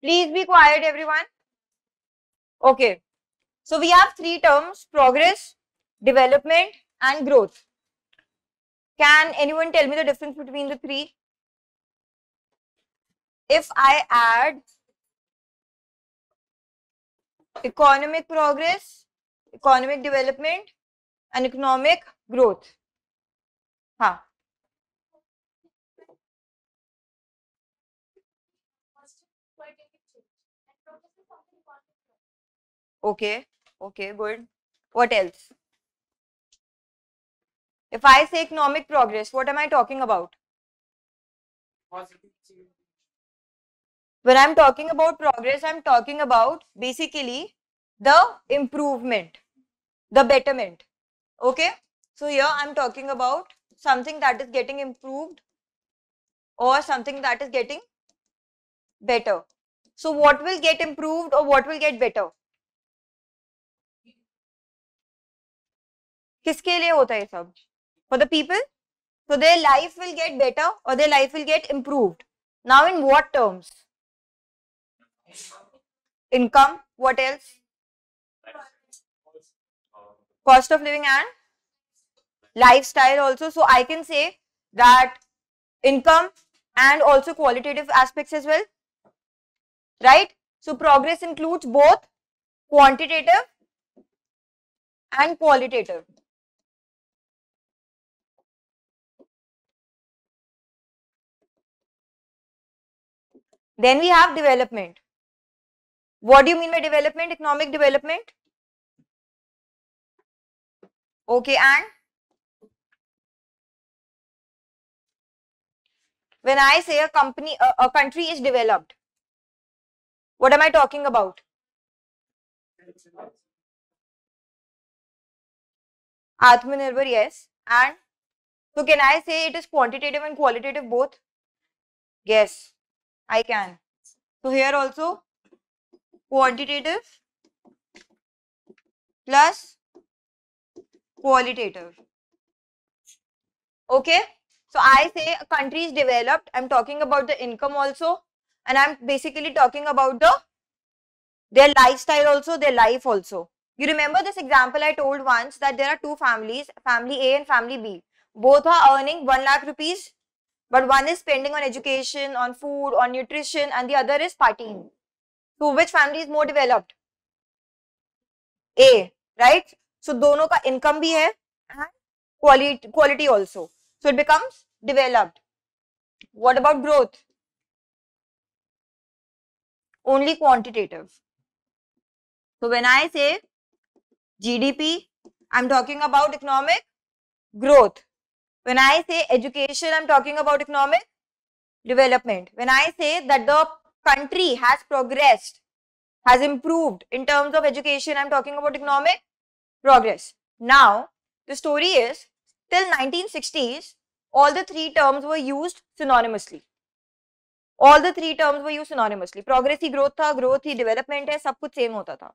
Please be quiet, everyone. Okay. So we have three terms: progress, development, and growth. Can anyone tell me the difference between the three? If I add economic progress, economic development, and economic growth, हाँ. Okay, okay, good. What else? If I say economic progress, what am I talking about? When I'm talking about progress, I'm talking about basically the improvement, the betterment. Okay, so here I'm talking about something that is getting improved or something that is getting better. So what will get improved or what will get better? किसके लिए होता है सब? For the people, so their life will get better or their life will get improved. Now in what terms? Income. What else? Cost of living and lifestyle also. So I can say that income and also qualitative aspects as well, right? So progress includes both quantitative and qualitative. Then we have development. What do you mean by development? Economic development. Okay, and when I say a country is developed, what am I talking about? Atmanirbhar, yes. And so can I say it is quantitative and qualitative both? Yes, I can. So here also quantitative plus qualitative. Okay, so I say a country is developed, I'm talking about the income also, and I'm basically talking about their lifestyle also, their life also. You remember this example I told once that there are two families, family A and family B. Both are earning 1 lakh rupees, but one is spending on education, on food, on nutrition, and the other is partying. So which family is more developed? A, right? So दोनों का income भी है and quality also. So it becomes developed. What about growth? Only quantitative. So when I say GDP, I'm talking about economic growth. When I say education, I'm talking about economic development. When I say that the country has progressed, has improved in terms of education, I'm talking about economic progress. Now, the story is till 1960s, all the three terms were used synonymously. All the three terms were used synonymously. Progress he growth था, growth ही development है, सब कुछ same होता था.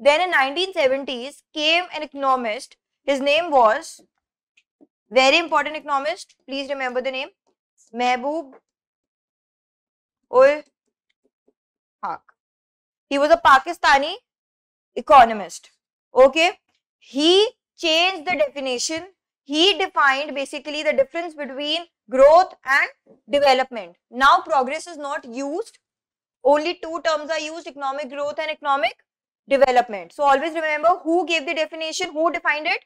Then in 1970s came an economist. His name was very important economist. Please remember the name, Mahbub ul Haq. He was a Pakistani economist. Okay, he changed the definition. He defined basically the difference between growth and development. Now progress is not used. Only two terms are used, economic growth and economic development. So always remember who gave the definition, who defined it?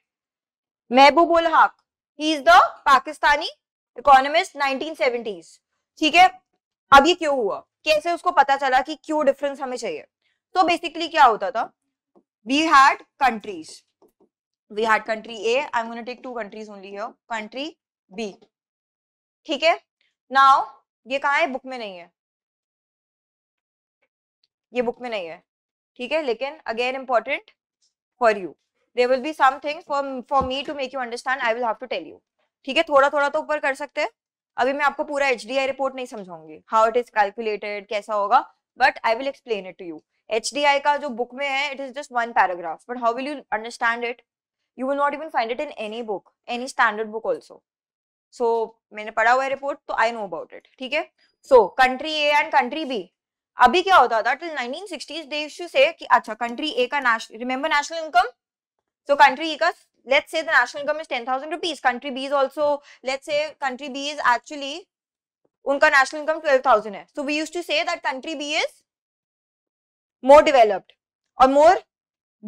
Mahbub ul Haq. He is the Pakistani economist, 1970s. ठीक है, अब ये क्यों हुआ? कैसे उसको पता चला कि क्यों डिफरेंस हमें चाहिए? तो बेसिकली क्या होता था? We had countries. We had country A. I'm going to take two countries only here. Country B. ठीक है? Now ये कहाँ है? बुक में नहीं है. ये बुक में नहीं है. ठीक है, लेकिन again important for you. There will be some things for me to make you understand. I will have to tell you. ठीक है, थोड़ा थोड़ा तो ऊपर कर सकते हैं. अभी मैं आपको पूरा HDI report नहीं समझाऊंगी. How it is calculated, कैसा होगा. But I will explain it to you. HDI का जो बुक में है, it is just one paragraph. But how will you understand it? You will not even find it in any book, any standard book also. So मैंने पढ़ा हुआ है report, तो I know about it. ठीक है? So country A and country B. अभी क्या होता था till 1960s they used to say कि अच्छा कंट्री ए का remember national income, so country A का let's say the national income is 10,000 rupees, country B is also, let's say country B is actually unka national income 12,000 hai, so we used to say that country B is more developed or more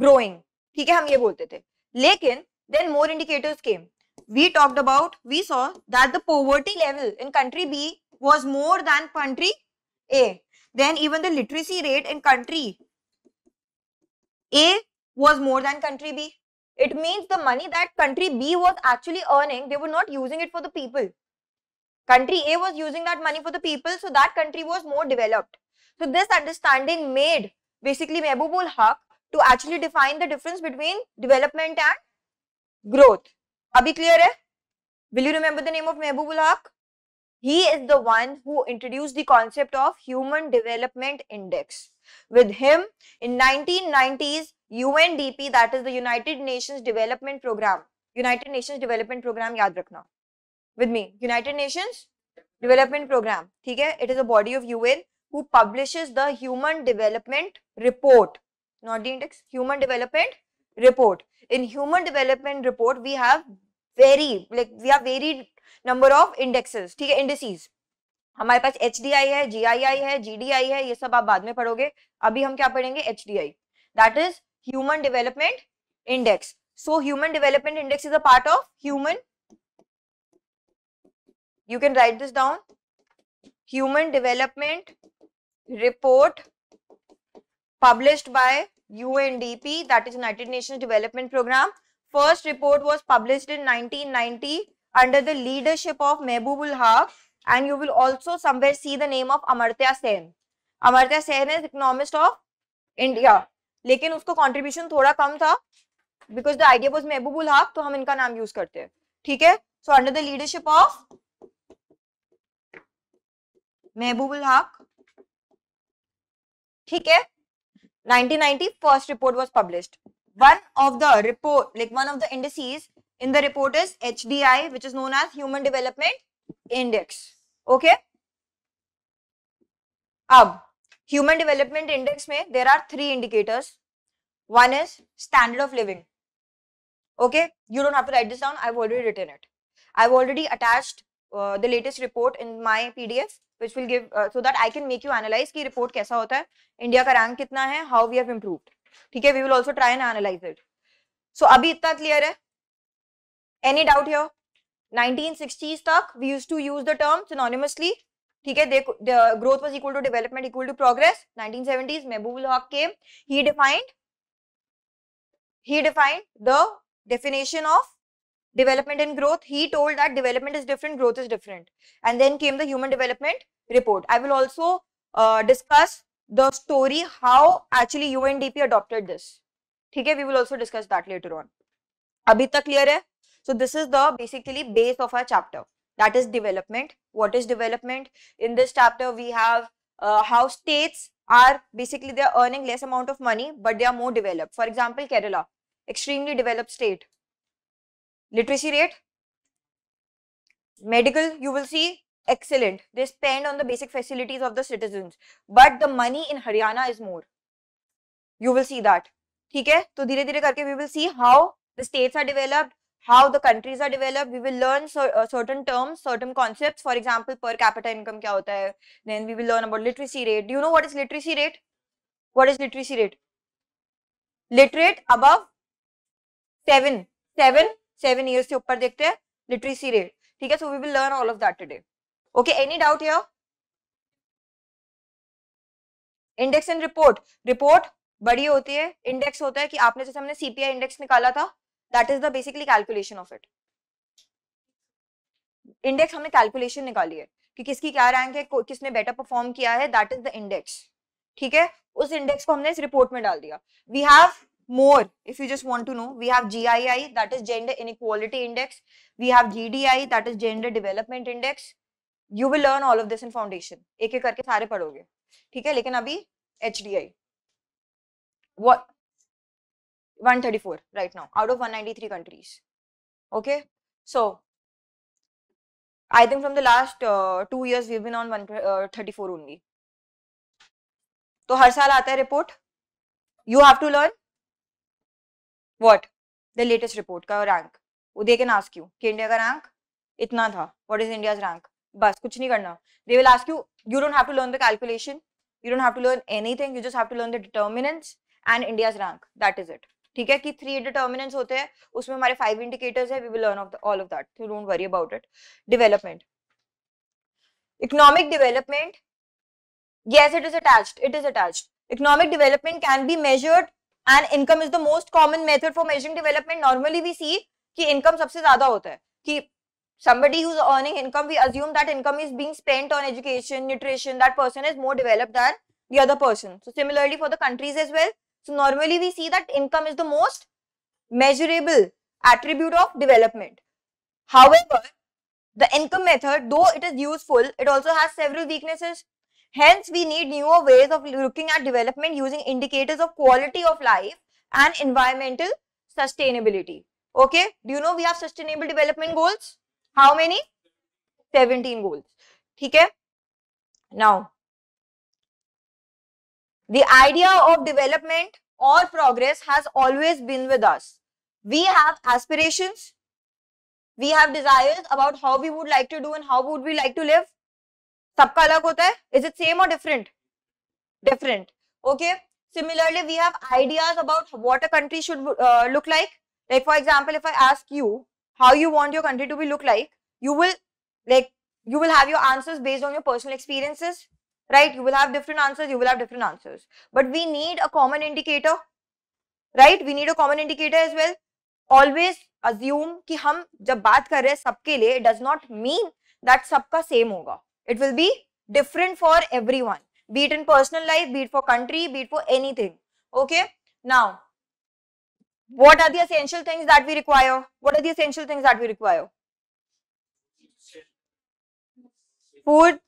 growing, theek hai, hum ye bolte the. Lekin then more indicators came, we talked about, we saw that the poverty level in country B was more than country A, then even the literacy rate in country A was more than country B. It means the money that country B was actually earning, they were not using it for the people. Country A was using that money for the people, so that country was more developed. So this understanding made basically Mahbub ul Haq to actually define the difference between development and growth. Abhi clear hai? Will you remember the name of Mahbub ul Haq? He is the one who introduced the concept of Human Development Index. With him, in 1990s, UNDP, that is the United Nations Development Program. United Nations Development Program, याद रखना. With me, United Nations Development Program. ठीक है? It is a body of UN who publishes the Human Development Report, not the index. Human Development Report. In Human Development Report, we have varied number of indexes. ठीक है? Indices. हमारे पास HDI है, GII है, GDI है. ये सब आप बाद में पढ़ोगे. अभी हम क्या पढ़ेंगे? HDI. That is Human Development Index. So Human Development Index is a part of human, you can write this down, Human Development Report published by UNDP, that is United Nations Development Program. First report was published in 1990 under the leadership of Mahbub ul Haq, and you will also somewhere see the name of Amartya Sen. Amartya Sen is economist of India. लेकिन उसको contribution थोड़ा कम था because the idea was महबूब उल हक, तो हम इनका नाम use करते हैं. ठीक है? So under the leadership of Mahbub ul Haq, ठीक है, 1990 first report was published. One of the report, like one of the indices in the report is HDI, which is known as human development index. Okay, अब human development index में there are three indicators. One is standard of living. Okay, you don't have to write this down, I have already written it. I have already attached the latest report in my PDF which will give so that I can make you analyse कि report कैसा होता है, India का rank कितना है, how we have improved. ठीक है, we will also try and analyse it. So अभी इतना क्लियर है? Any doubt here? 1960s तक we used to use the term synonymously. ठीक है, growth was equal to development equal to progress. 1970s Mahbub ul Haq came, he defined the definition of development and growth. He told that development is different, growth is different, and then came the Human Development Report. I will also discuss the story how actually UNDP adopted this. ठीक है, we will also discuss that later on. अभी तक clear है? So this is the basically base of our chapter. That is development. What is development? In this chapter, we have how states are basically they are earning less amount of money, but they are more developed. For example, Kerala, extremely developed state. Literacy rate, medical, you will see excellent. They spend on the basic facilities of the citizens, but the money in Haryana is more. You will see that. ठीक है? तो धीरे-धीरे करके we will see how the states are developed, how the countries are developed. We will learn certain terms, certain concepts. For example, per capita income क्या होता है? Then we will learn about literacy rate. Do you know what is literacy rate? What is literacy rate? Literate above 7 years से ऊपर देखते हैं literacy rate. ठीक है? So we will learn all of that today. Okay, any doubt here? Index and report. Report बड़ी होती है. Index होता है कि आपने जैसे हमने CPI index निकाला था. That is the basically calculation of it. Index हमने calculation निकाली है कि किसकी क्या rank है, किसने better perform किया है. That is the index. ठीक है? उस index को हमने इस report में डाल दिया. We have more. If you just want to know, we have GII, that is Gender Inequality Index. We have GDI, that is Gender Development Index. You will learn all of this in foundation. एक एक करके सारे पढ़ोगे. ठीक है? लेकिन अभी HDI. What? 134 right now out of 193 countries. Okay, so I think from the last 2 years we've been on 134 only. तो हर साल आता है report, you have to learn what the latest report का रैंक, वो दे कैन आस्क यू कि India का rank इतना था, व्हाट इज इंडियाज रैंक, बस कुछ नहीं करना, they will ask you, you don't have to learn the calculation, you don't have to learn anything, you just have to learn the determinants and India's rank, that is it. ठीक है कि 3 determinants होते हैं, उसमें हमारे 5 indicators है, we will learn of all of that, so don't worry about it. Development, economic development, yes it is attached, it is attached. Economic development can be measured and income is the most common method for measuring development. Normally we see ki income sabse zyada hota hai, ki somebody who's earning income, we assume that income is being spent on education, nutrition, that person is more developed than the other person. So similarly for the countries as well, so normally we see that income is the most measurable attribute of development. However, the income method, though it is useful, it also has several weaknesses. Hence, we need newer ways of looking at development using indicators of quality of life and environmental sustainability. Okay, do you know we have sustainable development goals? How many? 17 goals. ठीक है? Now, the idea of development or progress has always been with us. We have aspirations, we have desires about how we would like to do and how would we like to live. सबका अलग होता है, is it same or different? Different. Okay. Similarly, we have ideas about what a country should look like. Like for example, if I ask you how you want your country to be look like, you will have your answers based on your personal experiences, right? You will have different answers. But we need a common indicator, right? We need a common indicator as well. Always assume कि हम जब बात कर रहे हैं सबके लिए, it does not mean that सबका same होगा. It will be different for everyone, be it in personal life, be it for country, be it for anything. Okay. Now, what are the essential things that we require? Food,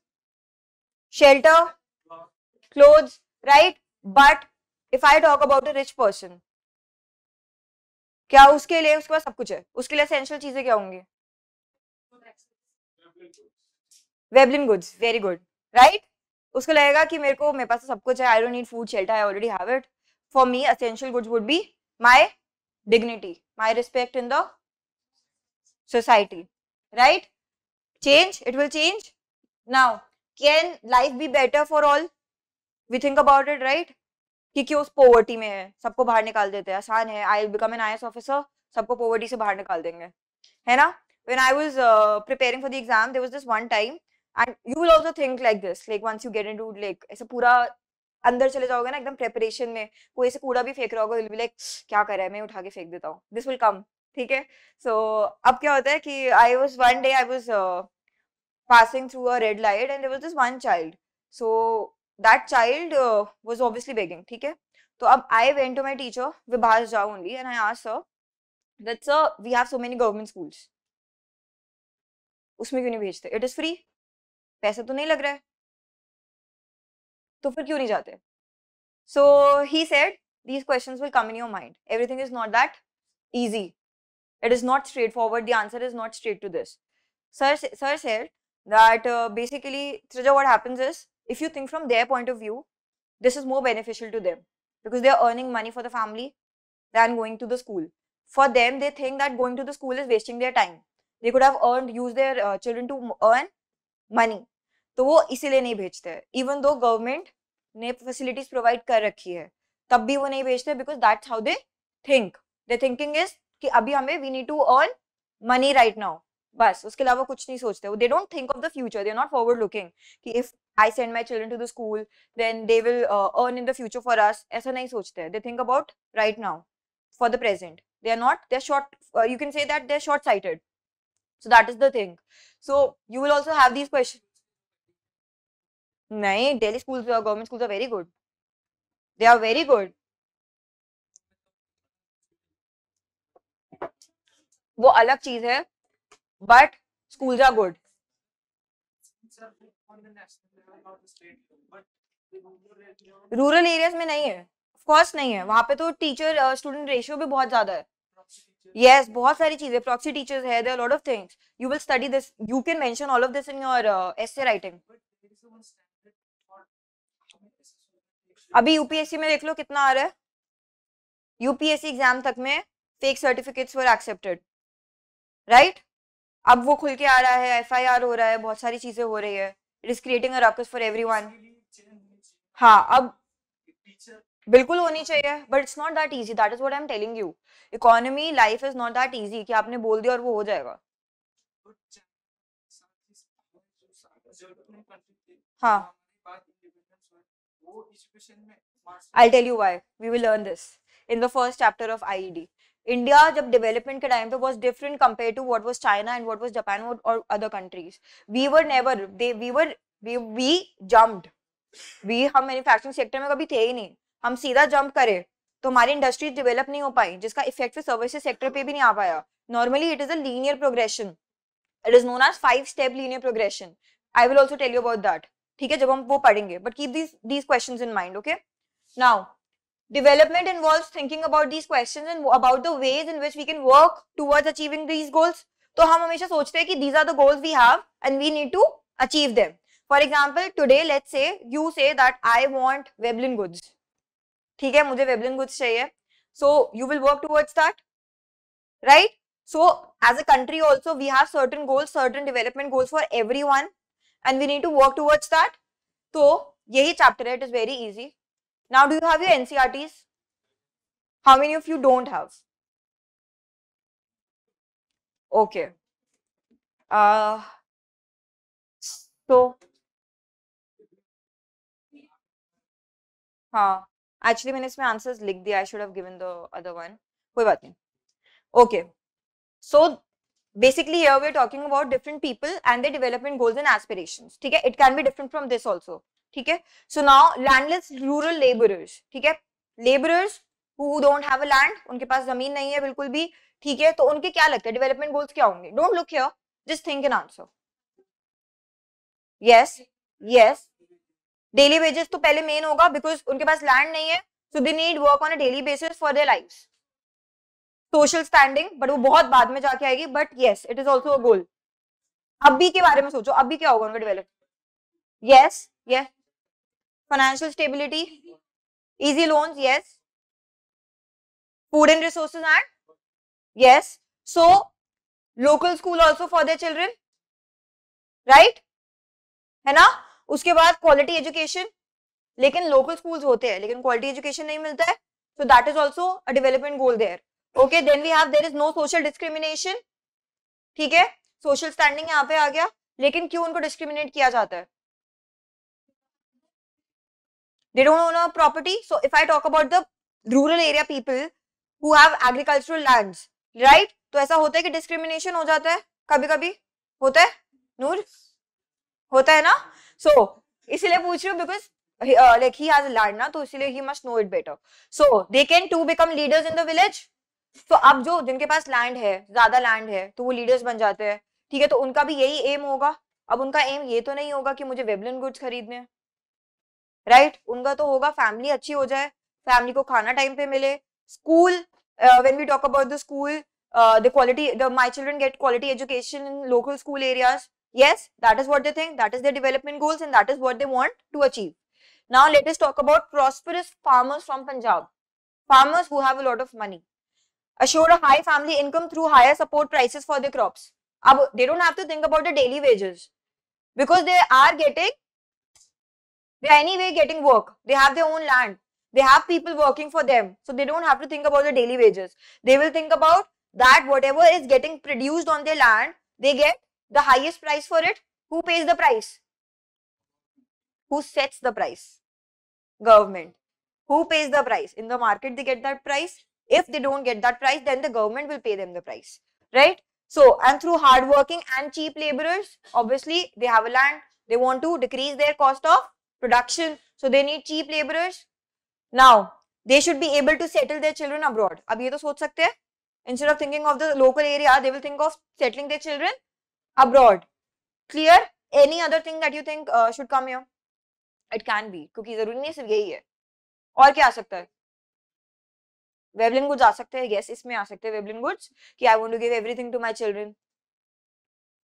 shelter, clothes, right? But if I talk about a rich person, क्या उसके लिए उसके पास सब कुछ है? उसके लिए essential चीजें क्या होंगी? Weblen goods, very good, right? उसको लगेगा कि मेरे को, मेरे पास सब कुछ है, I don't need food, shelter, I already have it. For me, essential goods would be my dignity, my respect in the society, right? Change, it will change. Now, can life be better for all? We think about it, right? कि क्यों उस poverty में है, सबको बाहर निकाल देते हैं, आसान है, I'll become an IS officer, सबको poverty से बाहर निकाल देंगे, है ना? When I was preparing for the exam, there was this one time. And you will also think like this, like once you get into like ऐसा पूरा अंदर चले जाओगे ना एकदम प्रेपरेशन में, कोई ऐसे कूड़ा भी फेंक रहा होगा, you'll be like क्या कर रहा है, मैं उठा के फेंक देता हूँ, this will come, ठीक है? So अब क्या होता है कि one day I was passing through a red light and there was this one child. So that child was obviously begging, ठीक है? तो अब I went to my teacher Vibhas Jha only and I asked her that sir, we have so many government schools, उसमें क्यों नहीं भेजते? It is free. पैसा तो नहीं लग रहा है, तो फिर क्यों नहीं जाते? So he said, these questions will come in your mind. Everything is not that easy. It is not straightforward. The answer is not straight to this. Sir said that basically, Trija, what happens is, if you think from their point of view, this is more beneficial to them because they are earning money for the family than going to the school. For them, they think that going to the school is wasting their time. They could have used their children to earn money. तो वो इसीलिए नहीं भेजते हैं, even though government ने facilities provide कर रखी है तब भी वो नहीं भेजते, because that's how they think, they thinking is कि अभी हमें we need to earn money right now, बस उसके अलावा कुछ नहीं सोचते वो, they don't think of the future, they are not forward looking कि if I send my children to the school then they will earn in the future for us, ऐसा नहीं सोचते, they think about right now for the present, they are not, they are short, you can say that they are short sighted, so that is the thing. So you will also have these question. नहीं, Delhi schools or government schools are very good. They are very good. वो अलग चीज है, but schools are good. Rural areas में नहीं है, of course नहीं है. वहाँ पे तो teacher student ratio भी बहुत ज्यादा है. Yes, बहुत सारी चीजें, proxy teachers है, there are a lot of things. You will study this. You can mention all of this in your essay writing. अभी यूपीएससी में देख लो कितना आ रहा है, यूपीएससी एग्जाम तक में fake certificates were accepted, right. अब वो खुल के आ रहा है, एफआईआर हो रहा है, बहुत सारी चीजें हो रही है, it is creating a ruckus for everyone. हाँ, अब बिल्कुल होनी चाहिए, but it's not that easy, that is what I am telling you. Economy life is not that easy कि आपने बोल दिया और वो हो जाएगा। हाँ, I tell you why, we will learn this in the first chapter of IED. India जब डेवलपमेंट के टाइम पे was different compare to what was China and what was Japan और other countries. We were never they we jumped, we हम manufacturing sector में कभी थे ही नहीं, हम सीधा जंप करे तो हमारी इंडस्ट्री डेवलप नहीं हो पाई, जिसका इफेक्ट फिर सर्विसेज सेक्टर पे भी नहीं आ पाया। Normally it is a linear progression, it is known as 5 step linear progression. I will also tell you about that, ठीक है, जब हम वो पढ़ेंगे, but keep these questions in mind, okay. Now development involves thinking about these questions and about the ways in which we can work towards achieving these goals. तो हम हमेशा सोचते हैं कि these are the goals we have and we need to achieve them. For example today let's say you say that I want Veblen goods, ठीक है, मुझे Veblen goods चाहिए, so you will work towards that, right. So as a country also we have certain goals, certain development goals for everyone and we need to work towards that. तो यही chapter है, it is very easy. Now do you have your NCRTs? How many of you don't have? Okay. So हाँ, actually मैंने इसमें answers लिख दिया, I should have given the other one. कोई बात नहीं. Okay. So basically here we are talking about different people and their development goals and aspirations, ठीक है, it can be different from this also, ठीक है। So now landless rural laborers, ठीक है, laborers who don't have a land, उनके पास जमीन नहीं है बिल्कुल भी, ठीक है, तो उनके क्या लगता है development goals क्या होंगे? Don't look here, just think and answer. Yes, yes, daily wages तो पहले main होगा because उनके पास land नहीं है, so they need work on a daily basis for their lives. Social standing, but वो बहुत बाद में जाके आएगी, but yes it is also a goal. अभी के बारे में सोचो, अभी क्या होगा उनका development? Yes yes, financial stability, easy loans, yes, food and resources and yes, so local school also for their children, right, है ना। उसके बाद क्वालिटी एजुकेशन, लेकिन लोकल स्कूल्स होते हैं लेकिन क्वालिटी एजुकेशन नहीं मिलता है, so that is also a development goal there. Okay, then we have there is no social discrimination, ठीक है, सोशल स्टैंडिंग यहाँ पे आ गया, लेकिन क्यों उनको डिस्क्रिमिनेट किया जाता है? They don't own a property. So if I talk about the rural area people who have agricultural lands, right, तो ऐसा होता है कि डिस्क्रिमिनेशन हो जाता है कभी कभी, होता है नूर, होता है ना। सो इसीलिए पूछ रही हूँ because like he has a land ना, तो इसीलिए he must know it better. So they can to become leaders in the village. तो अब जो जिनके पास लैंड है, ज्यादा लैंड है, तो वो लीडर्स बन जाते हैं, ठीक है, तो उनका भी यही एम होगा। अब उनका एम ये तो नहीं होगा कि मुझे वेबलिन गुड्स खरीदने, राइट, उनका तो होगा फैमिली अच्छी हो जाए, फैमिली को खाना टाइम पे मिले, school, when we talk about the school, the quality, the my children get quality education in local school areas. Yes, that is what they think, that is their development goals and that is what they want to achieve. Now let us talk about prosperous farmers from Punjab, farmers who have a lot of money, assured a high family income through higher support prices for their crops. Ab they don't have to think about the daily wages because they are anyway getting work. They have their own land. They have people working for them, so they don't have to think about the daily wages. They will think about that whatever is getting produced on their land, they get the highest price for it. Who pays the price? Who sets the price? Government. Who pays the price? In the market, they get that price. If they don't get that price, then the government will pay them the price, right? So, and through hard working and cheap laborers, obviously they have a land, they want to decrease their cost of production, so they need cheap laborers. Now, they should be able to settle their children abroad. अब ये तो सोच सकते हैं, instead of thinking of the local area, they will think of settling their children abroad. Clear? Any other thing that you think should come here? It can be, क्योंकि जरूरी नहीं सिर्फ यही है, और क्या आ सकता है? वेबलिन गुड्स आ सकते हैं, yes, इसमें आ सकते हैं वेबलिन गुड्स कि I want to give everything to my children,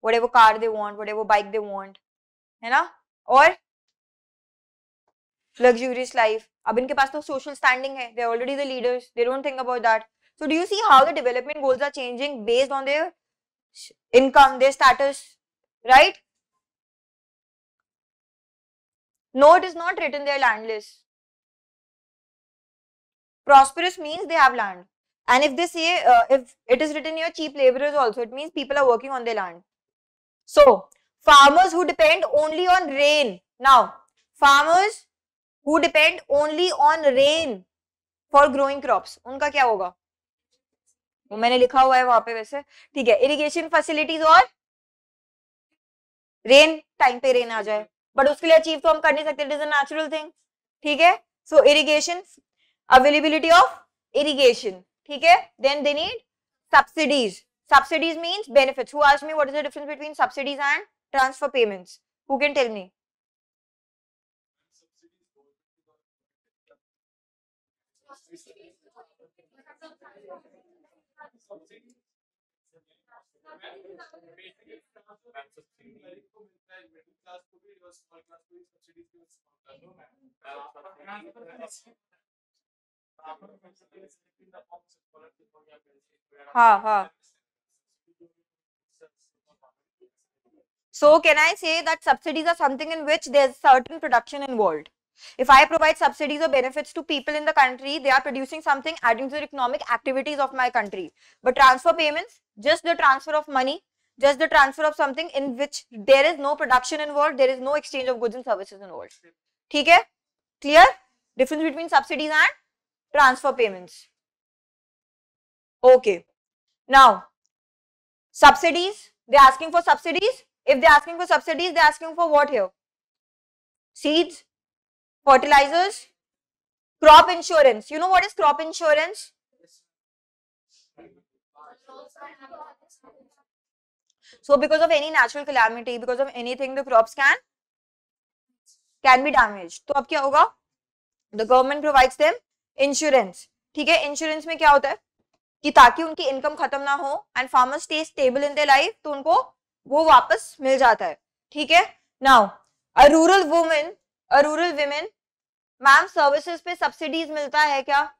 whatever car they want, whatever bike they want, है ना। और luxurious life. अब इनके पास तो social standing है. They're already the leaders. They don't think about that. So do you see how the development goals are changing based on their income, their status, right? No, it is not written they are landless. Prosperous means they have land. And if they say, if it is written here, cheap laborers also, it means people are working on their land. So, farmers who depend only on rain. Now, farmers who depend only on rain for growing crops, उनका क्या होगा? वो मैंने लिखा हुआ है वहाँ पे वैसे, ठीक है. Irrigation facilities और rain, time पे rain आ जाए. But उसके लिए achieve तो हम कर नहीं सकते. It is a natural thing, ठीक है. So irrigation, availability of irrigation. ठीक है. Then they need subsidies. Subsidies means benefits. Who asked me what is the difference between subsidies and transfer payments? Who can tell me? हाँ हाँ. So can I say that subsidies are something in which there is certain production involved? If I provide subsidies or benefits to people in the country, they are producing something adding to the economic activities of my country. But transfer payments, just the transfer of money, just the transfer of something in which there is no production involved, there is no exchange of goods and services involved. ठीक है? Clear? Difference between subsidies and transfer payments. Okay. Now, subsidies, they are asking for subsidies. If they are asking for subsidies, they are asking for what here? Seeds, fertilizers, crop insurance. You know what is crop insurance? So because of any natural calamity, because of anything, the crops can be damaged. तो अब क्या होगा? The government provides them insurance. ठीक है. Insurance में क्या होता है कि ताकि उनकी इनकम खत्म ना हो and farmers stay stable in their life, तो उनको वो वापस मिल जाता है. ठीक है. Now a rural women ma'am services पे subsidies मिलता है क्या?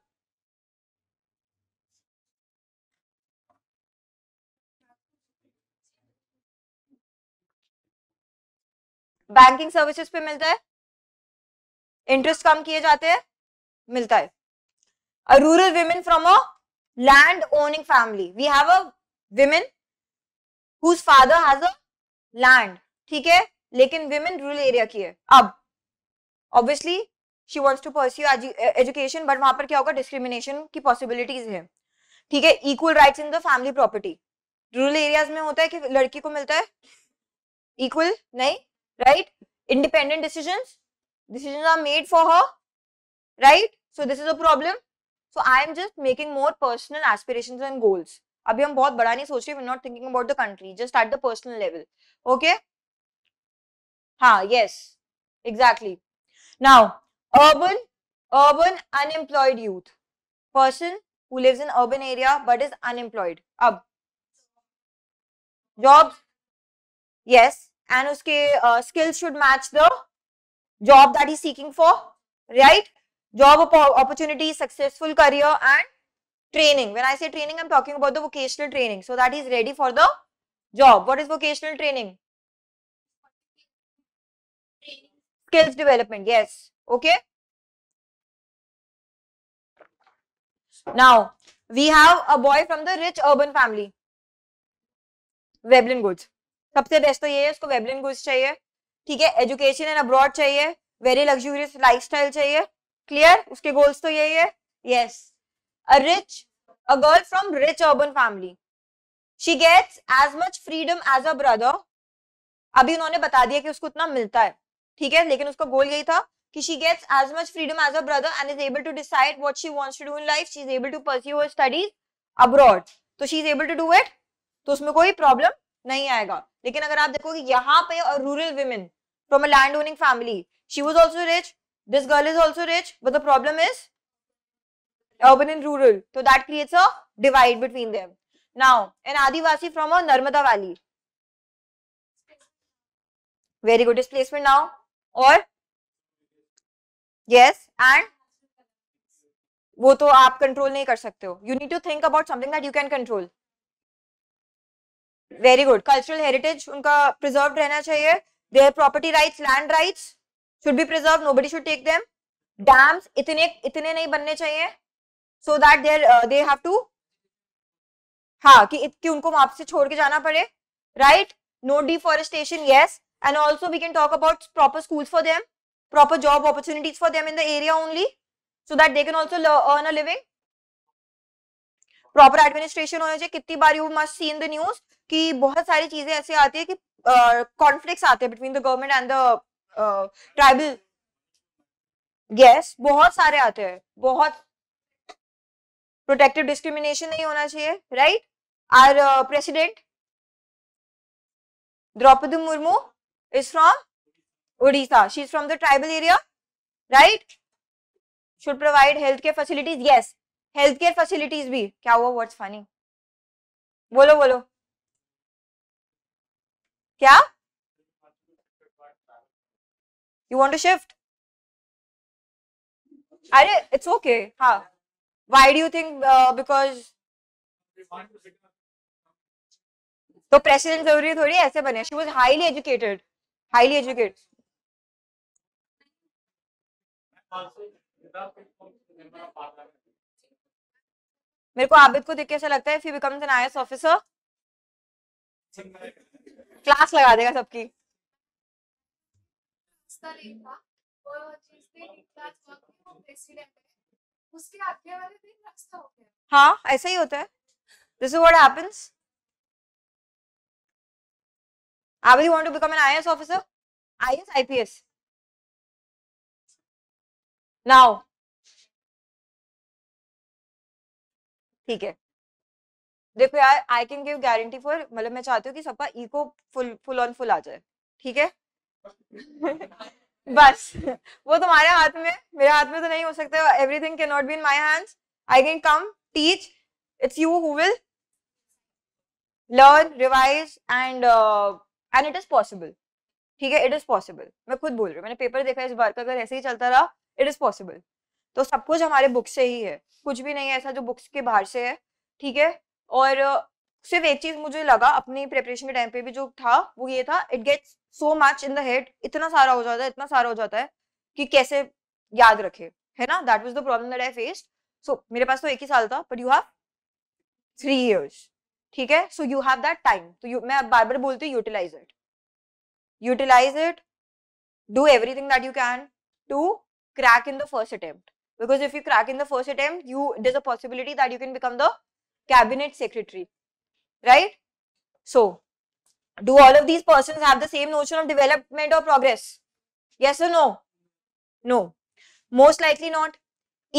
बैंकिंग सर्विसेज पे मिलता है? इंटरेस्ट कम किए जाते हैं? मिलता है. A rural women from a land owning family. We have a women whose father has a land. ठीक है. लेकिन विमेन रूरल एरिया की है. अब obviously she wants to pursue education, but वहां पर क्या होगा? डिस्क्रिमिनेशन की पॉसिबिलिटीज है. ठीक है. Equal rights in the family property. Rural areas में होता है कि लड़की को मिलता है इक्वल नहीं, right? Independent decisions are made for her, right? So this is a problem. So I am just making more personal aspirations and goals. अभी हम बहुत बड़ा नहीं सोच रहे. We're not thinking about the country, just at the personal level. Okay? हाँ, yes, exactly. Now, urban unemployed youth, person who lives in urban area but is unemployed. अब jobs, yes. And उसके skills should match the job that he's seeking for, right? Job opportunity, successful career and training. When I say training, I'm talking about the vocational training so that he's ready for the job. What is vocational training? Skills development, yes. Okay. Now, we have a boy from the rich urban family. Bretton Woods. सबसे best तो ये है, उसको Veblen goods चाहिए. ठीक है. Education and abroad चाहिए, very luxurious lifestyle चाहिए. क्लियर? उसके गोल्स तो यही है. Yes. A girl from rich urban family, she gets as much freedom as a brother. अभी उन्होंने बता दिया कि उसको उतना मिलता है. ठीक है. लेकिन उसका गोल यही था कि she gets as much freedom as a brother and is able to decide what she wants to do in life. She is able to pursue her studies abroad. तो she is able to do it, तो उसमें कोई problem नहीं आएगा. लेकिन अगर आप देखोगे यहाँ पे rural women from a land owning family, she was also rich, this girl is also rich, but the problem is urban and rural. तो that creates a divide between them. Now an Adivasi from a Narmada valley, very good displacement now, और yes and वो तो आप control नहीं कर सकते हो. You need to think about something that you can control. Very good. Cultural heritage उनका preserve रहना चाहिए. Their property rights, land rights should be preserve, nobody should take them. Dams इतने नहीं बनने चाहिए so that they have to, हाँ, कि उनको वहां से छोड़ के जाना पड़े. Right. No deforestation, yes. And also we can talk about proper schools for them, proper job opportunities for them in the area only so that they can also earn a living. Proper administration होना चाहिए. कितनी बार you must see in the news कि बहुत सारी चीजें ऐसे आती है कि conflicts आते हैं between the government and the tribal. Yes, बहुत सारे आते हैं. बहुत protective discrimination नहीं होना चाहिए. Right? Our president Draupadi Murmu is from Odisha. She is from the tribal area. Right? should provide healthcare facilities. Yes, healthcare facilities भी. क्या हुआ? What's funny? बोलो बोलो क्या? You want to shift? अरे it's okay. हाँ. Why do you think? Because तो president जरूरी थोड़ी ऐसे बने. She was highly educated, highly educated. मेरे को आबिद को देख के ऐसा लगता है फिर becomes an IAS officer. Class लगा देगा सबकी. हाँ, ऐसा ही होता है. This is what happens. Abid, you want to become an IAS officer? IAS, IPS? Now ठीक है. देखो यार, I can give guarantee for, मतलब मैं चाहती हूँ कि सबका इको फुल ऑन फुल आ जाए. ठीक है. बस वो तुम्हारे हाथ में, मेरे हाथ में तो नहीं हो सकता. Everything can not be in my hands. I can come teach. It's you who will learn, revise and it is possible. ठीक है, इट इज पॉसिबल. मैं खुद बोल रही हूँ, मैंने पेपर देखा इस बार का. अगर ऐसे ही चलता रहा, इट इज पॉसिबल. तो सब कुछ हमारे बुक से ही है, कुछ भी नहीं है ऐसा जो बुक्स के बाहर से है. ठीक है. और सिर्फ एक चीज मुझे लगा अपनी प्रिपरेशन के टाइम पे भी जो था वो ये था, it gets so much in the head. इतना सारा हो जाता है, इतना सारा हो जाता है कि कैसे याद रखे, है ना. That was the problem that I faced. So मेरे पास तो एक ही साल था, बट यू हैव 3 years. ठीक है. So you have that time. तो मैं बार बार बोलती हूँ, utilise it, utilise it. Do everything that you can to crack in the first attempt, because if you crack in the first attempt, there's a possibility that you can become the cabinet secretary, right? So, do all of these persons have the same notion of development or progress? Yes or no? No, most likely not.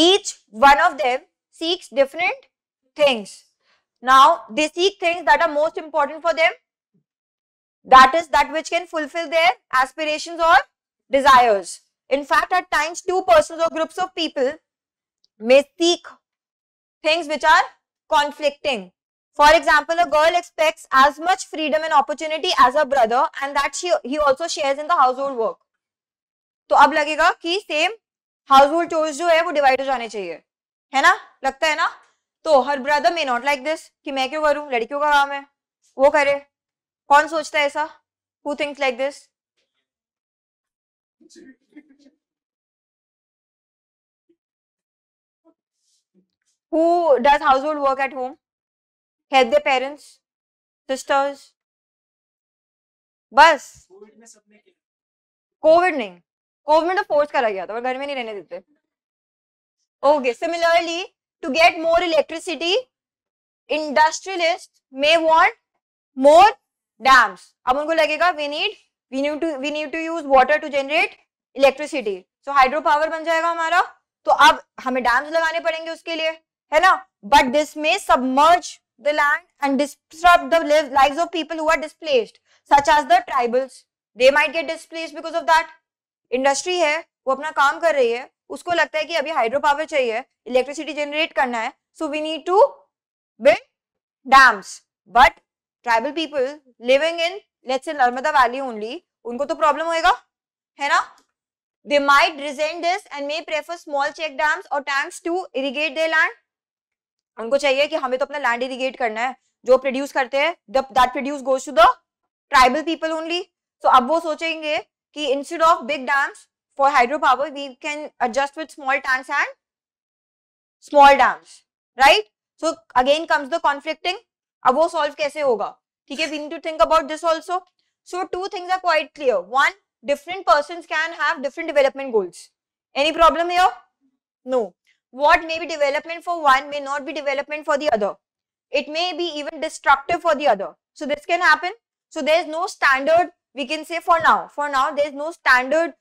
Each one of them seeks different things. Now, they seek things that are most important for them. That is that which can fulfill their aspirations or desires. In fact, at times, two persons or groups of people may seek things which are conflicting. For example, a girl expects as much freedom and opportunity as her brother, and that he also shares in the household work. तो अब लगेगा कि same household chores जो है वो divide हो जाने चाहिए, है ना? लगता है ना? तो her brother may not like this कि मैं क्यों करूँ, लड़कियों का काम है, वो करे. कौन सोचता है ऐसा? Who thinks like this? Who does household work at home? Help their parents, sisters. बस कोविड नहीं, कोविड में तो फोर्स करा गया था और घर में नहीं रहने देते. Okay, similarly, to get more electricity, industrialists may want more dams. अब उनको लगेगा we need to use water to generate electricity. So hydro power बन जाएगा हमारा, तो अब हमें डैम्स लगाने पड़ेंगे उसके लिए, है ना. बट दिस में submerge the land and disturb the lives of people who are displaced, such as the tribals. They might get displaced because of that. Industry है, वो अपना काम कर रही है, उसको लगता है कि अभी हाइड्रो पावर चाहिए, इलेक्ट्रिसिटी जनरेट करना है, so we need to build dams. But tribal people living in let's say Narmada valley only, उनको तो प्रॉब्लम होएगा, है ना. They might resent this and may prefer small check dams or tanks to irrigate their land. उनको चाहिए कि हमें तो अपना लैंड इरिगेट करना है, जो प्रोड्यूस करते हैं that produce goes to the tribal people only. So अब वो सोचेंगे कि instead of big dams for hydro power we can adjust with small tanks and small dams, right. So again comes the conflicting. अब वो solve कैसे होगा? ठीक है, we need to think about this also. So two things are quite clear. One, different persons can have different development goals. Any problem here? No. What may be development for one may not be development for the other. It may be even destructive for the other. So this can happen. So there is no standard, we can say, for now. For now, there is no standard,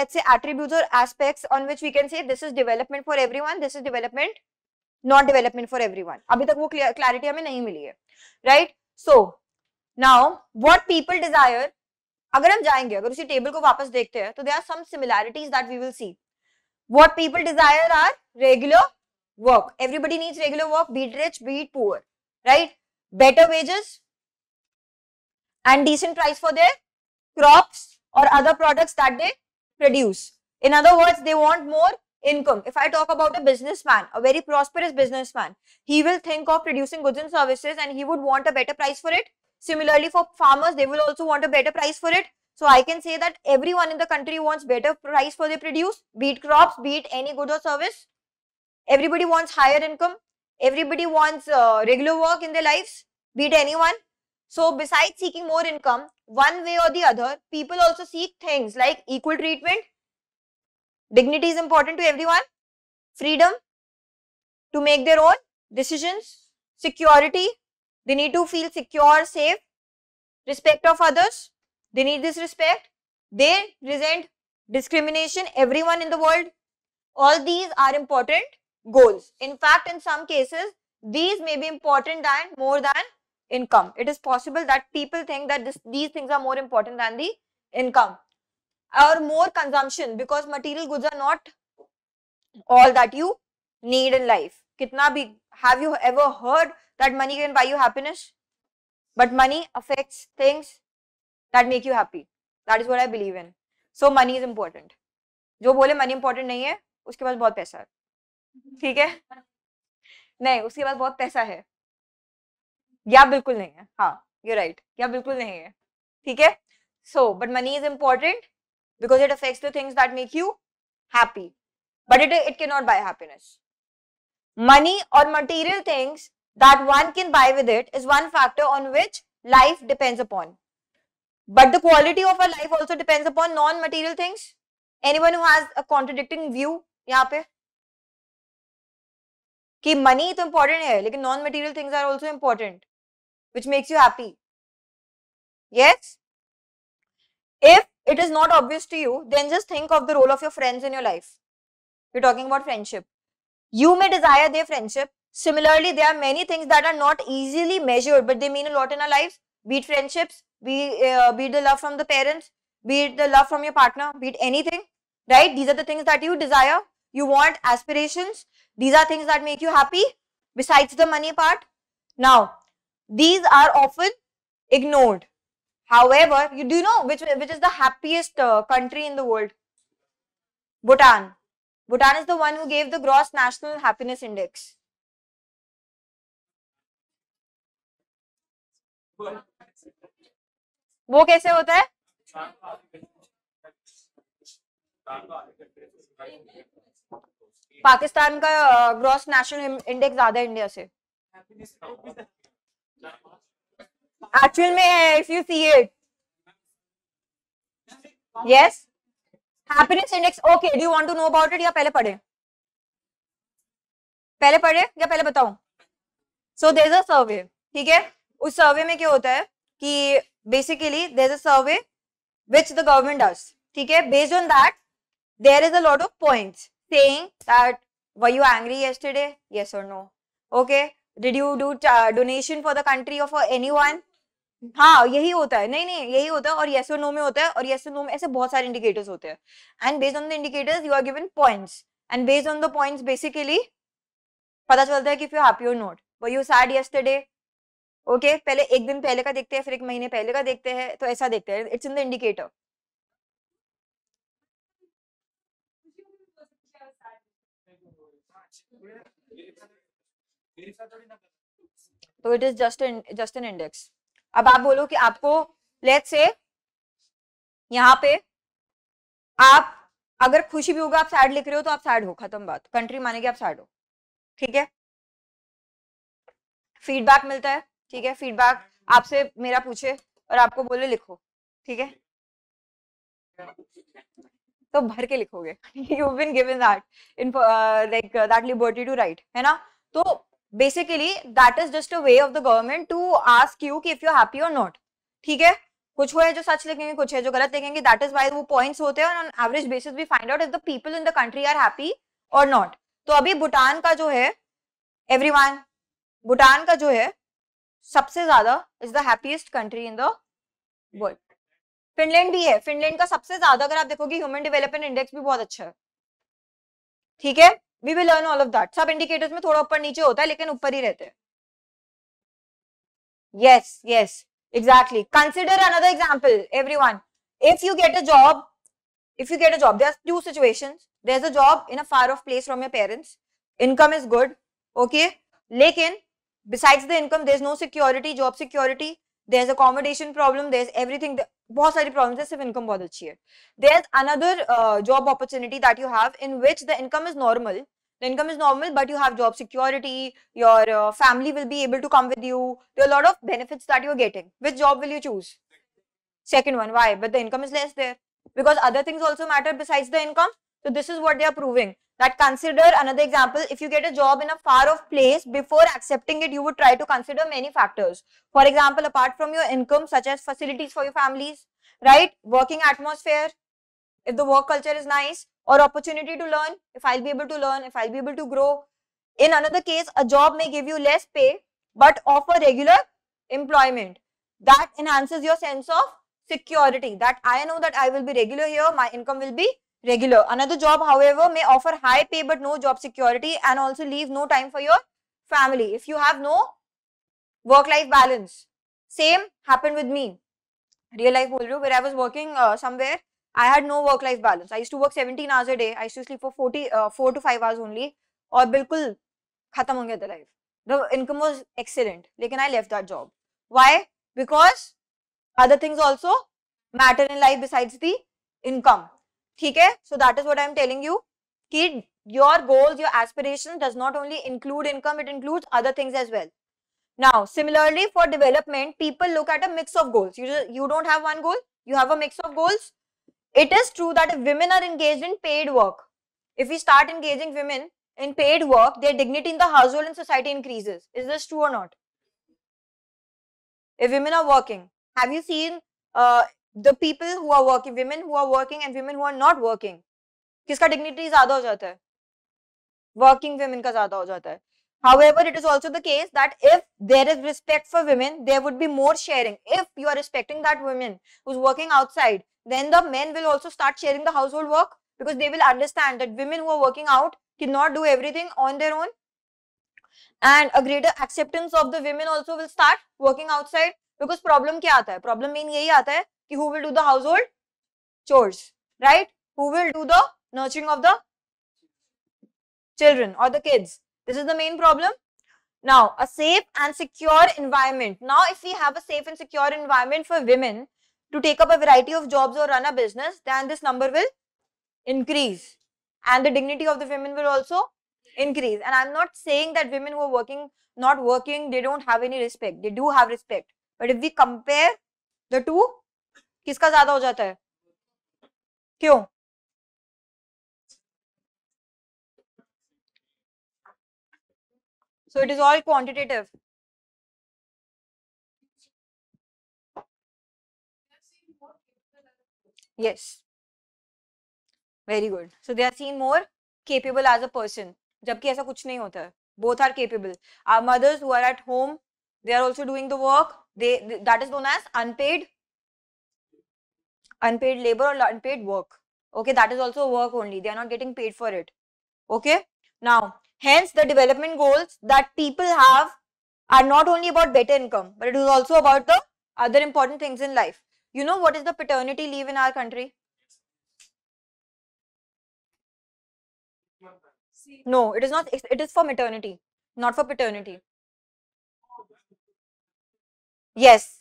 let's say, attributes or aspects on which we can say this is development for everyone, this is development, not development for everyone. Abhi tak wo clarity हमें नहीं मिली है, right? So now, what people desire. अगर हम जाएंगे, अगर उसी table को वापस देखते हैं, तो there are some similarities that we will see. What people desire are regular work. Everybody needs regular work, be it rich, be it poor, right? Better wages and decent price for their crops or other products that they produce. In other words, they want more income. If I talk about a businessman, a very prosperous businessman, he will think of producing goods and services and he would want a better price for it. Similarly, for farmers, they will also want a better price for it. So I can say that everyone in the country wants better price for their produce, be it crops, be it any good or service. Everybody wants higher income. Everybody wants regular work in their lives, be it anyone. So besides seeking more income, one way or the other, people also seek things like equal treatment. Dignity is important to everyone. Freedom to make their own decisions. Security. They need to feel secure, safe, respect of others. They need this respect. They resent discrimination, everyone in the world. All these are important goals. In fact, in some cases, these may be important than more than income. It is possible that people think that these things are more important than the income. Or more consumption, because material goods are not all that you need in life. Kitna bhi, have you ever heard that money can buy you happiness? But money affects things that make you happy. That is what I believe in. So money is important. जो बोले money important नहीं है, उसके पास बहुत पैसा है, ठीक है? नहीं, उसके पास बहुत पैसा है, या बिल्कुल नहीं है. हाँ, you're right. या बिल्कुल नहीं है, ठीक है? So, but money is important because it affects the things that make you happy. But it cannot buy happiness. Money or material things that one can buy with it is one factor on which life depends upon. But the quality of our life also depends upon non-material things. Anyone who has a contradicting view यहाँ पे कि money तो important है, लेकिन non-material things are also important, which makes you happy. Yes? If it is not obvious to you, then just think of the role of your friends in your life. We're talking about friendship. You may desire their friendship. Similarly, there are many things that are not easily measured, but they mean a lot in our lives. Be it friendships, be it the love from the parents, be it the love from your partner, be it anything, right? These are the things that you desire, you want, aspirations. These are things that make you happy, besides the money part. Now, these are often ignored. However, you do know which is the happiest country in the world? Bhutan. Bhutan is the one who gave the Gross National Happiness Index. वो कैसे होता है? पाकिस्तान का gross national index ज्यादा India से actual में है, if you see it. Yes, happiness index. Okay, do you want to know about it या पहले पढ़े? पहले पढ़े या पहले बताऊं? सो देयर इज अ सर्वे, ठीक है? उस सर्वे में क्या होता है कि basically there is a survey which the government does, ठीक है? Based on that there is a lot of points saying that were you angry yesterday, yes और no, okay, did you do donation for the country और for anyone. हाँ, यही होता है. नहीं, यही होता है. और यस और नो में होता है, और यस और नो में ऐसे बहुत सारे इंडिकेटर्स होते हैं. And based on the indicators you are given points, and based on the points basically पता चलता है कि इफ यू हैप्पी और not, were you sad yesterday. Okay, पहले एक दिन पहले का देखते हैं, फिर एक महीने पहले का देखते हैं, तो ऐसा देखते हैं. It's in the indicator. तो it is just an index. अब आप बोलो कि आपको लेट्स से यहाँ पे आप अगर खुशी भी होगा आप सैड लिख रहे हो तो आप सैड हो, खत्म बात, कंट्री मानेगी आप सैड हो, ठीक है। फीडबैक मिलता है, ठीक है, फीडबैक आपसे मेरा पूछे और आपको बोले लिखो, ठीक है, तो भर के लिखोगे, you been given that like that liberty to write, है ना। तो basically that is just a way of the government to ask you कि इफ यू हैप्पी और नॉट, ठीक है। कुछ है जो सच लिखेंगे, कुछ है जो गलत लिखेंगे, दैट इज वाई वो पॉइंट्स होते हैं। On average basis we find out if the people in the country are happy और नॉट। तो अभी भूटान का जो है एवरीवन, भूटान का जो है सबसे ज्यादा is the happiest country in the world. Finland भी है, फिनलैंड का सबसे ज्यादा अगर आप देखोगे ह्यूमन डेवलपमेंट इंडेक्स भी बहुत अच्छा है, ठीक है। We will learn all of that. सब इंडिकेटर्स में थोड़ा ऊपर नीचे होता है लेकिन ऊपर ही रहते हैं। Yes yes exactly. Consider another example, everyone. If you get a job, there are two situations. There's a job in a far off place from your parents. Income is good, okay. Lekin besides the income, there's no security, job security. There's accommodation problem. There's everything. बहुत सारी problems हैं, सिर्फ income बहुत अच्छी है. There's another job opportunity that you have in which the income is normal. The income is normal, but you have job security. Your family will be able to come with you. There are a lot of benefits that you are getting. Which job will you choose? Second one. Why? But the income is less there because other things also matter besides the income. So this is what they are proving. That consider another example. If you get a job in a far-off place, before accepting it, you would try to consider many factors. For example, apart from your income, such as facilities for your families, right? Working atmosphere. If the work culture is nice. Or opportunity to learn, if I'll be able to learn, if I'll be able to grow. In another case, a job may give you less pay but offer regular employment that enhances your sense of security, that I know that I will be regular here, my income will be regular. Another job, however, may offer high pay but no job security and also leave no time for your family if you have no work-life balance. Same happened with me. Real life बोल रही हूँ, where I was working somewhere. I had no work-life balance. I used to work 17 hours a day. I used to sleep for 4 to 5 hours only. और बिल्कुल खत्म हो गया था life. The income was excellent. लेकिन I left that job. Why? Because other things also matter in life besides the income. ठीक है? So that is what I am telling you. कि your goals, your aspirations does not only include income. It includes other things as well. Now, similarly for development, people look at a mix of goals. You don't have one goal. You have a mix of goals. It is true that if women are engaged in paid work, if we start engaging women in paid work, their dignity in the household and society increases. Is this true or not? If women are working, have you seen the people who are working, women who are working and women who are not working? Kiska dignity zyada ho jata hai? Working women ka zyada ho jata hai. However, it is also the case that if there is respect for women, there would be more sharing. If you are respecting that woman who's working outside, then the men will also start sharing the household work because they will understand that women who are working out cannot do everything on their own, and a greater acceptance of the women also will start working outside because problem क्या आता है? Problem mean यही आता है कि who will do the household chores, right? Who will do the nurturing of the children or the kids? This is the main problem. Now, a safe and secure environment. Now, if we have a safe and secure environment for women to take up a variety of jobs or run a business, then this number will increase and the dignity of the women will also increase. And I'm not saying that women who are working, not working, they don't have any respect. They do have respect. But if we compare the two, किसका ज़्यादा हो जाता है? क्यों? So it is all quantitative. Yes, very good. So they are seen more capable as a person, जबकि ऐसा कुछ नहीं होता है. Both are capable. Our mothers who are at home, they are also doing the work. They that is known as unpaid labor or unpaid work. Okay, that is also work only. They are not getting paid for it. Okay. Now, hence the development goals that people have are not only about better income, but it is also about the other important things in life. You know what is the paternity leave in our country? No, it is not. It is for maternity, not for paternity. Yes,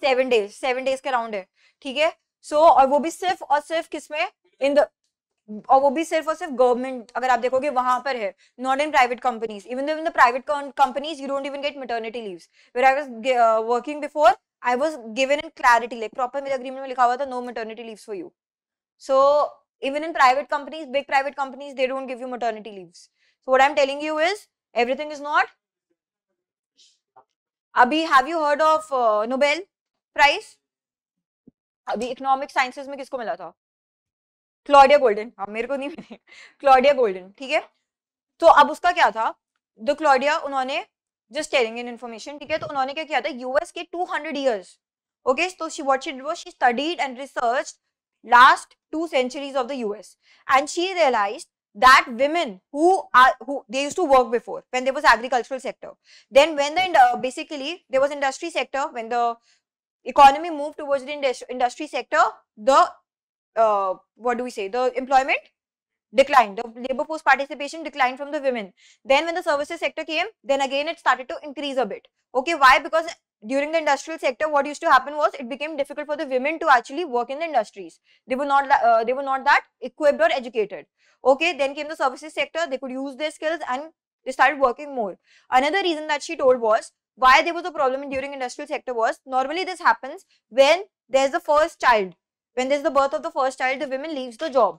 7 days, 7 days के round है, ठीक है. सो और वो भी सिर्फ और सिर्फ किसमें, इन द, और वो भी सिर्फ और सिर्फ गवर्नमेंट, अगर आप देखोगे वहां पर है, not in private companies. Even in the private companies you don't even get maternity leaves. Where I was working before, I was given in clarity, like proper मेरे अग्रीमेंट में लिखा हुआ था no maternity leaves for you. So even in private companies, big private companies, they don't give you maternity leaves. So what I am telling you is everything is not. अभी have you heard of Nobel prize? अभी economic sciences में किसको मिला था? Claudia Goldin. हाँ, मेरे को नहीं मिली, क्लॉडिया गोल्डन, ठीक है. तो अब उसका क्या था, द क्लॉडिया, उन्होंने जस्ट टेलिंग इन इन्फॉर्मेशन, ठीक है. तो उन्होंने क्या किया था, यूएस के 200 ईयर्स, ओके. तो she what she did was she studied and researched last 2 centuries of the US, and she realized that women who they used to work before when there was agricultural sector, then when the basically there was industry sector, when the economy moved towards the industry sector, the what do we say, the employment declined, the labor force participation declined from the women. Then when the services sector came, then again it started to increase a bit, okay. Why? Because during the industrial sector, what used to happen was it became difficult for the women to actually work in the industries. They were not that equipped or educated, okay. Then came the services sector, they could use their skills and they started working more. Another reason that she told was why there was a problem during industrial sector was, normally this happens when there's the first child, when there's the birth of the first child, the woman leaves the job,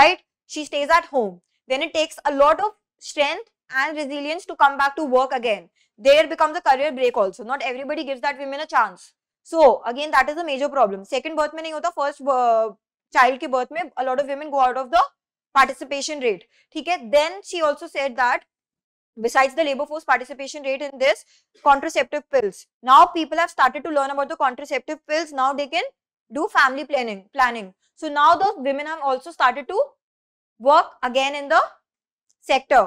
right? She stays at home. Then it takes a lot of strength and resilience to come back to work again. There becomes a career break also. Not everybody gives that women a chance. So again, that is a major problem. Second birth mein nahi hota, first child ke birth mein a lot of women go out of the participation rate. ठीक है. Then she also said that besides the labor force participation rate in this, contraceptive pills. Now people have started to learn about the contraceptive pills. Now they can do family planning. So now those women have also started to work again in the sector.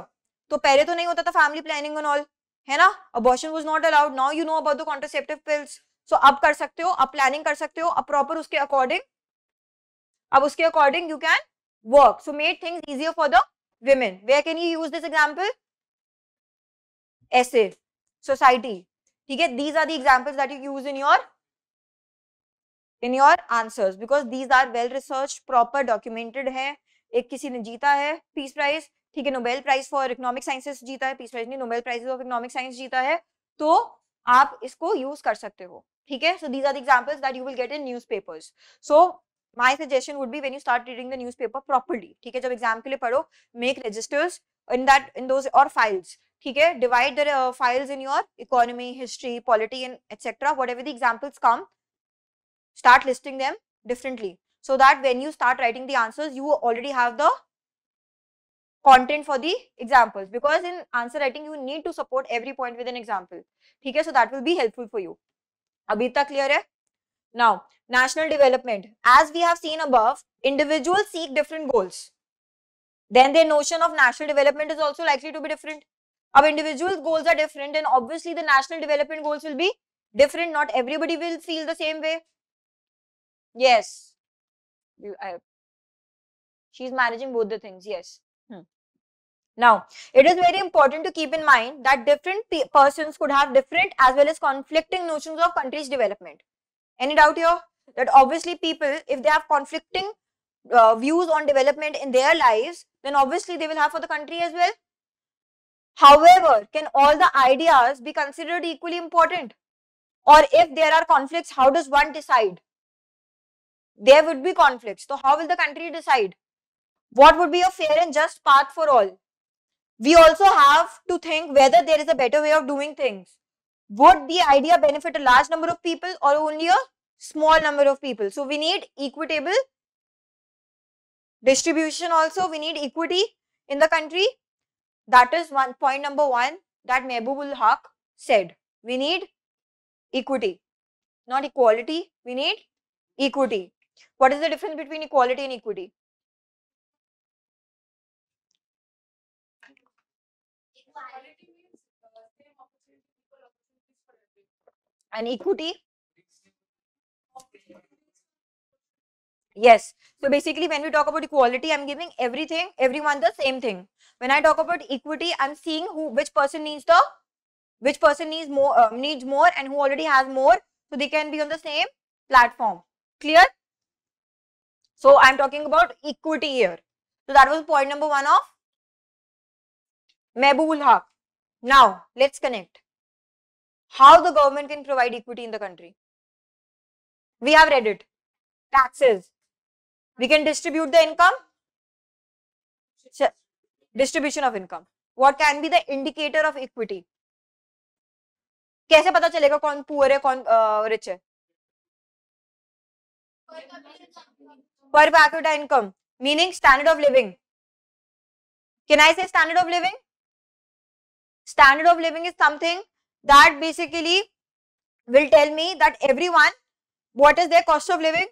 तो पहले तो नहीं होता था family planning and all, है ना. Abortion was not allowed. Now you know about the contraceptive pills. So अब कर सकते हो, अब प्लानिंग कर सकते हो, अब प्रॉपर उसके अकॉर्डिंग, अब उसके according you can work. So made things easier for the women. Where can you use this example? ऐसे सोसाइटी, ठीक है. These are the examples that you use in your answers, because these are well research, proper documented है. एक किसी ने जीता है peace prize, ठीक है, Nobel prize for economic sciences जीता है, पीस प्राइज नहीं, Nobel prize of economic science जीता है. तो आप इसको यूज कर सकते हो, ठीक है. So these are the examples that you will get in newspapers. So my suggestion would be when you start reading the newspaper properly, ठीक है. जब एग्जाम के लिए पढ़ो, मेक रजिस्टर्स इन दोज और फाइल्स, ठीक है. Divide the files in your economy, history, polity and etcetera. Whatever the examples come, start listing them differently, so that when you start writing the answers, you already have the content for the examples, because in answer writing you need to support every point with an example, ठीक है. So that will be helpful for you. अभी तक clear है? Now, national development. As we have seen above, individuals seek different goals. Then their notion of national development is also likely to be different. अब individual goals are different, and obviously the national development goals will be different. Not everybody will feel the same way. Yes. She is managing both the things. Yes. Now, it is very important to keep in mind that different persons could have different as well as conflicting notions of country's development. Any doubt here? That obviously people, if they have conflicting views on development in their lives, then obviously they will have for the country as well. However, can all the ideas be considered equally important? Or if there are conflicts, how does one decide? There would be conflicts. So how will the country decide? What would be a fair and just path for all? We also have to think whether there is a better way of doing things. Would the idea benefit a large number of people or only a small number of people? So we need equitable distribution also. We need equity in the country. That is one point number one that Mahbub ul Haq said. We need equity, not equality. We need equity. What is the difference between equality and equity? Equality means same opportunity, equal opportunities for everyone. And equity? Yes. So basically, when we talk about equality, I'm giving everyone the same thing. When I talk about equity, I'm seeing which person needs more and who already has more, so they can be on the same platform. Clear? So I'm talking about equity here. So that was point number one of Mahbub ul Haq. Now let's connect how the government can provide equity in the country. We have read it. Taxes. We can distribute the income. Distribution of income. What can be the indicator of equity? कैसे पता चलेगा कौन poor है कौन rich है? Per capita income, meaning standard of living. Can I say standard of living? Standard of living is something that basically will tell me that everyone, what is their cost of living,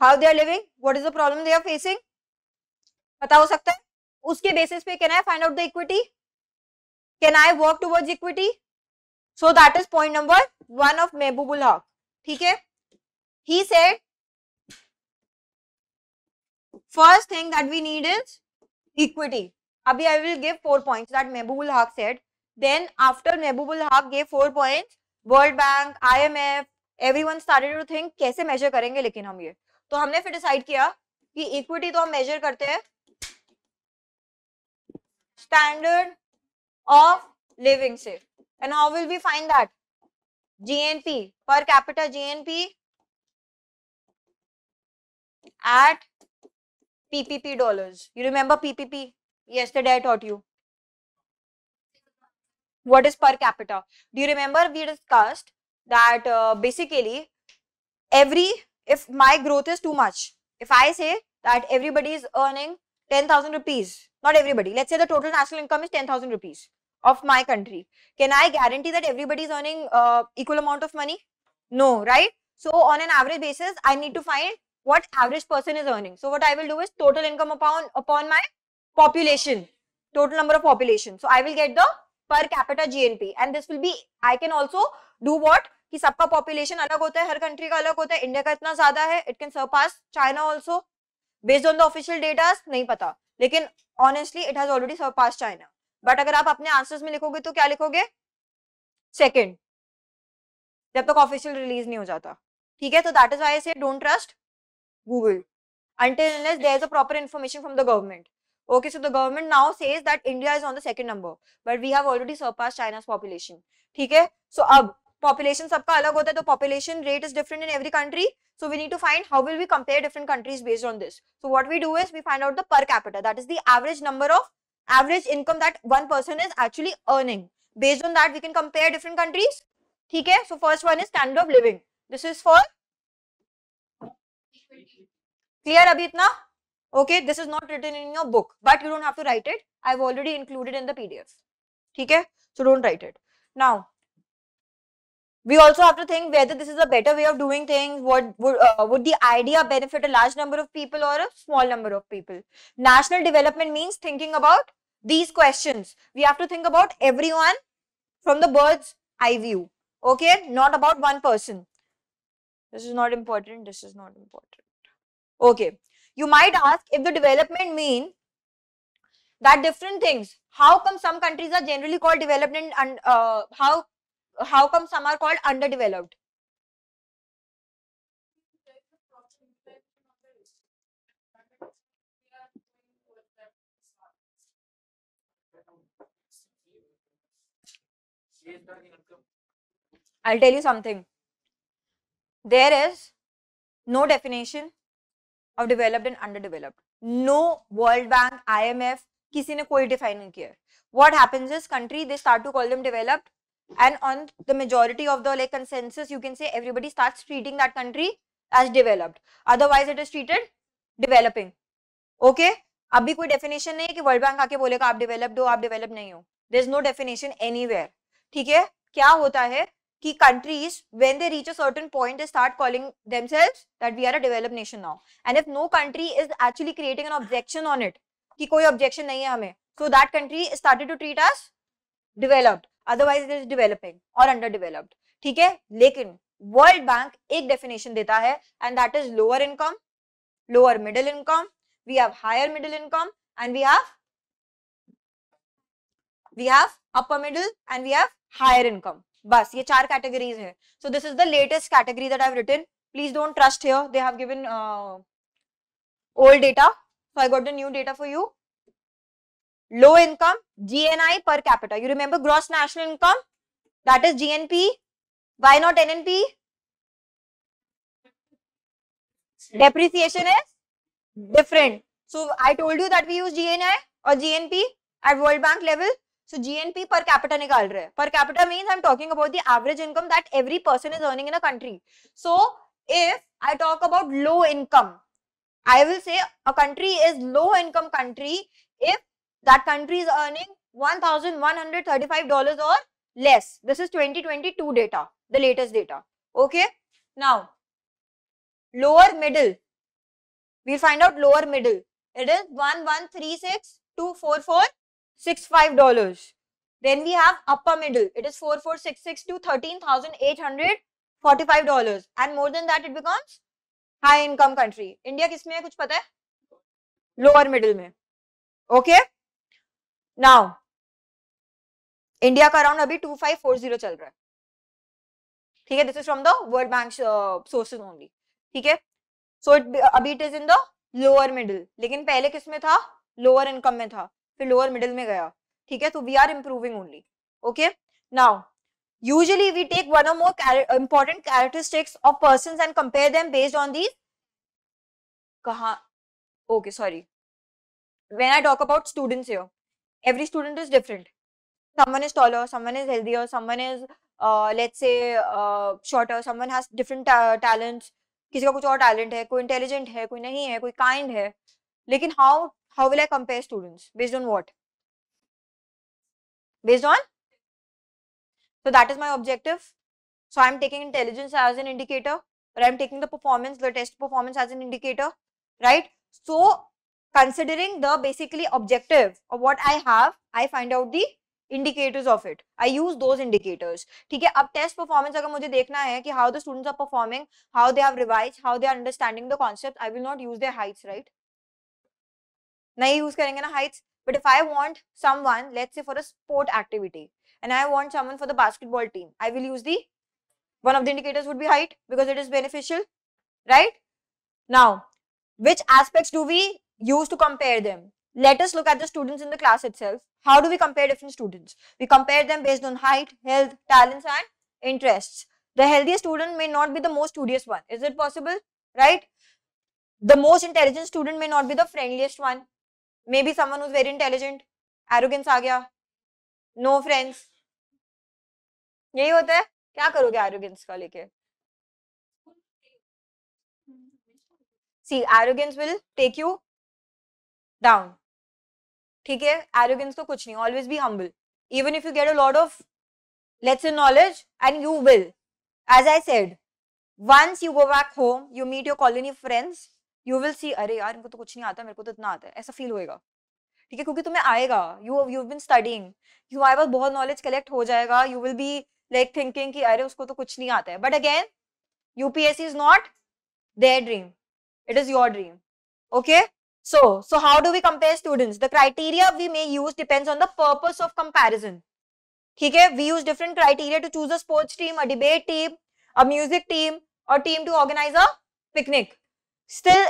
how they are living, what is the problem they are facing, पता हो सकता है. उसके basis पे can I find out the equity? Can I work towards equity? So that is point number one of Mahbub ul Haq. ठीक है? He said first thing that we need is equity. अभी I will give 4 points that Mahbub ul Haq said. Then after Mahbub ul Haq gave 4 points, World Bank, IMF, everyone started to think कैसे measure करेंगे. लेकिन हम ये तो हमने फिर decide किया कि equity तो हम measure करते हैं standard of living से. And how will we find that? GNP, per capita GNP at PPP dollars. You remember PPP? Yesterday I taught you. What is per capita? Do you remember we discussed that basically if my growth is too much, if I say that everybody is earning 10,000 rupees, not everybody, let's say the total national income is 10,000 rupees of my country. Can I guarantee that everybody is earning equal amount of money? No, right? So on an average basis, I need to find what average person is earning. So what I will do is total income upon my population, total number of population. So I will get the per capita GNP, and this will be, I can also do what, कि सबका population अलग होता है, हर country का अलग होता है, India का इतना ज़्यादा है, it can surpass China also, based on the official data नहीं पता, लेकिन honestly it has already surpassed China. But अगर आप अपने answers में लिखोगे तो क्या लिखोगे? Second, जब तक official release नहीं हो जाता, ठीक है? तो that is why I say don't trust Google until unless there is a proper information from the government. Okay, so the government now says that India is on the second number, but we have already surpassed China's population. ठीक है? So अब population सबका अलग होता है, तो population rate is different in every country. So we need to find how will we compare different countries based on this. So what we do is we find out the per capita, that is the average number of average income that one person is actually earning. Based on that, we can compare different countries. ठीक है? So first one is standard of living. This is for clear अभी इतना? Okay, this is not written in your book, but you don't have to write it. I've already included in the PDF. ठीक है? So don't write it. Now, we also have to think whether this is a better way of doing things. Would the idea benefit a large number of people or a small number of people? National development means thinking about these questions. We have to think about everyone from the bird's eye view. Okay, not about one person. This is not important. This is not important. Okay. You might ask if the development mean that different things. How come some countries are generally called developed and how come some are called underdeveloped? I'll tell you something. There is no definition of developed and underdeveloped. No World Bank, IMF, किसी ने कोई define नहीं किया. What happens is country they start to call them developed, and on the majority of the like consensus you can say everybody starts treating that country as developed. Otherwise it is treated developing. Okay? अभी कोई definition नहीं है कि World Bank आके बोलेगा आप developed हो आप developed नहीं हो. There is no definition anywhere. ठीक है? क्या होता है कि countries when they reach a certain point they start calling themselves that we are a developed nation now, and if no country is actually creating an objection on it कि कोई objection नहीं है हमें, so that country is started to treat us developed, otherwise it is developing or underdeveloped. ठीक है? लेकिन World Bank एक definition देता है, and that is lower income, lower middle income, we have higher middle income, and we have upper middle and we have higher income. बस ये चार categories है. So this is the latest category that I have written. Please don't trust here. They have given old data. So I got the new data for you. Low income, GNI per capita. You remember gross national income? That is GNP. Why not NNP? Depreciation is different. So I told you that we use GNI or GNP at World Bank level. So GNP per capita निकाल रहे हैं. Per capita means I'm talking about the average income that every person is earning in a country. So if I talk about low income, I will say a country is low income country if that country is earning $1,135 or less. This is 2022 data, the latest data. Okay. Now, lower middle. We'll find out lower middle. It is $1,136,244.65. Then we have upper middle. It is $4,466 to $13,845. And more than that, it becomes high income country. India किसमें है कुछ पता है? Lower middle में. Okay. Now, India का around अभी 2540 चल रहा है. ठीक है, this is from the world bank sources only. ठीक है, सो अभी it is in the lower middle, लेकिन पहले किस में था? लोअर इनकम में था, फिर लोअर मिडिल में गया. ठीक है, तो we are improving only. Okay, now usually we take one और more important characteristics of persons and compare them based on these. कहां? Okay, sorry, when I talk about students here, every student is different. Someone is taller, someone is healthier, someone is let's say shorter, someone has different talents. किसी का कुछ और talent है, कोई intelligent है, कोई नहीं है, कोई kind है. लेकिन how will I compare students? Based on what? Based on? So that is my objective. So I am taking intelligence as an indicator, or I am taking the performance, the test performance as an indicator, right? So considering the basically objective of what I have, I find out the indicators of it. I use those indicators. ठीक है, अब test performance अगर मुझे देखना है कि how the students are performing, how they have revised, how they are understanding the concepts, I will not use their heights, right? नहीं use करेंगे ना heights. But if I want someone, let's say for a sport activity, and I want someone for the basketball team, I will use the one of the indicators would be height because it is beneficial, right? Now, which aspects do we use to compare them? Let us look at the students in the class itself. How do we compare different students? We compare them based on height, health, talents and interests. The healthiest student may not be the most studious one. Is it possible? Right? The most intelligent student may not be the friendliest one. Maybe someone who's very intelligent. Arrogance आ गया. No friends. यही होता है. क्या करोगे arrogance का लेके? See, arrogance will take you down. ठीक है, arrogance को कुछ नहीं. Always be humble. Even if you get a lot of, let's say, knowledge, and you will. As I said, once you go back home, you meet your colony friends, you will see, अरे यार इनको तो कुछ नहीं आता, मेरे को तो इतना आता है. ऐसा फील होएगा. ठीक है, क्योंकि तुम्हें आएगा. You've been studying. तुम्हारे पास बहुत नॉलेज कलेक्ट हो जाएगा. You will be like thinking कि अरे उसको तो कुछ नहीं आता है. But again, UPSC is not their dream. It is your dream. Okay. So how do we compare students? The criteria we may use depends on the purpose of comparison. ठीक है, we use different criteria to choose a sports team, a debate team, a music team, or team to organize a picnic. Still,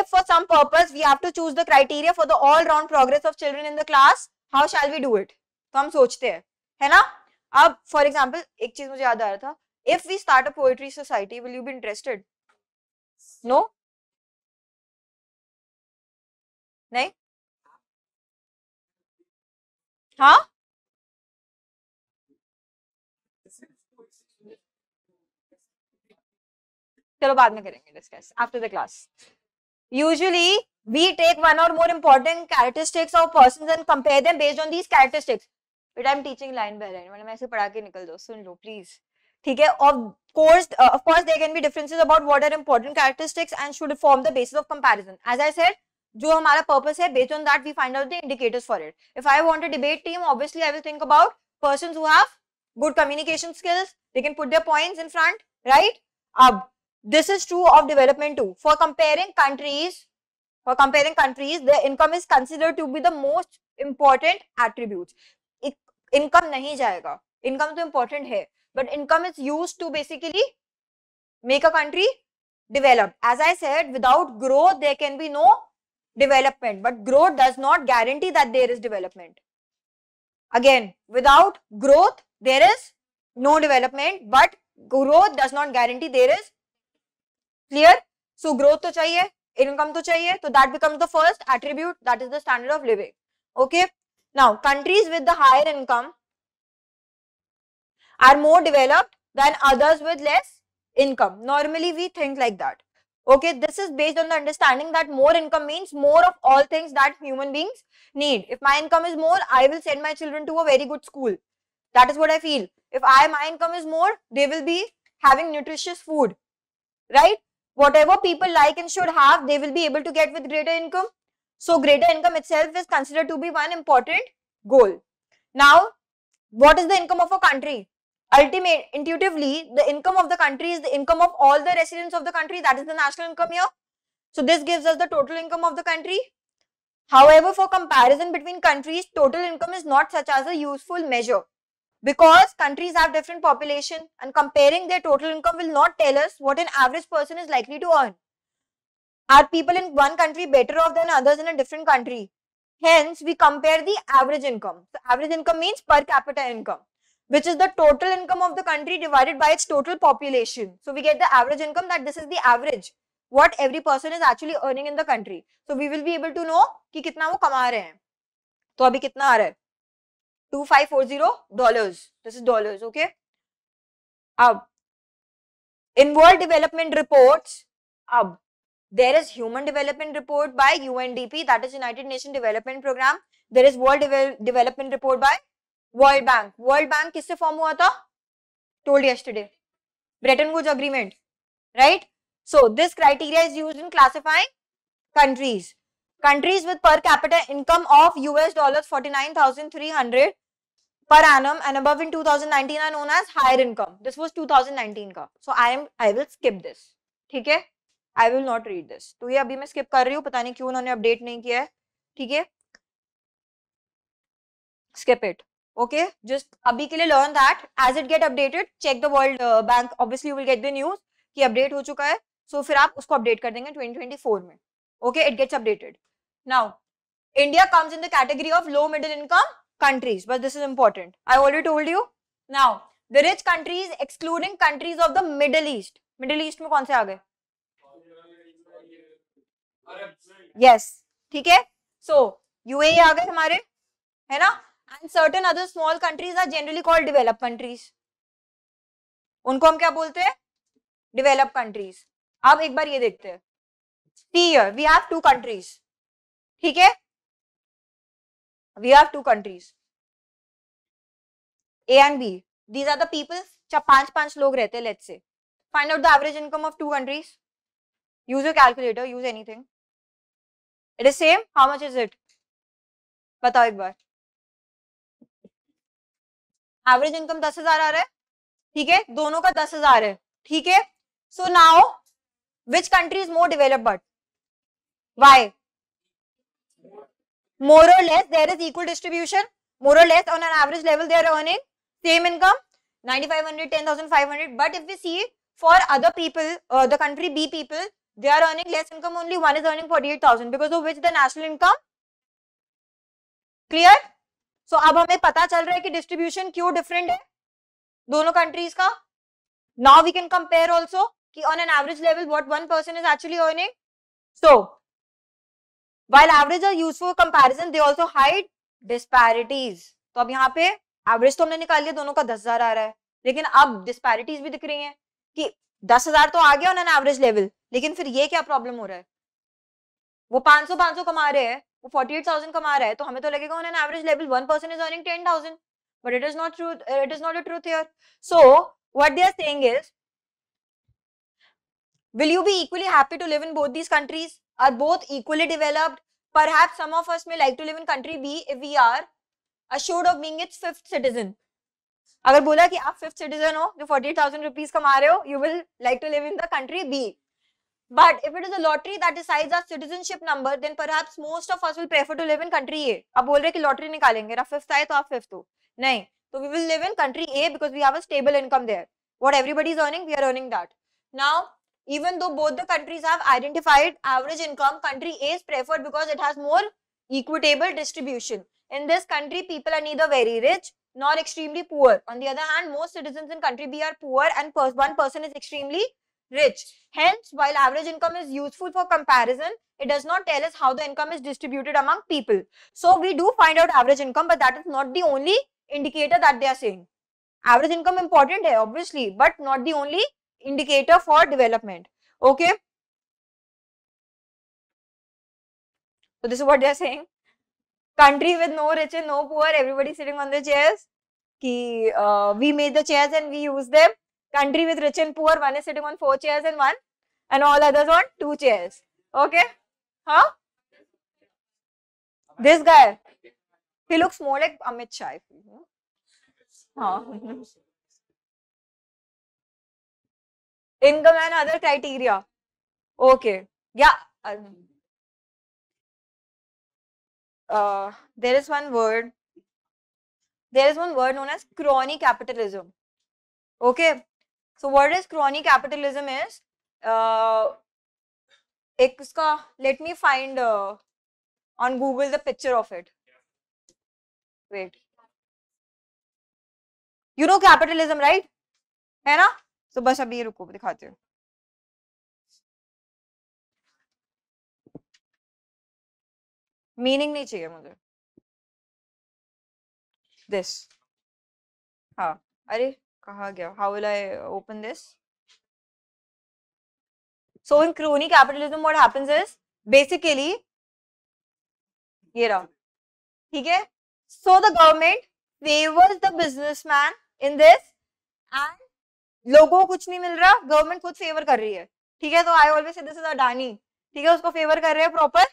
if for some purpose we have to choose the criteria for the all-round progress of children in the class, how shall we do it? तो हम सोचते हैं, है ना? अब for example, एक चीज मुझे याद आ रहा था. If we start a poetry society, will you be interested? No. नहीं? हाँ? चलो बाद में करेंगे discuss after the class. Usually we take one or more important characteristics of persons and compare them based on these characteristics. But I'm teaching line by line. मतलब मैं ऐसे पढ़ा के निकल दो, सुन लो प्लीज. ठीक है, of course there can be differences about what are important characteristics and should form the basis of comparison. As I said, जो हमारा पर्पस है, based on that we find out the indicators for it. If I want a debate team, obviously I will think about persons who have good communication skills. They can put their points in front, right? अब This is true of development too. For comparing countries, their income is considered to be the most important attributes. Income नहीं जाएगा, income तो important है, but income is used to basically make a country develop. As I said, without growth there can be no development, but growth does not guarantee that there is development. Again, without growth there is no development, but growth does not guarantee there is. Clear? So growth तो चाहिए, income तो चाहिए, so that becomes the first attribute, that is the standard of living. Okay. Now, countries with the higher income are more developed than others with less income. Normally, we think like that. Okay, this is based on the understanding that more income means more of all things that human beings need. If my income is more, I will send my children to a very good school. That is what I feel. If my income is more, they will be having nutritious food, right? Whatever people like and should have, they will be able to get with greater income. So, greater income itself is considered to be one important goal. Now, what is the income of a country? Ultimately, intuitively, the income of the country is the income of all the residents of the country. That is the national income here. So, this gives us the total income of the country. However, for comparison between countries, total income is not such as a useful measure, because countries have different population, and comparing their total income will not tell us what an average person is likely to earn. Are people in one country better off than others in a different country? Hence, we compare the average income. So, average income means per capita income, which is the total income of the country divided by its total population. So, we get the average income, that this is the average, what every person is actually earning in the country. So, we will be able to know ki kitna wo kama rahe hain. So, abhi kitna aa raha hai? $2540. This is dollars, okay? In World Development Reports, there is Human Development Report by UNDP, that is United Nations Development Program. There is World Development Report by World Bank. World Bank kisse form hua tha? Told yesterday. Bretton Woods Agreement, right? So, this criteria is used in classifying countries. Countries with per capita income of $49,300 per annum and above in 2019 are known as higher income. This was 2019 ka. So, I will skip this. ठीक है? I will not read this. तो ये अभी मैं skip कर रही हूँ, पता नहीं क्यों उन्होंने update नहीं किया है, ठीक है? Skip it, okay? Just अभी के लिए learn that as it get updated, check the World Bank. Obviously you will get the news कि update हो चुका है, so फिर आप उसको update कर देंगे 2024 में, okay? It gets updated. Now, India comes in the category of low middle income countries, but this is important. I already told you. Now, the rich countries excluding countries of the Middle East. Middle East में कौन से आ गए? Yes, ठीक है? So, UAE आ गए हमारे, है ना? And certain other small countries are generally called developed countries. उनको हम क्या बोलते हैं? Developed countries. अब एक बार ये देखते हैं. See here, we have two countries. ठीक है? We have two countries. A and B. These are the people, पांच लोग रहते हैं, let's say. Find out the average income of two countries. Use your calculator, use anything. It is same. How much is it? बताओ एक बार. Average income 10,000 आ रहा है, ठीक है? दोनों का 10,000 है, ठीक है? So now, which country is more developed? But why? More or less, there is equal distribution. More or less, on an average level, they are earning same income, 9,500, 10,500. But if we see for other people, the country B people, they are earning less income only. One is earning 48,000, because of which the national income. Clear? So, अब हमें पता चल रहा है कि distribution क्यों different है दोनों countries का. Now we can compare also कि on an average level what one person is actually earning. So, while averages are used for comparison, they also hide disparities. तो अब यहाँ पे average तो हमने निकाल लिया, दोनों का 10,000 आ रहा है, लेकिन अब disparities भी दिख रही हैं कि 10,000 तो आ गया ऑन एन एवरेज लेवल, लेकिन फिर ये क्या प्रॉब्लम हो रहा है? वो 500 कमा रहे हैं, वो 48,000 कमा रहा है, तो हमें तो लगेगा on an average level one person is earning 10,000, but it is not true, it is not a truth here. So what they are saying is, will you be equally happy to live in both these countries? Are both equally developed? Perhaps some of us may like to live in country B if we are assured of being its 5th citizen. अगर बोला कि आप fifth citizen हो जो 40,000 rupees कमा रहे हो, you will like to live in the country B, but if it is a lottery that decides our citizenship number, then perhaps most of us will prefer to live in country A. आप बोल रहे कि lottery निकालेंगे, अगर fifth आए तो आप fifth हो, नहीं तो we will live in country A because we have a stable income there, what everybody is earning we are earning that. Now even though both the countries have identified average income, country A is preferred because it has more equitable distribution. In this country, people are neither very rich nor extremely poor. On the other hand, most citizens in country B are poor and one person is extremely rich. Hence, while average income is useful for comparison, it does not tell us how the income is distributed among people. So we do find out average income, but that is not the only indicator that they are saying. Average income important है obviously, but not the only indicator for development. Okay, so this is what they are saying. Country with no rich and no poor, everybody sitting on the chairs, ki we made the chairs and we use them. Country with rich and poor, one is sitting on 4 chairs and one and all others on 2 chairs. Okay, huh? This guy, he looks more like Amit Shah. Huh? Income and other criteria. Okay, yeah. There is one word. There is one word known as crony capitalism. Okay, so what is crony capitalism? Is let me find on Google the picture of it. Wait. You know capitalism, right? है ना? तो बस अभी रुको दिखाते हैं। Meaning नहीं चाहिए मुझे दिस। हाँ, अरे कहाँ गया? How will I open this? So in crony capitalism what happens is basically ये रहा, ठीक है? So the government favours the businessman in this and लोगों को कुछ नहीं मिल रहा, गवर्नमेंट खुद फेवर कर रही है, ठीक है? तो I always say this is Adani, ठीक है? उसको फेवर कर रहे हैं प्रॉपर,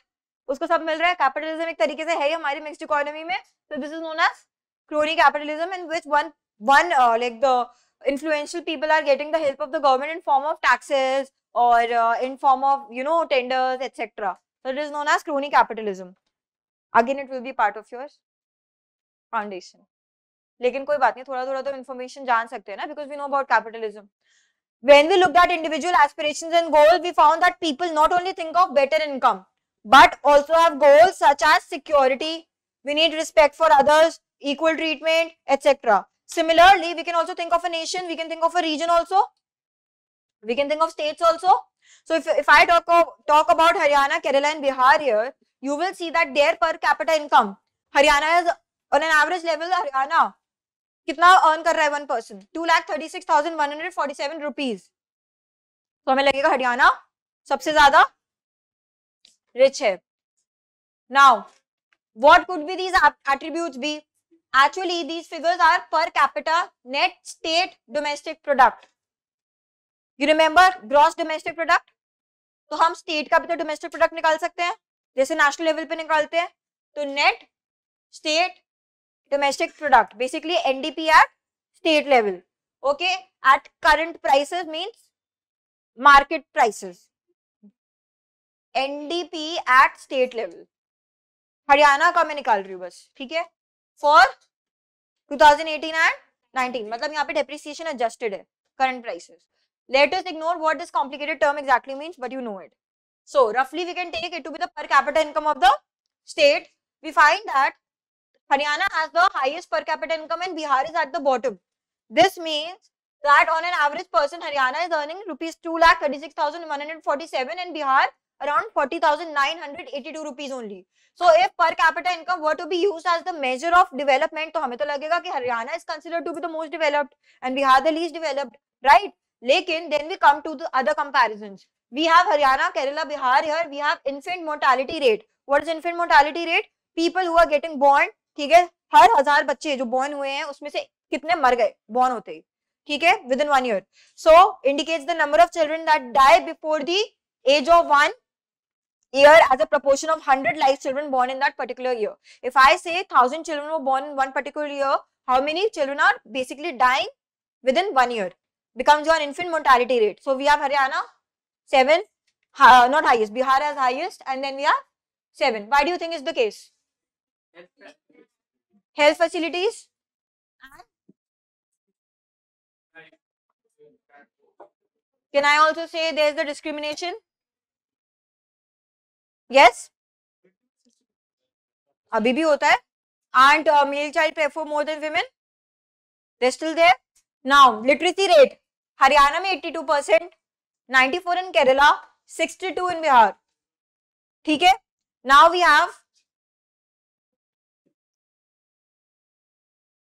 उसको सब मिल रहा है। कैपिटलिज्म एक तरीके से है ही हमारी मिक्स्ड इकोनॉमी में, so this is known as crony capitalism in which one like the influential people are getting the help of the government in form of taxes और in form of you know tenders etcetera, so it is known as crony capitalism. Again it will be part of your foundation, लेकिन कोई बात नहीं, थोड़ा थोड़ा तो information जान सकते हैं ना, because we know about capitalism. When we looked at individual aspirations and goals, we found that people not only think of better income but also have goals such as security, we need respect for others, equal treatment etcetera. Similarly we can also think of a nation, we can think of a region also, we can think of states also. So if I talk about Haryana, Kerala and Bihar here, you will see that there per capita income, Haryana is on an average level, Haryana कितना earn कर रहा है one person? 2,36,147 rupees. तो हमें लगेगा हरियाणा सबसे ज्यादा rich है। Now what could be these attributes be? Actually these figures are per capita net state domestic product. You remember gross domestic product? तो हम स्टेट का भी तो डोमेस्टिक प्रोडक्ट निकाल सकते हैं जैसे नेशनल लेवल पे निकालते हैं, तो net state domestic product basically NDP at state level, okay, at current prices means market prices, NDP at state level. Haryana का मैं निकाल रही हूँ बस, ठीक है? फॉर 2018 and 19, मतलब यहाँ पे depreciation adjusted है current prices. Let us ignore what this complicated term exactly means, but you know it. So roughly we can take it to be the per capita income of the state. We find that Haryana has the highest per capita income and Bihar is at the bottom. This means that on an average person, Haryana is earning rupees 2,36,147 and Bihar around 40,982 rupees only. So if per capita income were to be used as the measure of development, तो हमें तो लगेगा कि Haryana is considered to be the most developed and Bihar the least developed, right? लेकिन then we come to the other comparisons. We have Haryana, Kerala, Bihar here. We have infant mortality rate. What is infant mortality rate? People who are getting born, ठीक है? हर 1000 बच्चे जो born हुए हैं उसमें से कितने मर गए बॉर्न होते ही, ठीक है? Within 1 year. So indicates the number of children that die before the age of 1 year as a proportion of 100 live children born in that particular year. If I say 1000 children were born in one particular year, how many children are basically dying within 1 year becomes your infant mortality rate. So we have Haryana 7, not highest, Bihar has highest, and then we have 7. Why do you think is the case? Health facilities. Can I also say there's the discrimination? Yes? Abhi bhi hota hai. Aren't male child prefer more than women? They're still there. Now, literacy rate. Haryana में 82%, 94 in Kerala, 62 in Bihar. ठीक है? Now we have,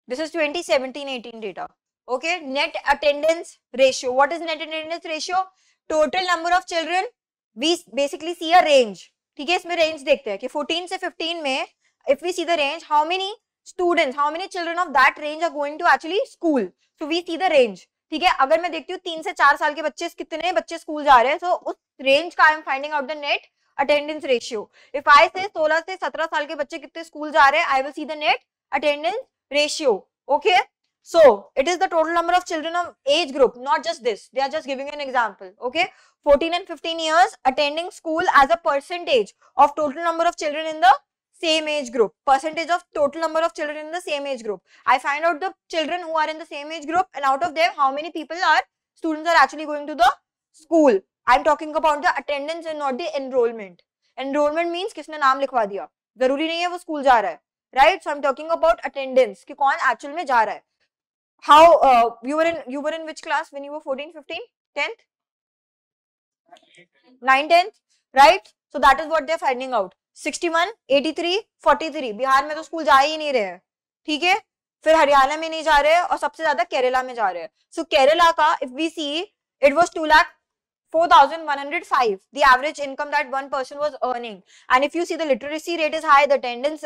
this is 2017-18 data. Okay, net attendance ratio. What is net attendance ratio? Total number of children. We basically see a range. ठीक है, इसमें range देखते हैं कि 14 से 15 में, if we see the range, how many students, how many children of that range are going to actually school? So we see the range. ठीक है, अगर मैं देखती हूँ 3 से 4 साल के बच्चे, कितने बच्चे स्कूल जा रहे हैं, तो उस रेंज का I am finding out the net attendance ratio. If I say 16 से 17 साल के बच्चे कितने स्कूल जा रहे हैं, I will see the net attendance ratio. Okay. So, it is the total number of children of age group, not just this. They are just giving you an example, okay? 14 and 15 years attending school as a percentage of total number of children in the same age group. Percentage of total number of children in the same age group. I find out the children who are in the same age group, and out of them, how many people are, students are actually going to the school. I am talking about the attendance and not the enrollment. Enrollment means, किसने नाम लिखवा दिया? जरूरी नहीं है वो school जा रहा है, right? So, I am talking about attendance, कि कौन actual में जा रहा है. How you were in which class when you were 14, 15, 10th, 9, 10th, right? So that is what they are finding out. 61, 83, 43. Bihar में तो स्कूल जा ही नहीं रहे हैं, ठीक है? फिर हरियाणा में नहीं जा रहे हैं और सबसे ज्यादा केरला में जा रहे हैं. So Kerala का if we see, it was 2,04,105 the average income that one person was earning. And if you see, the literacy rate is high, the attendance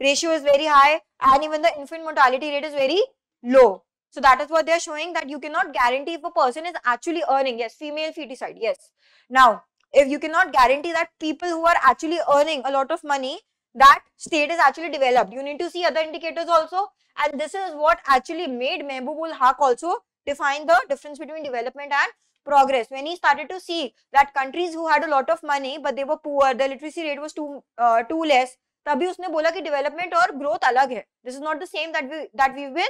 ratio is very high, and even the infant mortality rate is very low. So that is what they are showing, that you cannot guarantee if a person is actually earning. Yes, female feticide, yes. Now, if you cannot guarantee that people who are actually earning a lot of money, that state is actually developed. You need to see other indicators also. And this is what actually made Mahbub ul Haq also define the difference between development and progress. When he started to see that countries who had a lot of money, but they were poor, the literacy rate was too less, तभी उसने बोला कि development और growth अलग है. This is not the same that we've been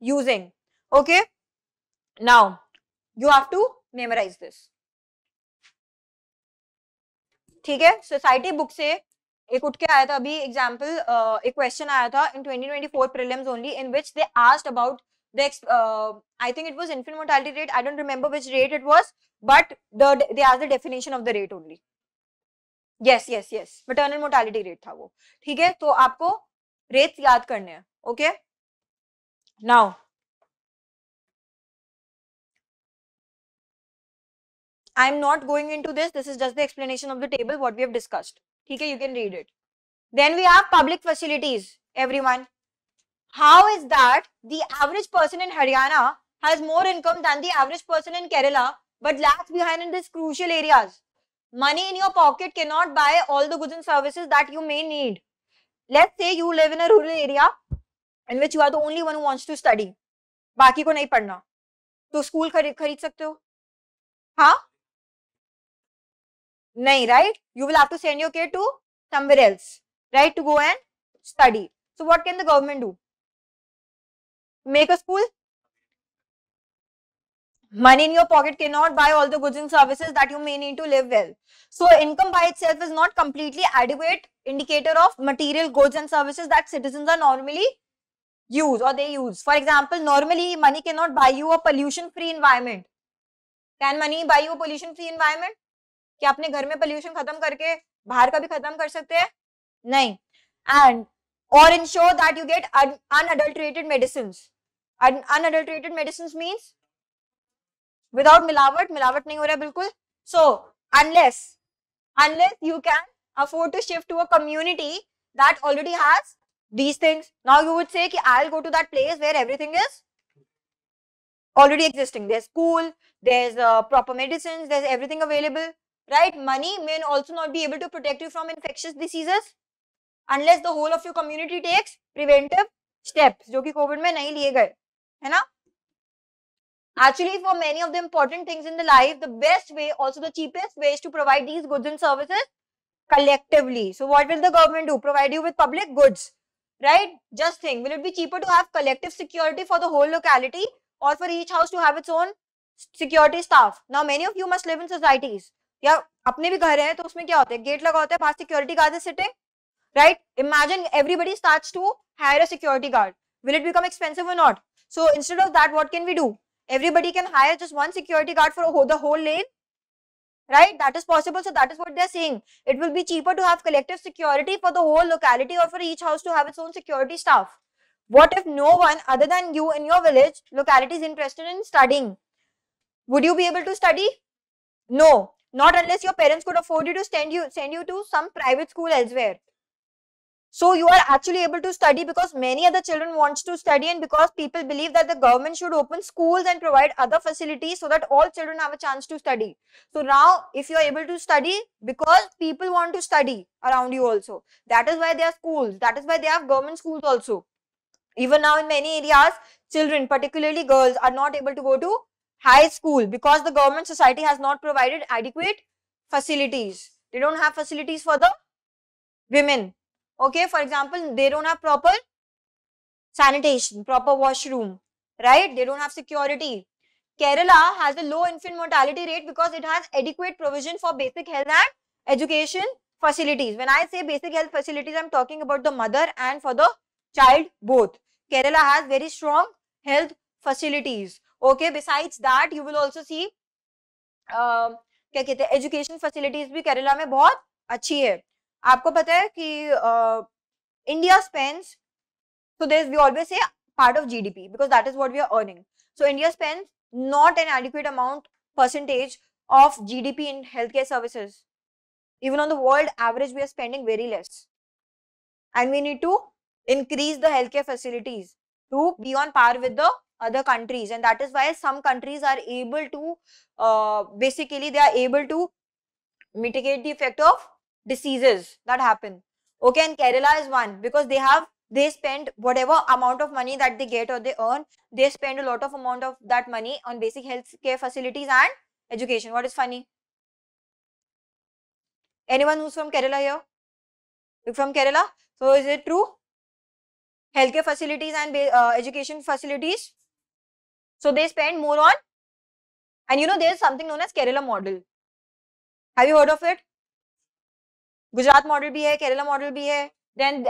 using. Okay, now you have to memorize this. ठीक है, society book से एक उठ के आया था अभी एग्जाम्पल, एक क्वेश्चन आया था in 2024 prelims only, in which they asked about the I think it was infant mortality rate. I don't remember which rate it was, but they asked the definition of the rate only. Yes, maternal mortality rate था वो. ठीक है, तो आपको rates याद करने हैं. Okay, now I am not going into this. This is just the explanation of the table what we have discussed. Okay, you can read it. Then we have public facilities. Everyone, how is that the average person in Haryana has more income than the average person in Kerala, but lags behind in these crucial areas? Money in your pocket cannot buy all the goods and services that you may need. Let's say you live in a rural area in which you are the only one who wants to study. बाकी को नहीं पढ़ना, तो school खरीद सकते हो? हाँ, नहीं, right? You will have to send your kid to somewhere else, right, to go and study. So what can the government do? Make a school? Money in your pocket cannot buy all the goods and services that you may need to live well. So income by itself is not completely adequate indicator of material goods and services that citizens are normally use or they use. For example, normally money cannot buy you a pollution free environment. Can money buy you a pollution free environment? कि अपने घर में pollution खत्म करके बाहर का भी खत्म कर सकते हैं? नहीं. And or ensure that you get unadulterated medicines. Unadulterated medicines means without मिलावट, मिलावट नहीं हो रहा है बिल्कुल. So unless you can afford to shift to a community that already has these things. Now you would say कि I'll go to that place where everything is already existing. There's school, there's proper medicines, there's everything available, right? Money may also not be able to protect you from infectious diseases unless the whole of your community takes preventive steps जो कि Covid में नहीं लिए गए, है ना. Actually, for many of the important things in the life, the best way, also the cheapest ways to provide these goods and services collectively. So, what will the government do? Provide you with public goods, right? Just think, will it be cheaper to have collective security for the whole locality, or for each house to have its own security staff? Now, many of you must live in societies. या अपने भी घर हैं तो उसमें क्या होता है, गेट लगा होता है, बाहर security guards are sitting, right? Imagine everybody starts to hire a security guard. Will it become expensive or not? So, instead of that, what can we do? Everybody can hire just one security guard for the whole lane, right? That is possible. So that is what they are saying. It will be cheaper to have collective security for the whole locality, or for each house to have its own security staff. What if no one other than you in your village locality is interested in studying? Would you be able to study? No, not unless your parents could afford you to send you to some private school elsewhere. So you are actually able to study because many other children wants to study, and because people believe that the government should open schools and provide other facilities so that all children have a chance to study. So now if you are able to study because people want to study around you also, that is why there are schools, that is why they have government schools also. Even now in many areas, children, particularly girls, are not able to go to high school because the government society has not provided adequate facilities. They don't have facilities for the women. Okay, for example, they don't have proper sanitation, proper washroom, right? They don't have security. Kerala has a low infant mortality rate because it has adequate provision for basic health and education facilities. When I say basic health facilities, I'm talking about the mother and for the child both. Kerala has very strong health facilities. Okay, besides that, you will also see education facilities भी केरला में बहुत अच्छी है. आपको पता है कि India spends, so there we always say part of GDP because that is what we are earning. So India spends not an adequate amount percentage of GDP in health care services. Even on the world average we are spending very less, and we need to increase the health care facilities to be on par with the other countries, and that is why some countries are able to basically they are able to mitigate the effect of diseases that happen. Okay, and Kerala is one because they spend whatever amount of money that they get or they earn, they spend a lot of amount of that money on basic health care facilities and education. What is funny? Anyone who's from Kerala here? You're from Kerala, so is it true? Healthcare facilities and education facilities. So they spend more on, and you know there is something known as Kerala model. Have you heard of it? Gujarat model भी है, Kerala model भी है. Then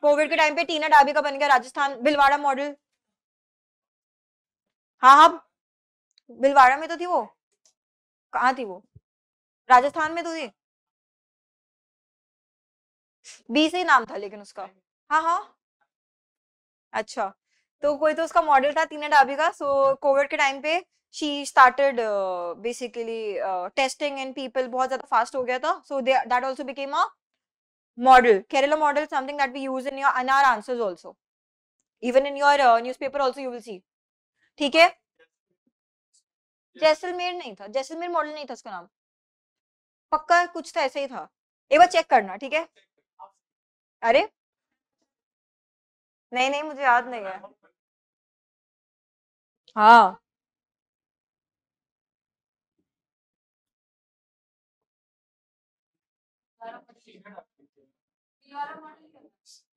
Covid के time पे टीना डाबी का बन गया Rajasthan Bhilwara model. हाँ, भिलवाड़ा में तो थी वो, कहाँ थी वो, राजस्थान में तो थी, बी से ही नाम था लेकिन उसका. हाँ, अच्छा, तो कोई तो उसका मॉडल था टीना डाबी का. सो कोविड के टाइम पे she started basically testing and people बहुत ज़्यादा fast हो गया था. So that also became a model. Kerala model is something that we use in your our answers also. Even in your newspaper also you will see. ठीक है? जैसलमेर नहीं था, Jaisalmer model नहीं था उसका नाम, पक्का कुछ था ऐसा ही था. एक बार चेक करना, ठीक है? अरे नहीं, मुझे याद नहीं है. हाँ,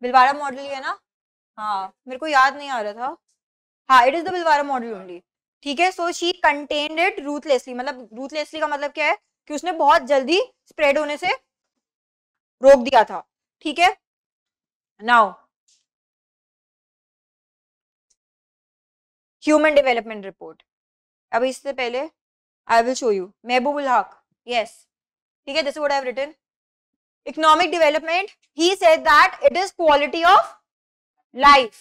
बिलवाड़ा मॉडल ही है ना. हाँ, मेरे को याद नहीं आ रहा था. हाँ, इट इज द बिलवाड़ा मॉडल ओनली. ठीक है. So she contained it ruthlessly, मतलब रूथलेसली का मतलब क्या है कि उसने बहुत जल्दी स्प्रेड होने से रोक दिया था. ठीक है. नाउ ह्यूमन डेवलपमेंट रिपोर्ट, अब इससे पहले आई विल शो यू महबूब उल हक. यस, ठीक है, this is what I have written. Economic development, he said that it is quality of life.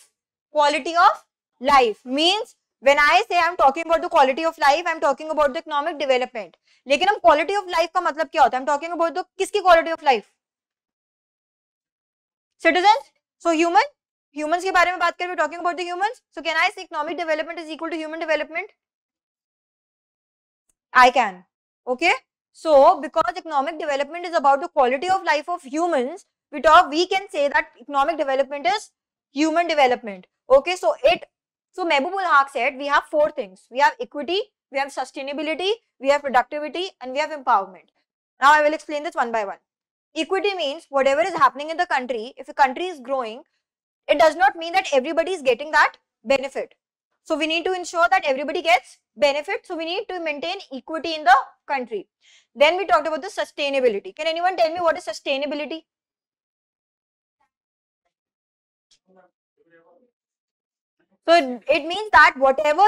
Quality of life means when I say I'm talking about the quality of life, I'm talking about the economic development. लेकिन हम quality of life का मतलब क्या होता है? I'm talking about the किसकी quality of life? Citizens. So humans के बारे में बात कर रहे हैं. Talking about the humans. So can I say economic development is equal to human development? I can. Okay. So, because economic development is about the quality of life of humans, we can say that economic development is human development. Okay, so Mahbub ul Haq said we have four things. We have equity, we have sustainability, we have productivity, and we have empowerment. Now I will explain this one by one. Equity means whatever is happening in the country, if a country is growing, it does not mean that everybody is getting that benefit. So we need to ensure that everybody gets benefit. So we need to maintain equity in the country. Then we talked about the sustainability. Can anyone tell me what is sustainability? So it means that whatever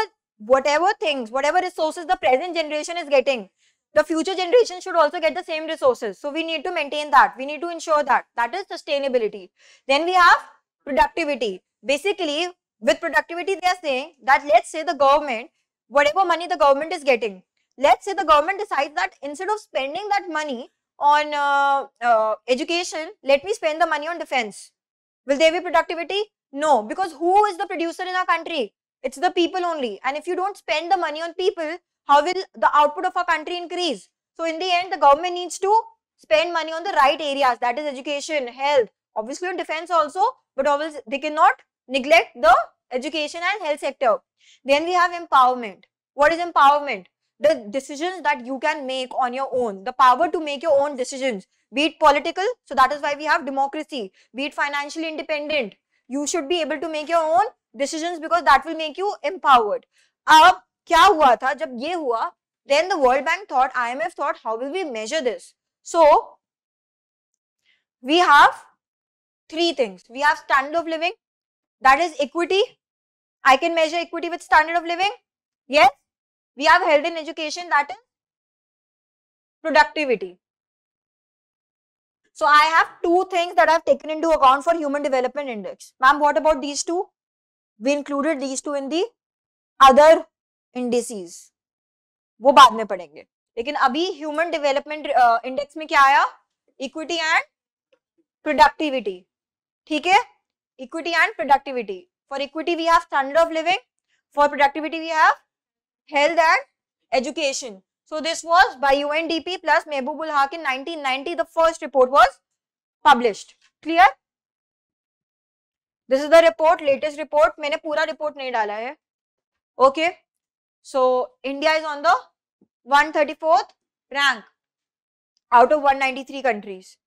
things, whatever resources the present generation is getting, the future generation should also get the same resources. So we need to maintain that. We need to ensure that. That is sustainability. Then we have productivity. Basically, with productivity, they are saying that let's say the government, whatever money the government is getting, let's say the government decides that instead of spending that money on education, let me spend the money on defense. Will there be productivity? No, because who is the producer in our country? It's the people only. And if you don't spend the money on people, how will the output of our country increase? So in the end, the government needs to spend money on the right areas, that is education, health, obviously on defense also, but obviously they cannot neglect the education and health sector. Then we have empowerment. What is empowerment? The decisions that you can make on your own, the power to make your own decisions, be it political, so that is why we have democracy, be it financially independent. You should be able to make your own decisions because that will make you empowered. Ab क्या हुआ था जब ये हुआ, then the World Bank thought, IMF thought, how will we measure this? So we have three things. We have standard of living, that is equity. I can measure equity with standard of living. Yes. We have health and education, that is productivity. So I have two things that I have taken into account for Human Development Index. Ma'am, what about these two? We included these two in the other indices. वो बाद में पढ़ेंगे. लेकिन अभी Human Development Index में क्या आया? Equity and productivity. ठीक है? Equity and productivity. For equity we have standard of living. For productivity we have health and education. So this was by UNDP plus Mahbub ul Haq in 1990. The first report was published. Clear? This is the report, latest report. मैंने पूरा report नहीं डाला है. Okay. So India is on the 134th rank out of 193 countries.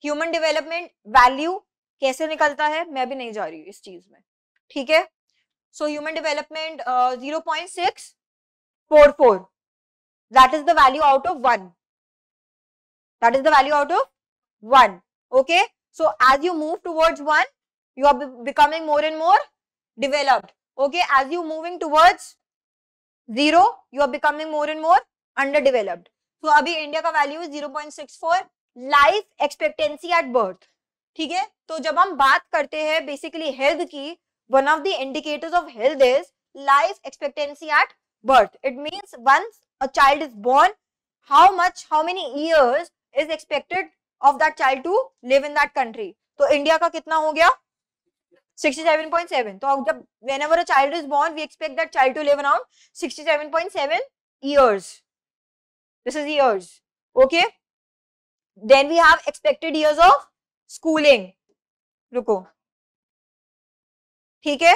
Human development value कैसे निकलता है मैं भी नहीं जा रही हूँ इस चीज में. ठीक है? So human development 0.644. That is the value out of 1. That is the value out of 1. Okay. So as you move towards 1, you are becoming more and more developed. Okay. As you moving towards 0, you are becoming more and more underdeveloped. So abhi India ka value is 0.64. Life expectancy at birth. ठीक है? तो जब हम बात करते हैं basically health की, one of the indicators of health is life expectancy at birth. It means once a child is born, how many years is expected of that child to live in that country. So India ka kitna ho gaya? 67.7. So whenever a child is born, we expect that child to live around 67.7 years. This is years. Okay. Then we have expected years of schooling. Ruko. ठीक है?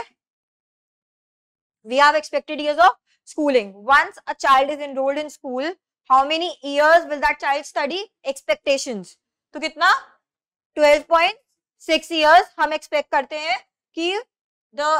We have expected years of schooling. Once a child is enrolled in school, how many years will that child study? Expectations. तो कितना? 12.6 years हम expect करते हैं कि the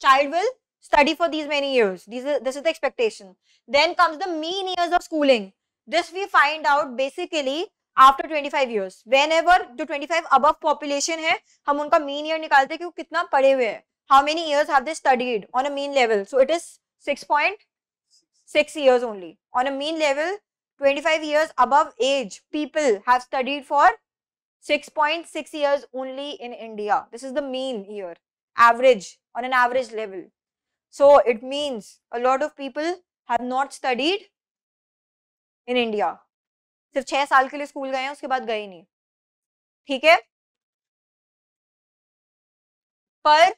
child will study for these many years. This is the expectation. Then comes the mean years of schooling. This we find out basically after 25 years. Whenever जो 25 above population है, हम उनका mean year निकालते हैं कि वो कितना पढ़े हुए हैं. How many years have they studied on a mean level? So it is 6.6 years only. On a mean level, 25 years above age, people have studied for 6.6 years only in India. This is the mean year, average, on an average level. So it means a lot of people have not studied in India. सिर्फ 6 साल के लिए school गए हैं, उसके बाद गए नहीं. ठीक है? पर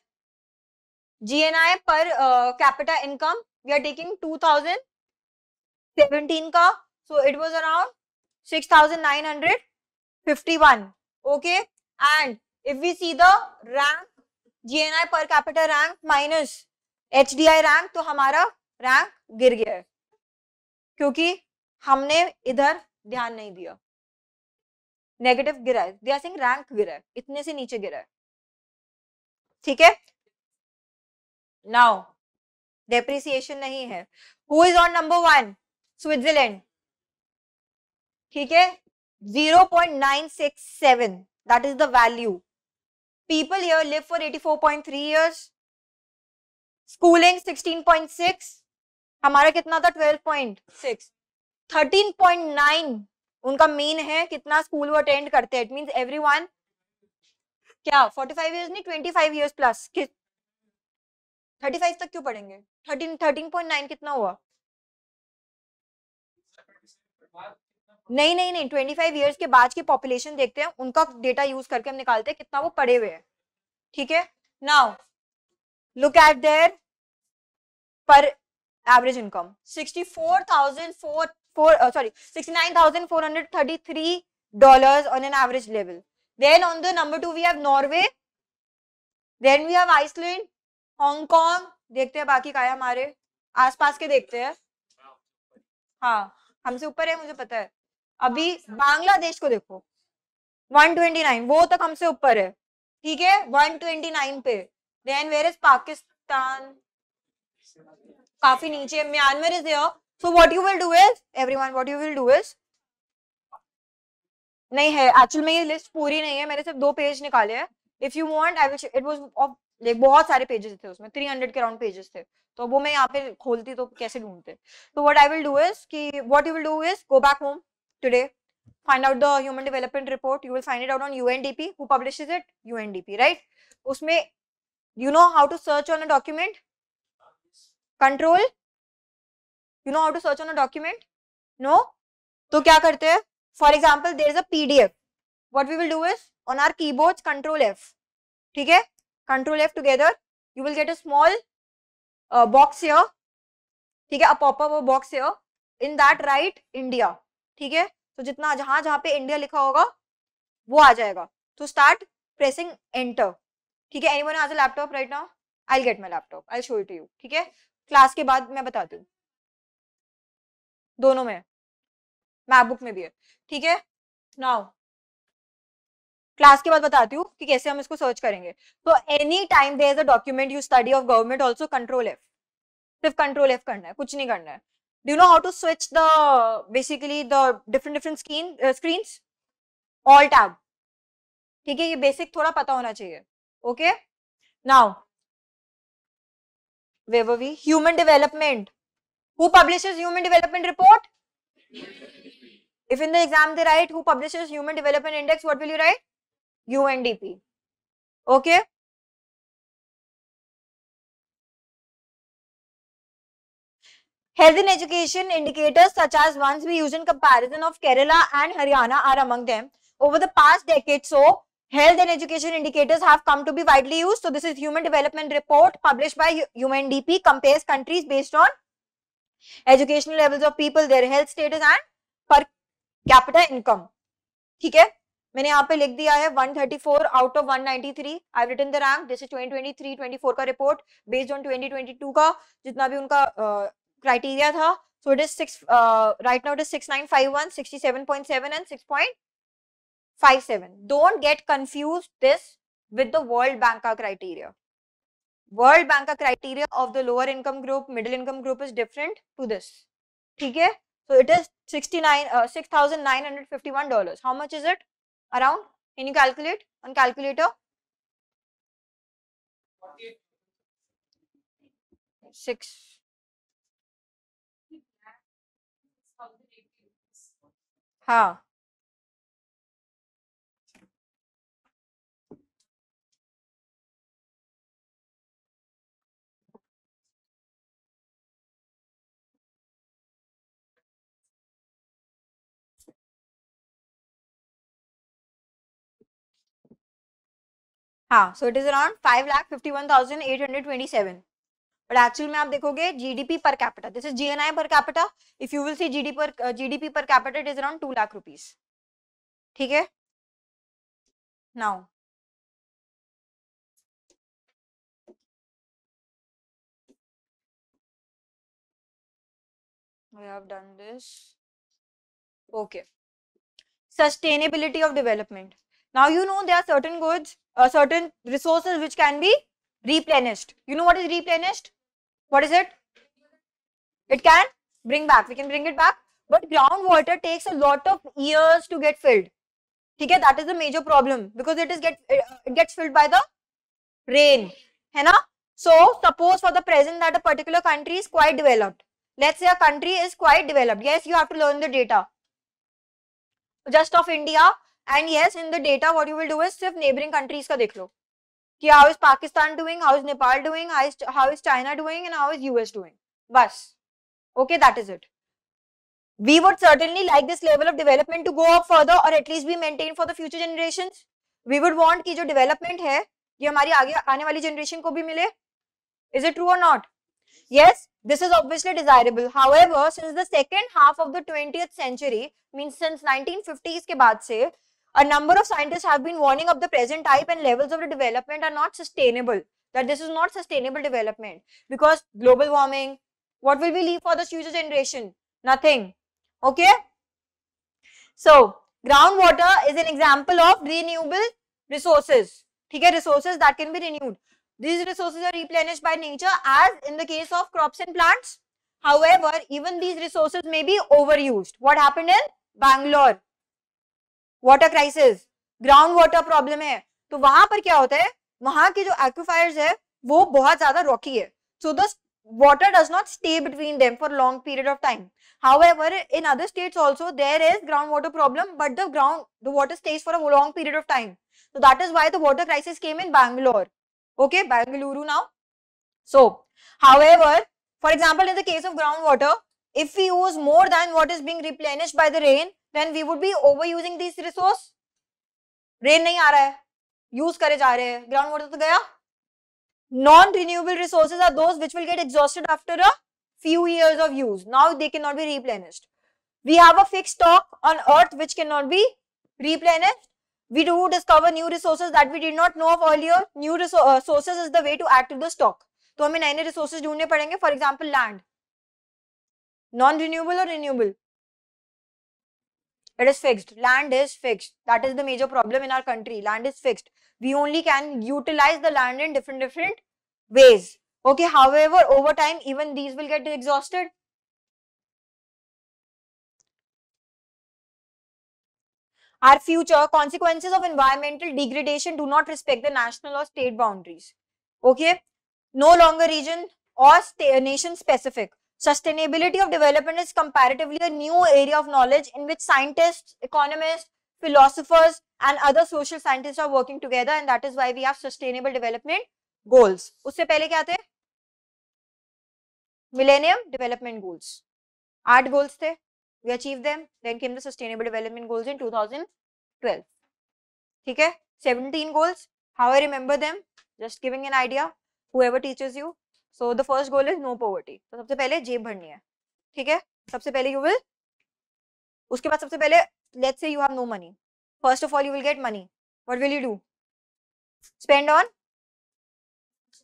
GNI per capita income, we are taking 2017 ka, so it was around 6,951. Okay, and if we see the rank GNI per capital rank minus HDI rank, तो हमारा रैंक गिर गया है क्योंकि हमने इधर ध्यान नहीं दिया। नेगेटिव गिरा है, दे आर सेइंग रैंक गिरा है, इतने से नीचे गिरा है। ठीक है, नाउ डेप्रिसिएशन नहीं है। Who is on number one? Switzerland. ठीक है, 0.967 that is the value. People here live for 84.3 years. Schooling 16.6. हमारा कितना था? 12.6. 13.9 उनका मीन है कितना स्कूल वो अटेंड करते हैं। इट मींस एवरीवन क्या 45 years नहीं 25 years प्लस 35 तक क्यों पढ़ेंगे? 13.9 कितना हुआ? नहीं 25 इयर्स के बाद की पॉपुलेशन देखते हैं, उनका डेटा यूज करके हम निकालते हैं कितना वो पढ़े हुए हैं। ठीक है, now look at their per average income 69,433 dollars on an average level. Then on the number two we have Norway, then we have Iceland, Hong Kong. देखते हैं बाकी का है, हमारे आसपास के देखते हैं। हाँ, हमसे ऊपर है, मुझे पता है। अभी बांग्लादेश को देखो 129, वो तक हमसे ऊपर है। ठीक है, 129 पे। देन वेयर इज पाकिस्तान, काफी नीचे। Myanmar is here. So what you will do is everyone, what you will do is, नहीं है एक्चुअल में ये लिस्ट पूरी नहीं है, मैंने सिर्फ 2 पेज निकाले हैं। If you want I will, it was of like बहुत सारे पेजेस थे उसमें, 300 के राउंड पेजेस थे, तो वो मैं यहाँ पे खोलती तो कैसे ढूंढते। तो what I will do is कि what you will do is go back home today, find out the Human Development Report. You will find it out on UNDP. Who publishes it? UNDP, right? उसमें you know how to search on a document. Control. You know how to search on a document? No. तो क्या करते हैं? For example, there is a PDF. What we will do is on our keyboards, Control F. ठीक है? Control F together. You will get a small box here. ठीक है? A pop-up box here. In that, write India. ठीक है, तो जितना जहां जहां पे इंडिया लिखा होगा वो आ जाएगा। तो स्टार्ट प्रेसिंग एंटर। ठीक है, anyone has a laptop right now? I will get my laptop, I will show it to you. ठीक है, क्लास के बाद मैं बताती हूँ, दोनों में, मैकबुक में भी है। ठीक है, नाउ क्लास के बाद बताती हूँ कि कैसे हम इसको सर्च करेंगे। तो any time there is a document you study of government also, control F, सिर्फ कंट्रोल एफ करना है, कुछ नहीं करना है। Do you know how to switch the basically the different screens? Alt tab. ठीक है, ये basic थोड़ा पता होना चाहिए। Okay? Now, where were we? Human development. Who publishes Human Development Report? If in the exam they write who publishes Human Development Index, what will you write? UNDP. Okay? Health and education indicators such as ones we use in comparison of Kerala and Haryana are among them. Over the past decade, so health and education indicators have come to be widely used. So this is Human Development Report published by UNDP, compares countries based on educational levels of people, their health status and per capita income. ठीक है, मैंने यहाँ पे लिख दिया है 134 out of 193. I've written the rank. This is 2023-24 का report based on 2022 का जितना भी उनका क्राइटेरिया था। So it is right now it is 6951, 67.7 and 6.57. Don't get confuse this with the world Bank का क्राइटेरिया। वर्ल्ड बैंक का criteria of the lower income group, middle income group is different to this. ठीक है, so it is 6,951 dollars. How much is it around? Can you calculate on calculator? हाँ, so it is around 5,51,827। But actual में आप देखोगे GDP per capita, this is GNI per capita. If you will see GDP per capita, it is around 2 lakh rupees. ठीक है, now We have done this. Okay. Sustainability of development. Now you know there are certain goods, certain resources which can be replenished. You know what is replenished? What is it? It can bring back. We can bring it back. But groundwater takes a lot of years to get filled. Okay, that is the major problem because it gets filled by the rain. Hai na? So suppose for the present that a particular country is quite developed. Let's say a country is quite developed. Yes, you have to learn the data just of India. And yes, in the data, what you will do is सिर्फ neighboring countries का देख लो कि how is Pakistan doing, how is Nepal doing, how is China doing, and how is US doing. बस. Okay, that is it. We would certainly like this level of development to go up further or at least be maintained for the future generations. We would want कि जो development है ये हमारी आगे आने वाली generation को भी मिले. Is it true or not? Yes, this is obviously desirable. However, since the second half of the 20th century, means since 1950s के बाद से, a number of scientists have been warning of the present type and levels of the development are not sustainable. That this is not sustainable development because global warming. What will we leave for the future generation? Nothing. Okay. So groundwater is an example of renewable resources. Okay, resources that can be renewed. These resources are replenished by nature, as in the case of crops and plants. However, even these resources may be overused. What happened in Bangalore? Water crisis, ground water problem है, तो वहां पर क्या होता है, वहां के जो एक्वाफायर्स है वो बहुत ज्यादा रॉकी है, so the water does not stay between them for long period of time. However in other states also there is ground water problem, but the water stage for a long period of time, so that is why the water crisis came in Bangalore. Okay, Bengaluru now. So however for example in the case of ground water, if we use more than what is being replenished by the rain, then we would be overusing these resource. Rain नहीं आ रहा है, use करे जा रहे हैं, ground water तो गया. Non-renewable resources are those which will get exhausted after a few years of use. Now they cannot be replenished. We have a fixed stock on Earth which cannot be replenished. We do discover new resources that we did not know of earlier. New resources is the way to add to the stock. तो हमें नए नए resources ढूंढने पड़ेंगे. For example, land. Non-renewable or renewable? It is fixed. Land is fixed. That is the major problem in our country. Land is fixed. We only can utilize the land in different ways. Okay. However, over time, even these will get exhausted. Our future consequences of environmental degradation do not respect the national or state boundaries. Okay. No longer region or nation specific. Sustainability of development is comparatively a new area of knowledge in which scientists, economists, philosophers and other social scientists are working together, and that is why we have Sustainable Development Goals. उससे पहले क्या थे? Millennium Development Goals. 8 goals थे. We achieved them. Then came the Sustainable Development Goals in 2012. ठीक है? 17 goals. How I remember them? Just giving an idea. Whoever teaches you. So the first goal is no poverty. तो सबसे पहले जेब भरनी है, ठीक है? सबसे पहले you will, उसके बाद सबसे पहले let's say you have no money. First of all you will get money. What will you do? Spend on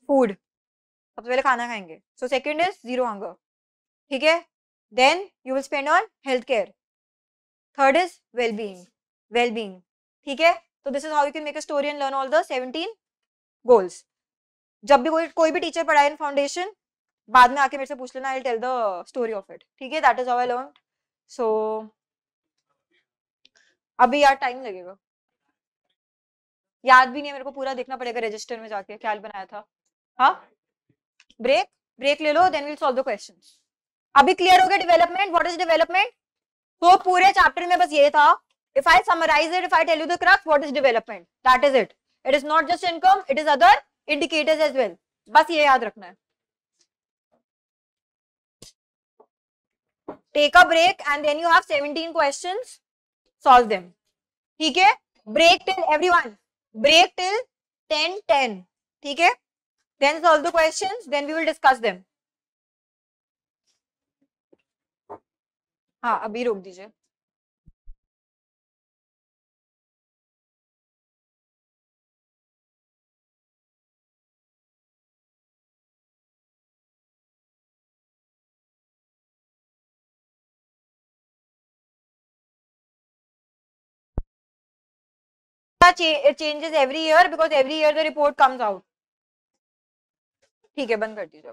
food. सबसे पहले खाना खाएंगे. So second is zero hunger, ठीक है? Then you will spend on healthcare. Third is well-being. Well-being, ठीक है? So this is how you can make a story and learn all the 17 goals. जब भी कोई भी टीचर पढ़ाए इन फाउंडेशन, बाद में आके मेरे से पूछ लेना, I will tell the story of it. ठीक है, that is how I learn. So अभी यार टाइम लगेगा, याद भी नहीं है मेरे को, पूरा देखना पड़ेगा रजिस्टर में जाके क्या बनाया था. हाँ, ब्रेक ले लो, then will solve the questions. अभी क्लियर हो गया डेवलपमेंट, व्हाट इज डेवलपमेंट. तो पूरे चैप्टर में बस ये था, if I summarise it, if I tell you the crux what is development, that is it. It is not just income, it is other indicators as well. बस ये याद रखना है. Take a break and then you have 17 questions, solve them. ठीक है, break till everyone, break till 10:10. ठीक है, then solve the questions, then we will discuss them. हाँ, अभी रोक दीजिए. data changes every year because every year the report comes out. ठीक है, बंद कर दीजिए।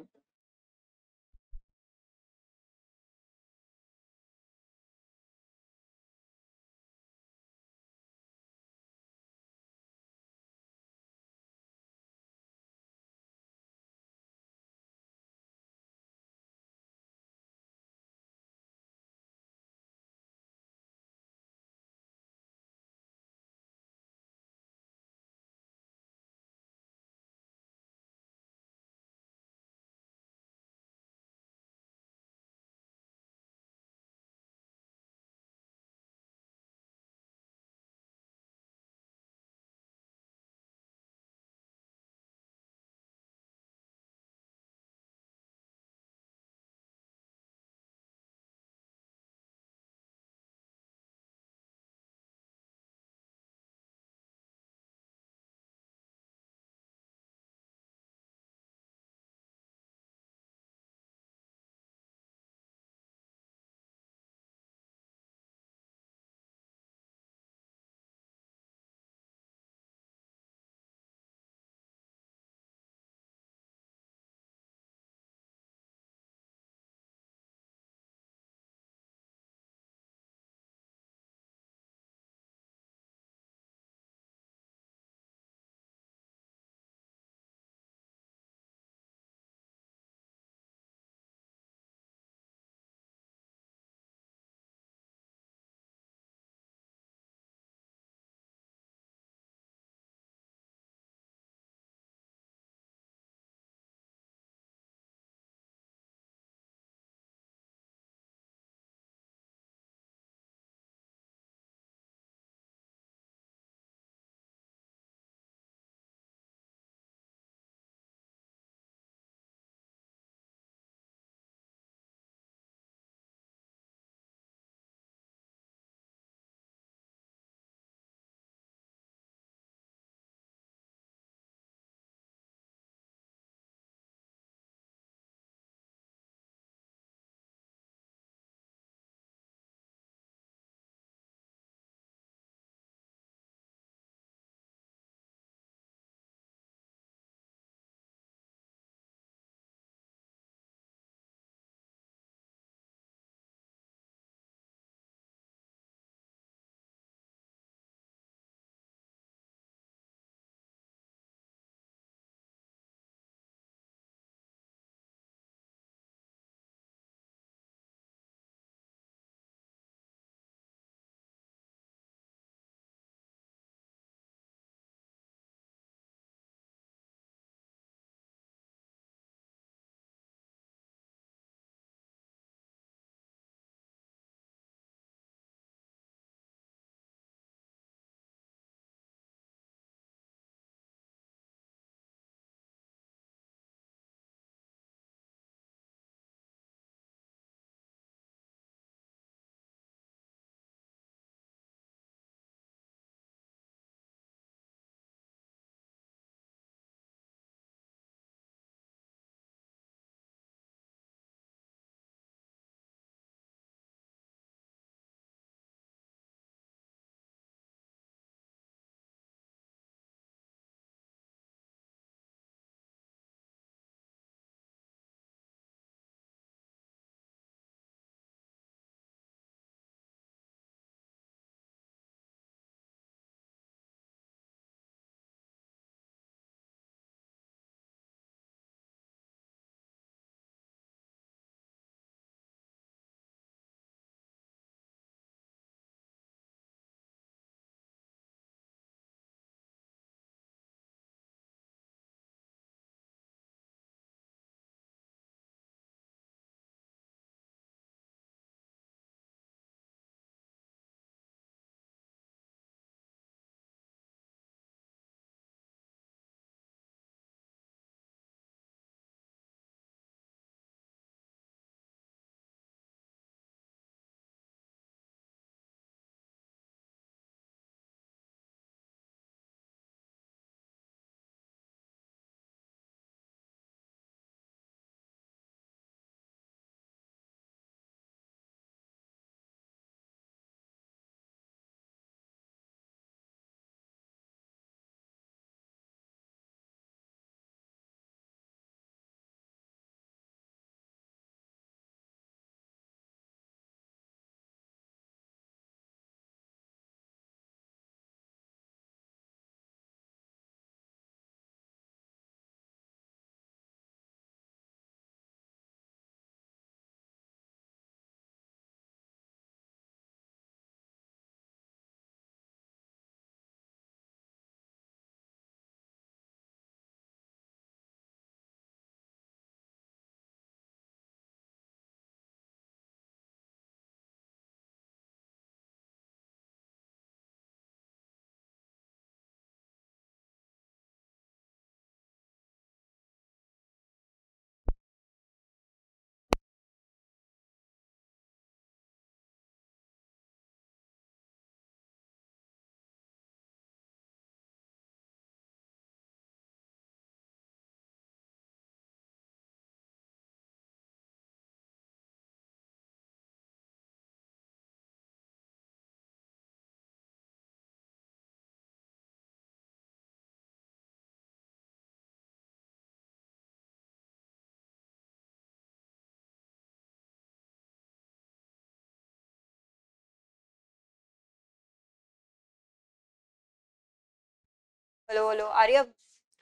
हेलो हेलो आर्य,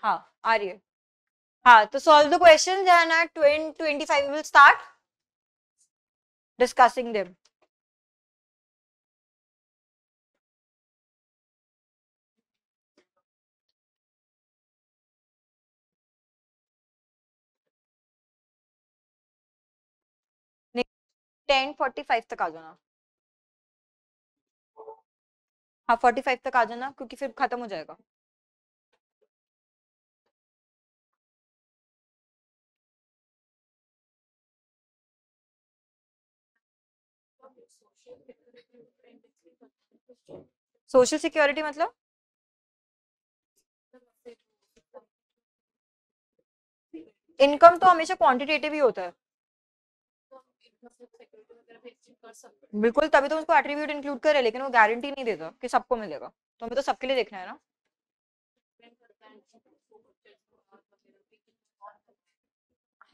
हाँ आर्य, हाँ तो solve the question and at 25 will start discussing them. Ten 45 तक आ जाना, हाँ 45 तक आ जाना क्योंकि फिर खत्म हो जाएगा. सोशल सिक्योरिटी मतलब इनकम तो हमेशा क्वांटिटेटिव ही होता है, बिल्कुल तभी तो उसको एट्रीब्यूट इंक्लूड करे, लेकिन वो गारंटी नहीं देता कि सबको मिलेगा. तो हमें तो सबके लिए देखना है ना.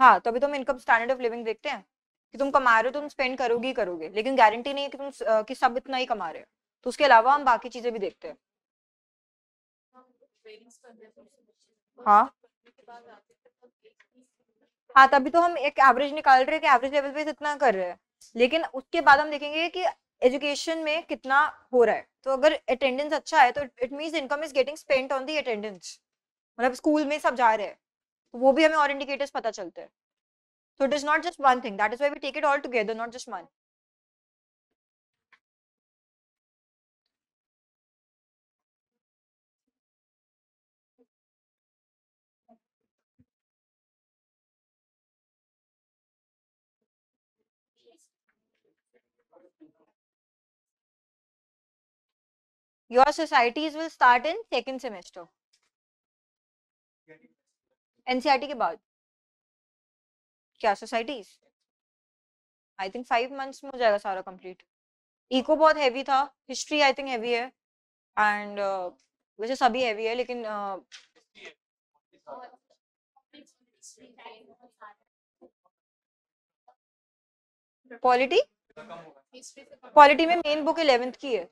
हाँ तभी तो हम इनकम स्टैंडर्ड ऑफ लिविंग देखते हैं कि तुम कमा रहे हो तुम स्पेंड करोगे ही करोगे, लेकिन गारंटी नहीं है कि तुम कि सब इतना ही कमा रहे हो. तो उसके अलावा हम बाकी चीजें भी देखते हैं. हाँ हाँ तभी तो हम एक एवरेज निकाल रहे हैं कि एवरेज लेवल पे इतना कर रहे हैं, लेकिन उसके बाद हम देखेंगे कि एजुकेशन में कितना हो रहा है. तो अगर अटेंडेंस अच्छा है तो it means income is getting spent on the attendance, मतलब स्कूल में सब जा रहे हैं, तो वो भी हमें और इंडिकेटर्स पता चलते हैं. So it is not just one thing. That is why we take it all together, not just one. Your societies will start in second semester. NCERT के बाद क्या सोसाइटीज आई थिंक 5 months में हो जाएगा सारा कंप्लीट. इको बहुत heavy था, history I think heavy है, एंड वैसे सभी हैवी है, लेकिन पॉलिटी पॉलिटी में मेन बुक 11th की है.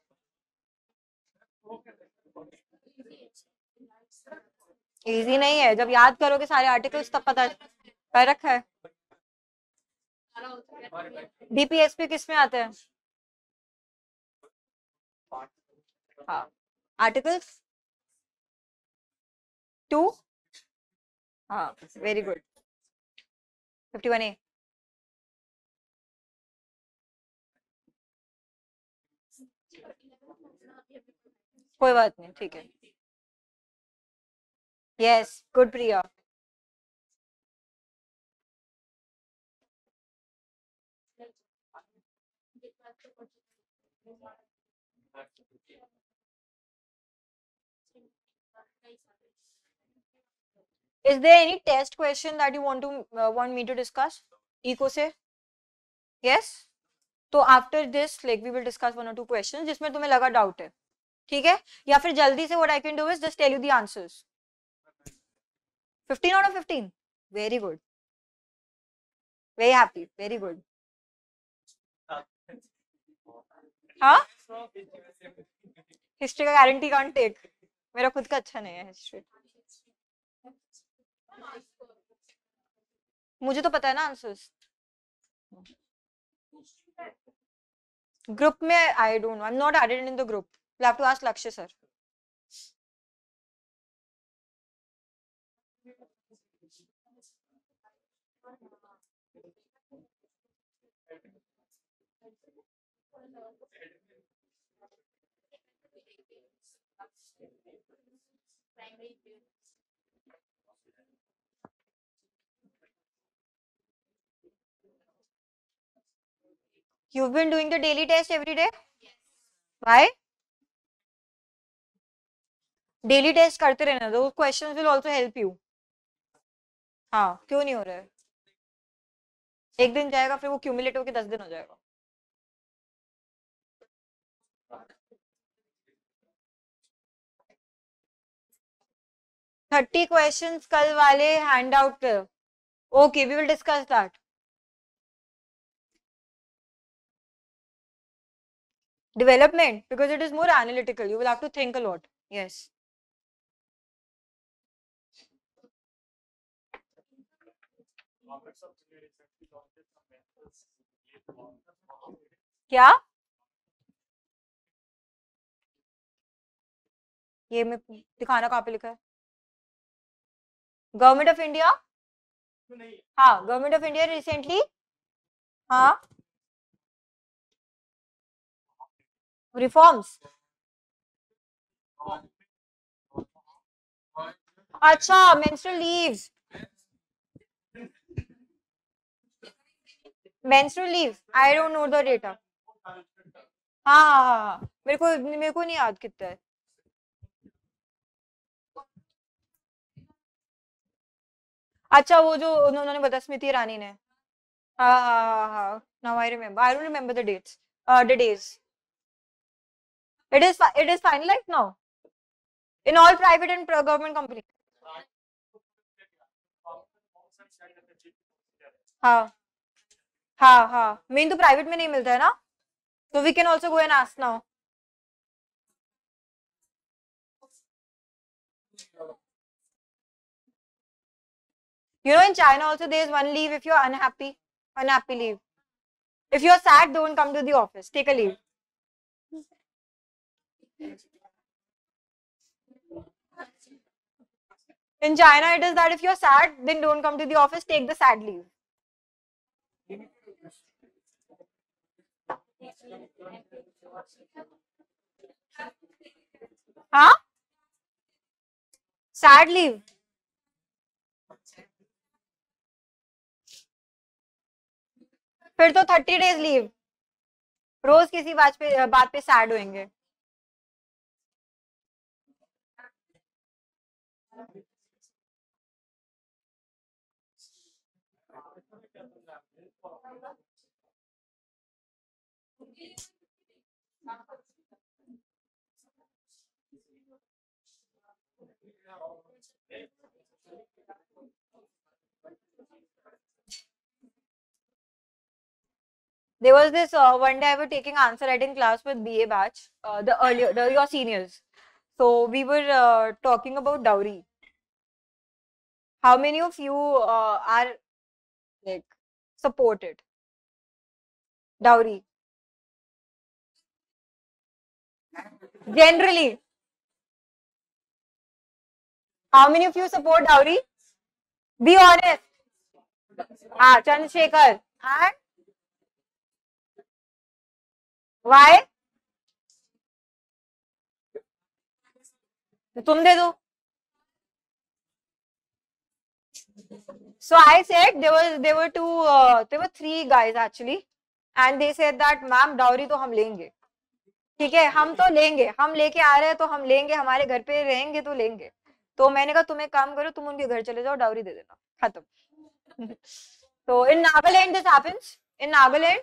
इजी नहीं है, जब याद करोगे सारे आर्टिकल्स तब पता पर रखा है. डीपीएसपी किस में आते हैं? हाँ आर्टिकल्स 2, हाँ वेरी गुड 51A. कोई बात नहीं, ठीक है. Yes good Priya. Is there any test question that you want me to discuss? Eco से? Yes? तो after this like we will discuss 1 or 2 questions जिसमें तुम्हें लगा doubt है, ठीक है? या फिर जल्दी से what I can do is just tell you the answers. 15 out of 15. Very good. Very happy. Very good. हाँ हिस्ट्री का गारंटी कांट टेक, मेरा खुद का अच्छा नहीं है हिस्ट्री. मुझे तो पता है ना आंसर्स. ग्रुप में I don't know, I am not added in the group. You have to ask Lakshya sir. You've been doing the daily test every day? Yes. Why? Daily test करते रहना, those questions will also help you. हाँ क्यों नहीं हो रहा है? एक दिन जाएगा फिर वो क्यूमुलेटिव के 10 दिन हो जाएगा. थर्टी क्वेश्चंस कल वाले हैंड आउट पे. Okay we will discuss that. Development because it is more analytical. You will have to think a lot. Yes. क्या ये मैं दिखाना कहाँ पे लिखा है? गवर्नमेंट ऑफ इंडिया, हाँ गवर्नमेंट ऑफ इंडिया रिसेंटली, हाँ रिफॉर्म्स, अच्छा menstrual leaves, menstrual leaves, I don't know the data, हाँ मेरे को नहीं याद कितना है। अच्छा वो जो उन्होंने बताया स्मृति ईरानी ने, हाँ, now I remember, I don't remember the dates, the days. It is finalized now in all private and government companies. हाँ, मेन तो प्राइवेट में नहीं मिलता है ना, तो we can also go and ask now. You know in China also there is one leave if you are unhappy, unhappy leave. If you are sad, don't come to the office. Take a leave. In China it is that if you are sad then don't come to the office, take the sad leave. Huh? Sad leave. फिर तो 30 days leave, रोज किसी बात पे sad होंगे। There was this one day I was taking answer writing class with BA batch, your seniors. So we were talking about dowry. How many of you are like supported dowry? Generally, how many of you support dowry? Be honest. Ah, Chandrasekhar. And why? तुम दे दो। So I said there were three guys actually, and they said that ma'am dowry तो हम लेंगे, ठीक है हम तो लेंगे, हम लेके आ रहे हैं तो हम लेंगे, हमारे घर पे रहेंगे तो लेंगे। तो मैंने कहा तुम एक काम करो, तुम उनके घर चले जाओ, डाउरी दे देना, खत्म। तो in Nagaland this happens, in Nagaland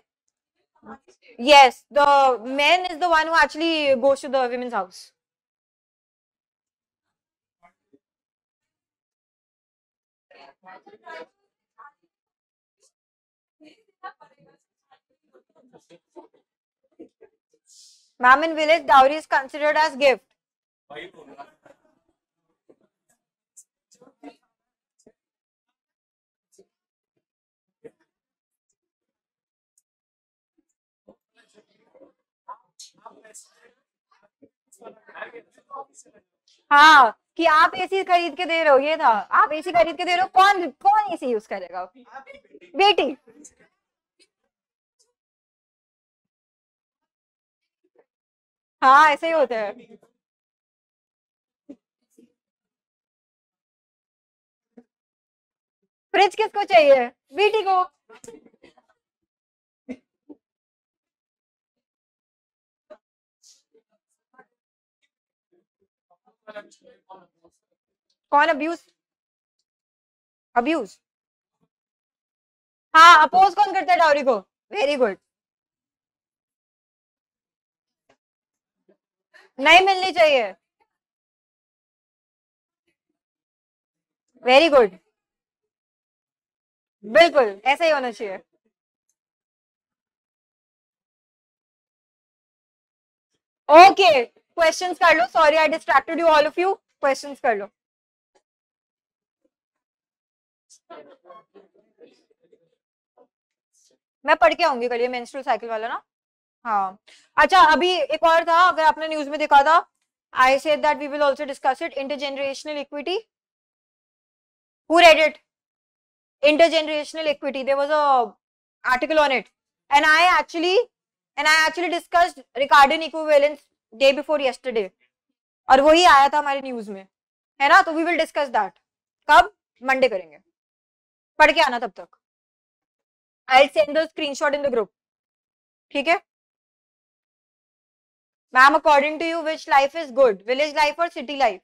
yes the man is the one who actually goes to the women's house. Ma'am, in village dowry is considered as gift. हाँ कि आप एसी खरीद के दे रहे हो, ये था आप एसी खरीद के दे रहे हो, कौन कौन एसी यूज करेगा? बेटी। हाँ ऐसे ही होता है। फ्रिज किसको चाहिए? बेटी को। कौन अब्यूज? हाँ अपोज कौन करता है डाउरी को? Very good. नहीं मिलनी चाहिए, वेरी गुड, बिल्कुल ऐसा ही होना चाहिए। ओके क्वेश्चंस कर लो, sorry I distracted you all of you, questions कर लो। मैं पढ़ के आऊंगी कल ये मेंस्ट्रुअल साइकिल वाला ना। हाँ अच्छा, अभी एक और था, अगर आपने न्यूज में देखा था, I said that we will also discuss it, intergenerational equity. Who read it? Intergenerational equity, there was a article on it and I actually discussed regarding equivalence day before yesterday, और वही आया था हमारे news में, है ना। तो we will discuss that, कब? मंडे करेंगे, पढ़ के आना तब तक। I send the screenshot in the group, ठीक है। Ma'am according to you which life is good, village life और city life?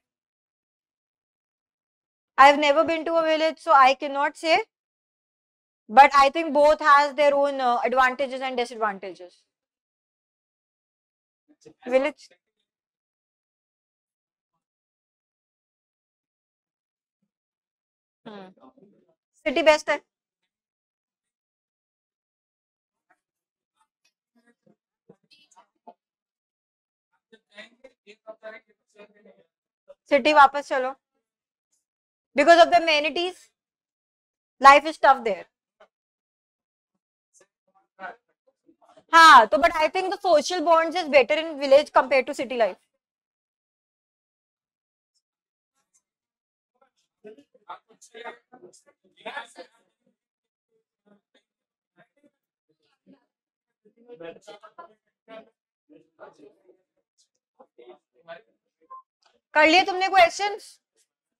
I have never been to a village so I can not say, but I think both has their own advantages and disadvantages. Village city best है। City वापस चलो, because of the amenities life is tough there. हाँ तो but I think the social bonds is better in village compare to city life. कर लिए तुमने questions?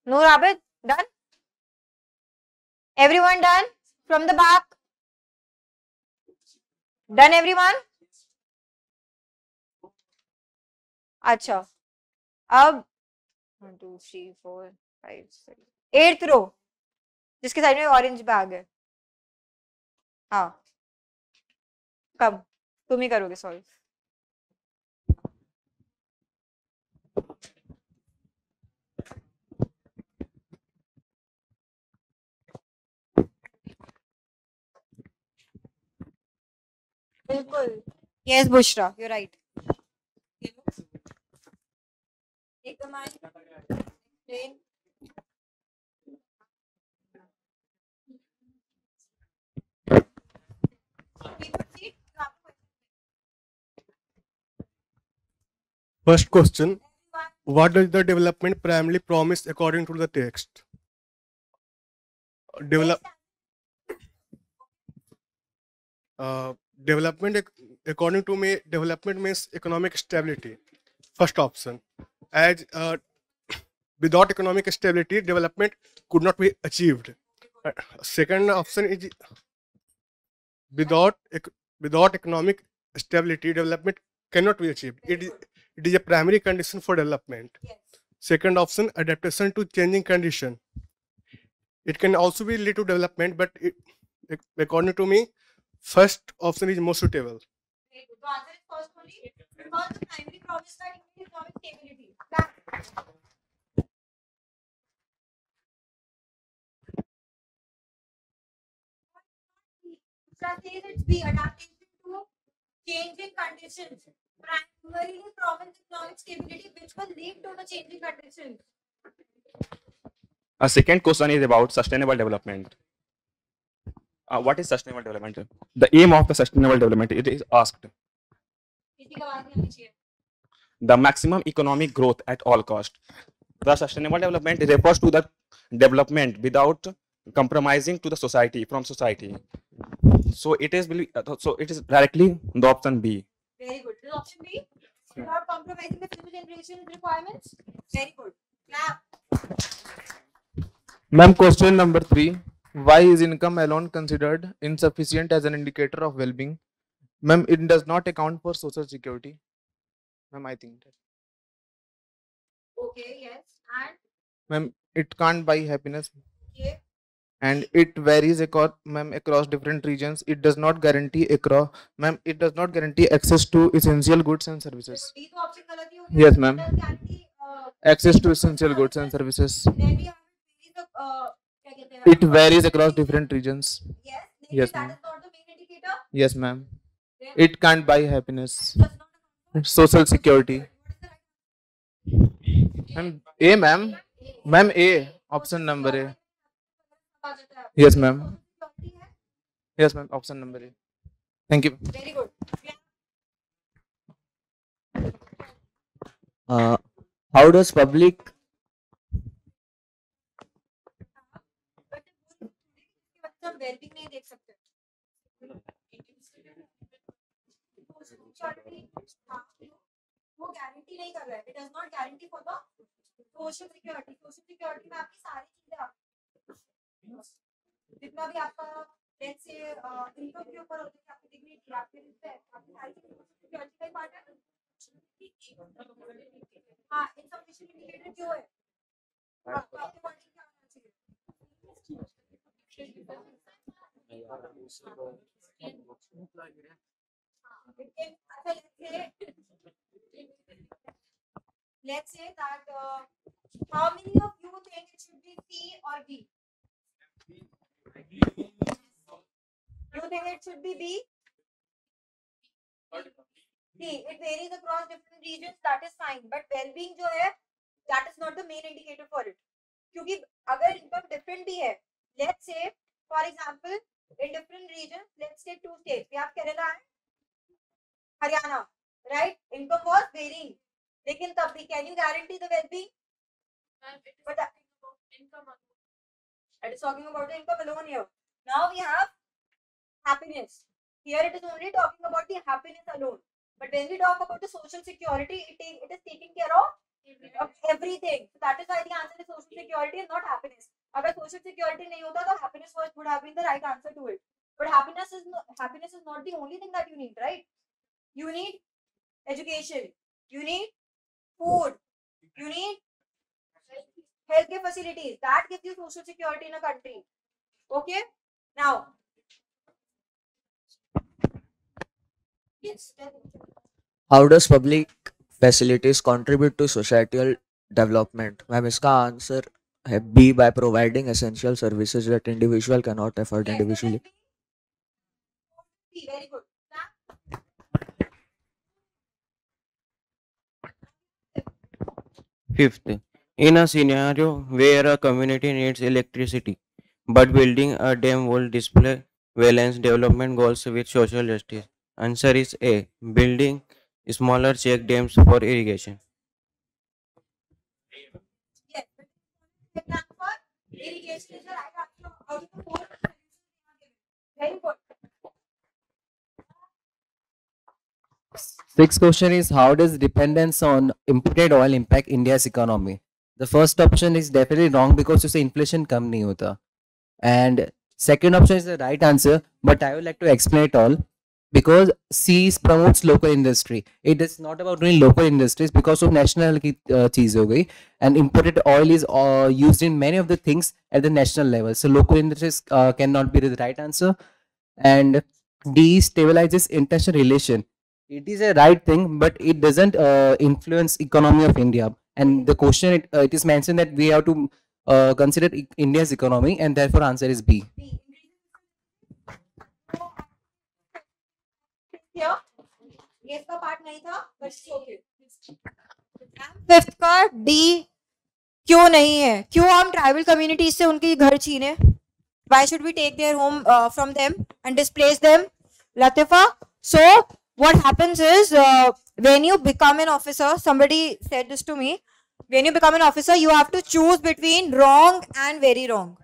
Noor Abid done, everyone done from the back, done everyone. अच्छा अब 1 2 3 4 5 6 8th रो जिसके side में orange bag है। हाँ कब तुम ही करोगे सॉल्व? बिल्कुल, yes Bushra, you are right. एक command First question, what does the development primarily promise according to the text? Development according to me, development means economic stability, first option, as without economic stability development could not be achieved. Second option is without economic stability development cannot be achieved. It is a primary condition for development. Yes. Second option, adaptation to changing condition. It can also be lead to development, but according to me, first option is more suitable. Okay, the answer is first only, because the primary promise that it is economic stability. That says it's be adaptation to changing conditions. Primarily promise economic stability, which will lead to the changing conditions. A second question is about sustainable development. What is sustainable development? The aim of the sustainable development, it is asked. The maximum economic growth at all cost. The sustainable development refers to the development without compromising to the society, from society. So it is directly the option B. Very good. This option B, without compromising the future generation's requirements. Very good. Clap. Ma'am, question number 3. Why is income alone considered insufficient as an indicator of well-being? Ma'am, it does not account for social security. Ma'am, I think that. Okay. Yes. And. Ma'am, it can't buy happiness. Okay. And it varies across different regions. It does not guarantee access to essential goods and services. Yes, ma'am. Access to essential goods and services. It varies across different regions. Yes, ma'am. Yes, ma'am. It can't buy happiness. Social security. A, ma'am. Ma'am, A. Option number A. Yes, ma'am. Yes, ma'am. Option number A. Thank you. Very good. How does public वो guarantee नहीं कर रहा है, it does not guarantee for the social security. Social security में आपकी सारी चीजें जितना भी आपका let's say income के ऊपर होती है, आपकी डिग्निटी, आपके रिस्पेक्ट, आपकी सारी सिक्योरिटी का पार्ट है. हाँ, इन्फॉर्मेशन इंडिकेटर जो है आपके पार्ट क्या होना चाहिए. Let's say that how many of you think it should be C or B? You think it should be B? See, it varies across different regions. That is fine, but well-being जो है, that is not the main indicator for it. क्योंकि अगर income different भी है, let's say for example in different regions, let's say two states, we have Kerala and Haryana, right? Income was varying, लेकिन तब भी can you guarantee the well-being? But that income alone. It is talking about the income alone here. Now we have happiness. Here it is only talking about the happiness alone. But when we talk about the social security, it is taking care of everything. So that is why the answer is social security and not happiness. अगर social security नहीं होता तो happiness would have been the right answer to it. But happiness is not the only thing that you need, right? You need education, you need food, you need healthcare facilities. That gives you social security in a country. Okay? Now, yes. How does public facilities contribute to societal development? Ma'am, इसका answer है B, by providing essential services that individual cannot afford individually. Very good. Fifth, in a scenario where a community needs electricity, but building a dam will display balanced development goals with social justice. Answer is A, building smaller check dams for irrigation. Yes, the plan for irrigation is the right answer out of the four. Very important. Sixth question is, how does dependence on imported oil impact India's economy? The first option is definitely wrong because you say inflation कम नहीं होता, and second option is the right answer, but I would like to explain it all because C promotes local industry. It is not about doing local industries because of national की चीज हो गई, and imported oil is used in many of the things at the national level. So local industries cannot be the right answer, and D stabilizes international relation. It is a right thing, but it doesn't influence economy of India. And the question, it is mentioned that we have to consider India's economy, and therefore answer is B. Yeah, yes, का part नहीं था, but it's okay. Fifth का D क्यों नहीं है? क्यों हम tribal communities से उनके घर छीने? Why should we take their home from them and displace them? Latifa, so what happens is when you become an officer, somebody said this to me, when you become an officer, you have to choose between wrong and very wrong.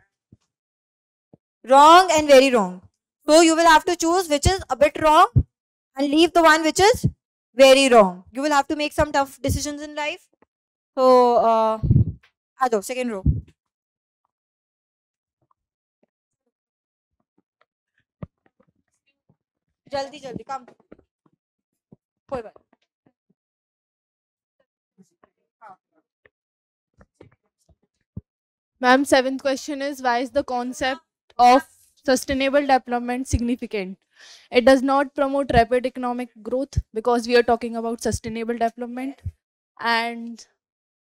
Wrong and very wrong. So you will have to choose which is a bit wrong and leave the one which is very wrong. You will have to make some tough decisions in life. So, Adho, second row. Jaldi, jaldi, come. Ma'am, seventh question is, why is the concept of sustainable development significant? It does not promote rapid economic growth because we are talking about sustainable development, and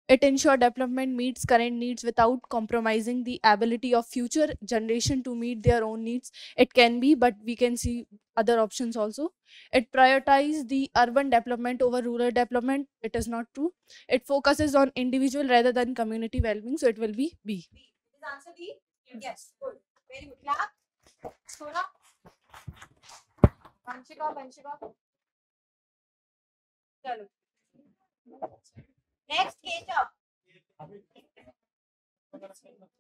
it ensures development meets current needs without compromising the ability of future generation to meet their own needs. It can be, but we can see other options also. It prioritizes the urban development over rural development. It is not true. It focuses on individual rather than community well-being, so it will be B. B. Is the answer B? Yes. Yes. Good. Very good. Clap. Sona. Panch. Vanshika चलो next ketchup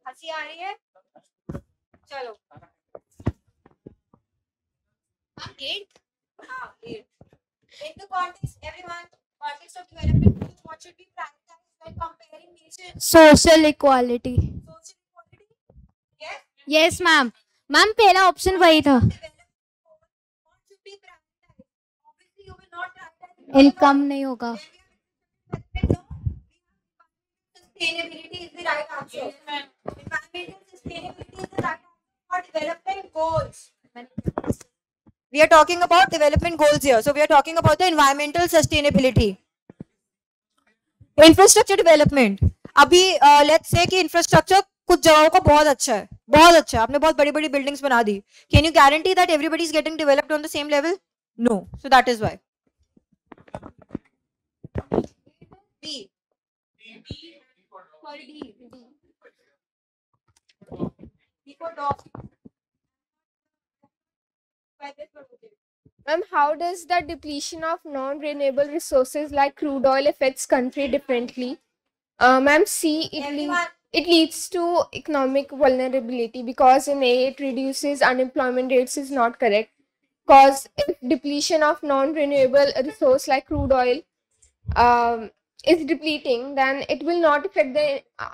हंसी आ रही है चलो eighth हाँ in the context everyone context of development what should be prioritized when comparing nations social equality yes yes ma'am ma'am पहला option वही था income नहीं होगा we are talking about development goals here so we are talking about the environmental sustainability infrastructure development abhi let's say ki infrastructure कुछ जगहों को बहुत अच्छा है आपने बहुत बड़ी बड़ी बिल्डिंग्स बना दी can you guarantee that everybody is getting developed on the same level no so that is why B sorry D for dog ma'am how does the depletion of non renewable resources like crude oil affects country differently ma'am see It leads to economic vulnerability because in A it reduces unemployment rates is not correct because if depletion of non-renewable resource like crude oil is depleting then it will not affect the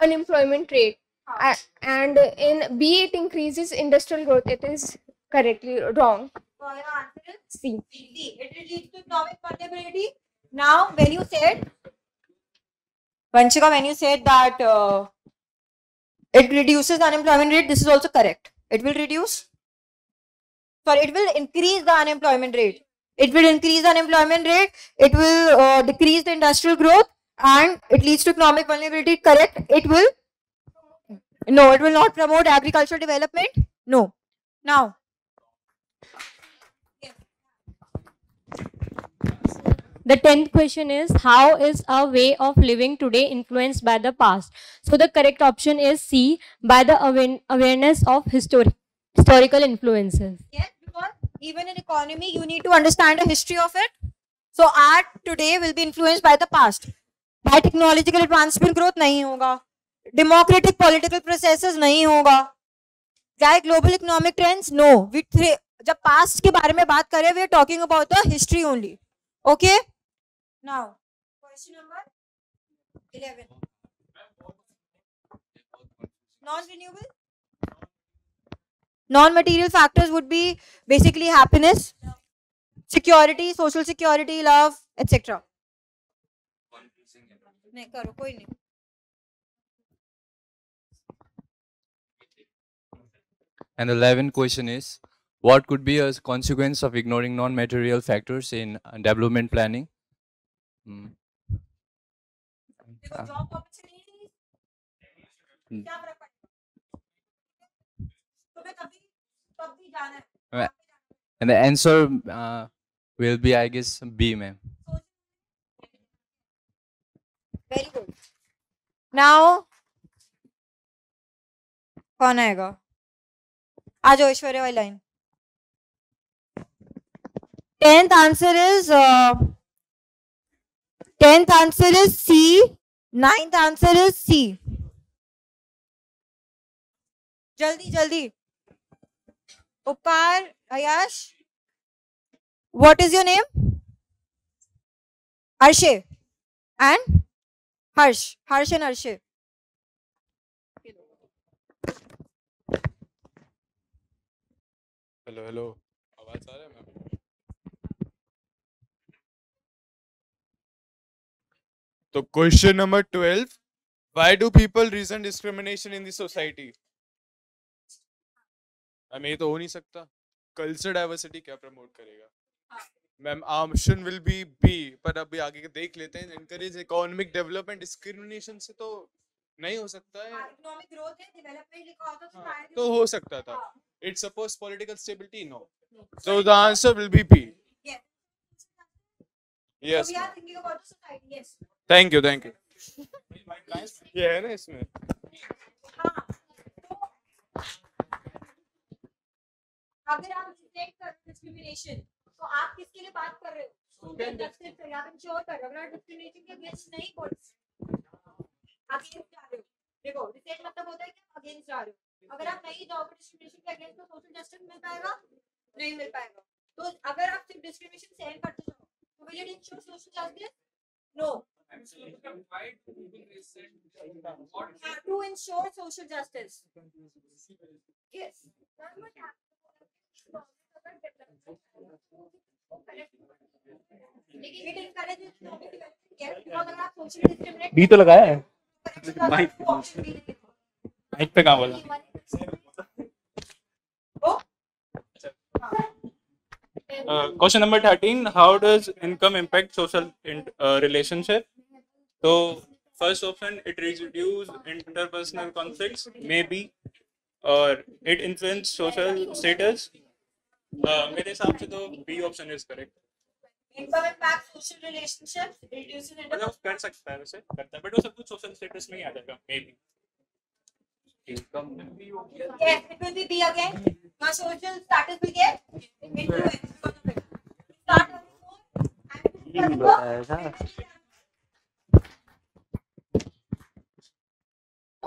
unemployment rate and in B it increases industrial growth it is correctly wrong. So your answer is C. It leads to economic vulnerability. Now when you said Vanshika, when you said that. It reduces the unemployment rate this is also correct it will reduce sorry it will increase the unemployment rate it will decrease the industrial growth and it leads to economic vulnerability correct it will no it will not promote agricultural development no now The 10th question is how is our way of living today influenced by the past? So the correct option is C by the awareness of historical influences. Yes, because even in economy you need to understand the history of it. So art today will be influenced by the past. By technological advancement growth नहीं होगा, democratic political processes नहीं होगा, by global economic trends no. We जब past के बारे में बात करें we are talking about the history only. Okay. Now, question number 11. Non-renewable, non-material factors would be basically happiness, security, social security, love, etc. नहीं करो कोई नहीं. And the 11th question is, what could be a consequence of ignoring non-material factors in development planning? And the answer will be, I guess, B, ma'am. Very good. Now, कौन आएगा? आ जाओ ऐश्वर्या वाली line. 10th answer is C. 9th answer is C. जल्दी जल्दी. Upar Ayash. What is your name? Arshe and Harsh. Harsh and Arshe. Hello, hello. आवाज आ रहा है ma'am? So question number 12, why do people resent discrimination in the society? I mean, ये तो हो नहीं सकता. Culture diversity क्या promote करेगा? Ma'am, option will be B. पर अभी आगे के देख लेते हैं. Encourage economic development discrimination से तो नहीं हो सकता है. Economic growth है, development लिखा होता तो शायद तो हो सकता था. It supports political stability, no. So the answer will be B. Yes. Yes. So we are thinking about the society. Yes. Thank you ये है ना इसमें अगर आप रिजेक्ट करो डिस्क्रिमिनेशन तो आप किसके लिए बात कर रहे हो? देखो रिसेट मतलब होता है कि आप अगेंस्ट जा रहे हो, अगर आप नहीं जाओगे डिस्क्रिमिनेशन के अगेंस्ट तो सोशल जस्टिस मिल पाएगा, नहीं मिल पाएगा। तो अगर आप सिर्फ डिस्क्रिमिनेशन सहन करते जाओ तो will it ensure social justice? No. To ensure social justice. Yes. B तो लगाया है माइक पे, कहाँ बोला? Question number 13, how does income impact social relationship? तो first option, it reduce interpersonal conflicts may be, और इट इन्फ्लुएंस सोशल स्टेटस। मेरे हिसाब से तो B option is correct. Income impact social relationships reducing interpersonal, कर सकता है वैसे करता है, बट वो सब कुछ सोशल स्टेटस में ही आ जाएगा मे बी। इनकम भी हो गया, yes it will be B again. My social status will get influence because of start on phone I will.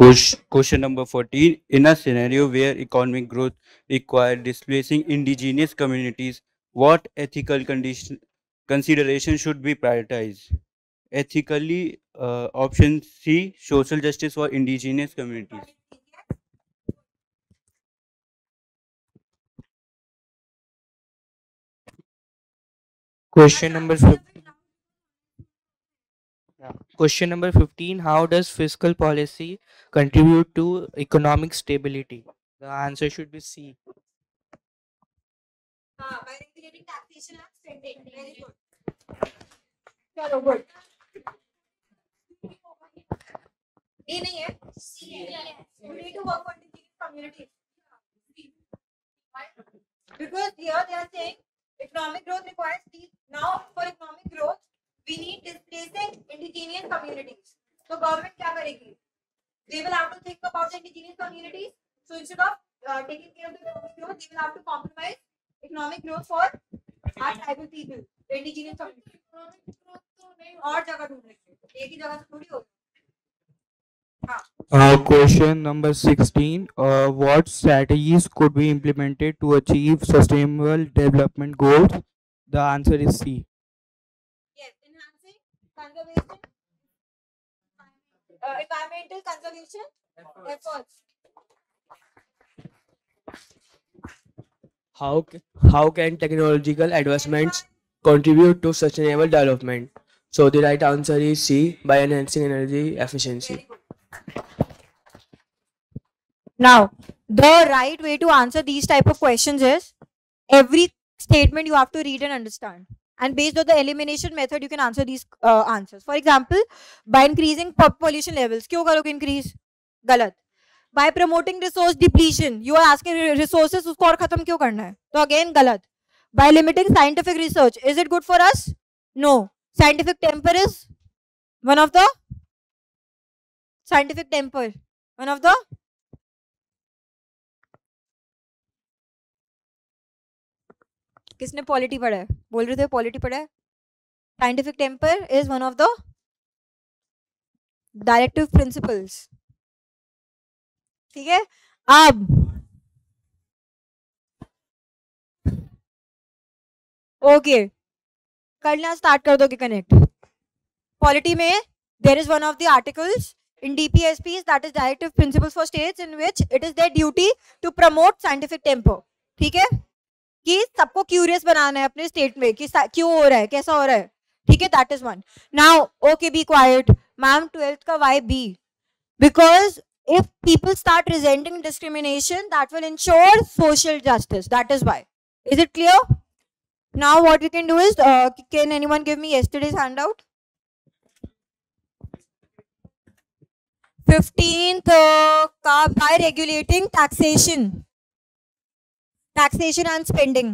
Question number 14, in a scenario where economic growth requires displacing indigenous communities, what ethical consideration should be prioritized? Ethically, option C, social justice for indigenous communities. Question number 15. Question number 15, how does fiscal policy contribute to economic stability? The answer should be C. By regulating taxation and spending. Very good. Chalo, good. D nahi hai. C hai. You need to work on indigenous communities. Because here they are saying economic growth requires deep. Now for economic growth, we need displacing indigenous communities. So government क्या करेगी? They will have to think about the indigenous communities. So instead of taking care of the economic growth, they will have to compromise economic growth for our tribal people, the indigenous communities. और जगह ढूंढेंगे, एक ही जगह से थोड़ी होगी। हाँ। Question number 16. What strategies could be implemented to achieve sustainable development goals? The answer is C. Conservation, environmental conservation efforts. How can technological advancements contribute to sustainable development? So the right answer is C, by enhancing energy efficiency. Now, the right way to answer these type of questions is every statement you have to read and understand. And based on the elimination method, you can answer these answers. For example, by increasing pollution levels, क्यों करोगे increase? गलत. By promoting resource depletion, you are asking resources उसको और खत्म क्यों करना है? तो again गलत. By limiting scientific research, is it good for us? No. Scientific temper is one of the किसने पॉलिटी पढ़ा है? बोल रहे थे पॉलिटी पढ़ा है। Scientific temper is one of the directive principles. ठीक है, अब ओके करना स्टार्ट कर दोगे कनेक्ट। पॉलिटी में there is one of the articles in DPSPs that is directive principles for states in which it is their duty to promote scientific temper. ठीक है, कि सबको क्यूरियस बनाना है अपने स्टेट में कि क्यों हो रहा है, कैसा हो रहा है। ठीक है, that is one. Now okay, be quiet ma'am. 12th का why B, because if people start resenting discrimination that will ensure social justice, that is why. Is it clear? Now what we can do is, can anyone give me yesterday's handout? 15th का, by regulating taxation and spending.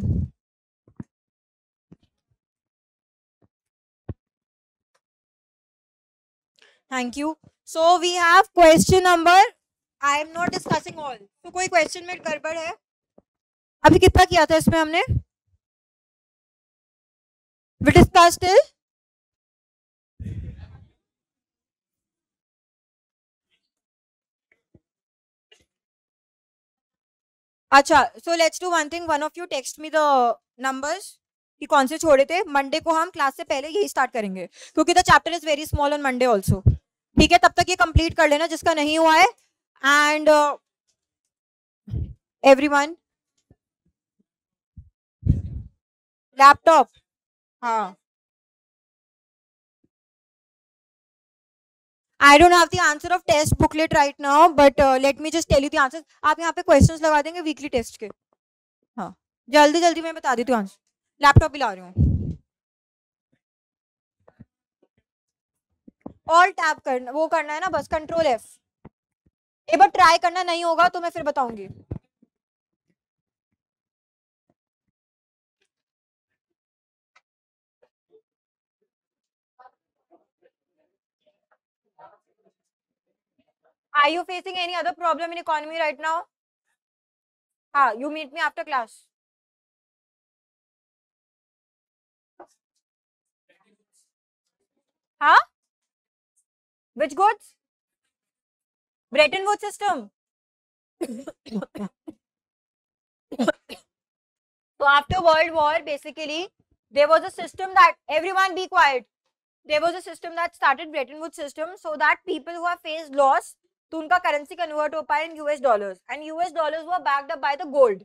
Thank you. So we have question number. I am not discussing all. So कोई question में गड़बड़ है? अभी कितना किया था इसमें हमने? British pastel. अच्छा, so let's do one thing. One of you text me the numbers कि कौन से छोड़े थे. मंडे को हम क्लास से पहले यही स्टार्ट करेंगे क्योंकि the chapter is very small on Monday also. ठीक है, तब तक ये कंप्लीट कर लेना जिसका नहीं हुआ है. एंड एवरीवन लैपटॉप, हाँ, I don't have the answer of test booklet right now but let me just tell you the answer. आप यहाँ पे क्वेश्चंस लगा देंगे वीकली टेस्ट के. हाँ, जल्दी जल्दी मैं बता देती हूँ आंसर. लैपटॉप भी ला रही हूँ. ऑल टैप करना, वो करना है ना बस, कंट्रोल एफ. एक बार ट्राई करना, नहीं होगा तो मैं फिर बताऊंगी. Are you facing any other problem in economy right now? हाँ, you meet me after class. हाँ, which goods? Bretton Woods system. So after World War, basically there was a system that, everyone be quiet, there was a system that started Bretton Woods system so that people who have faced loss, तो उनका currency convert हो पाए in US dollars and US dollars were backed up by the gold.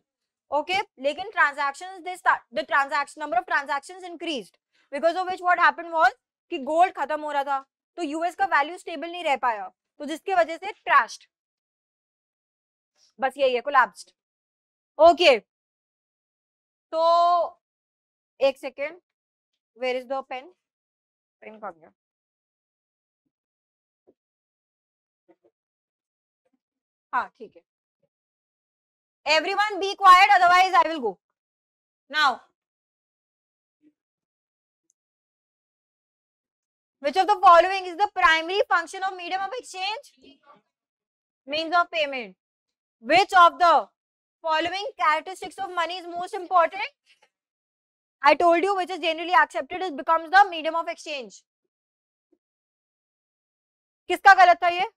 Okay, लेकिन transactions they start the transaction, number of transactions increased because of which what happened was कि gold खत्म हो रहा था तो US का वैल्यू स्टेबल नहीं रह पाया, तो जिसकी वजह से क्रैश्ड. बस यही है, कोलैप्स्ड. ओके, तो एक second, where is the pen? Pen कहाँ गया? हाँ ठीक है, everyone be quiet otherwise I will go now. Which of the following is the primary function of medium of exchange? Means of payment. Which of the following characteristics of money is most important? I told you, which is generally accepted is becomes the medium of exchange. किसका गलत था ये?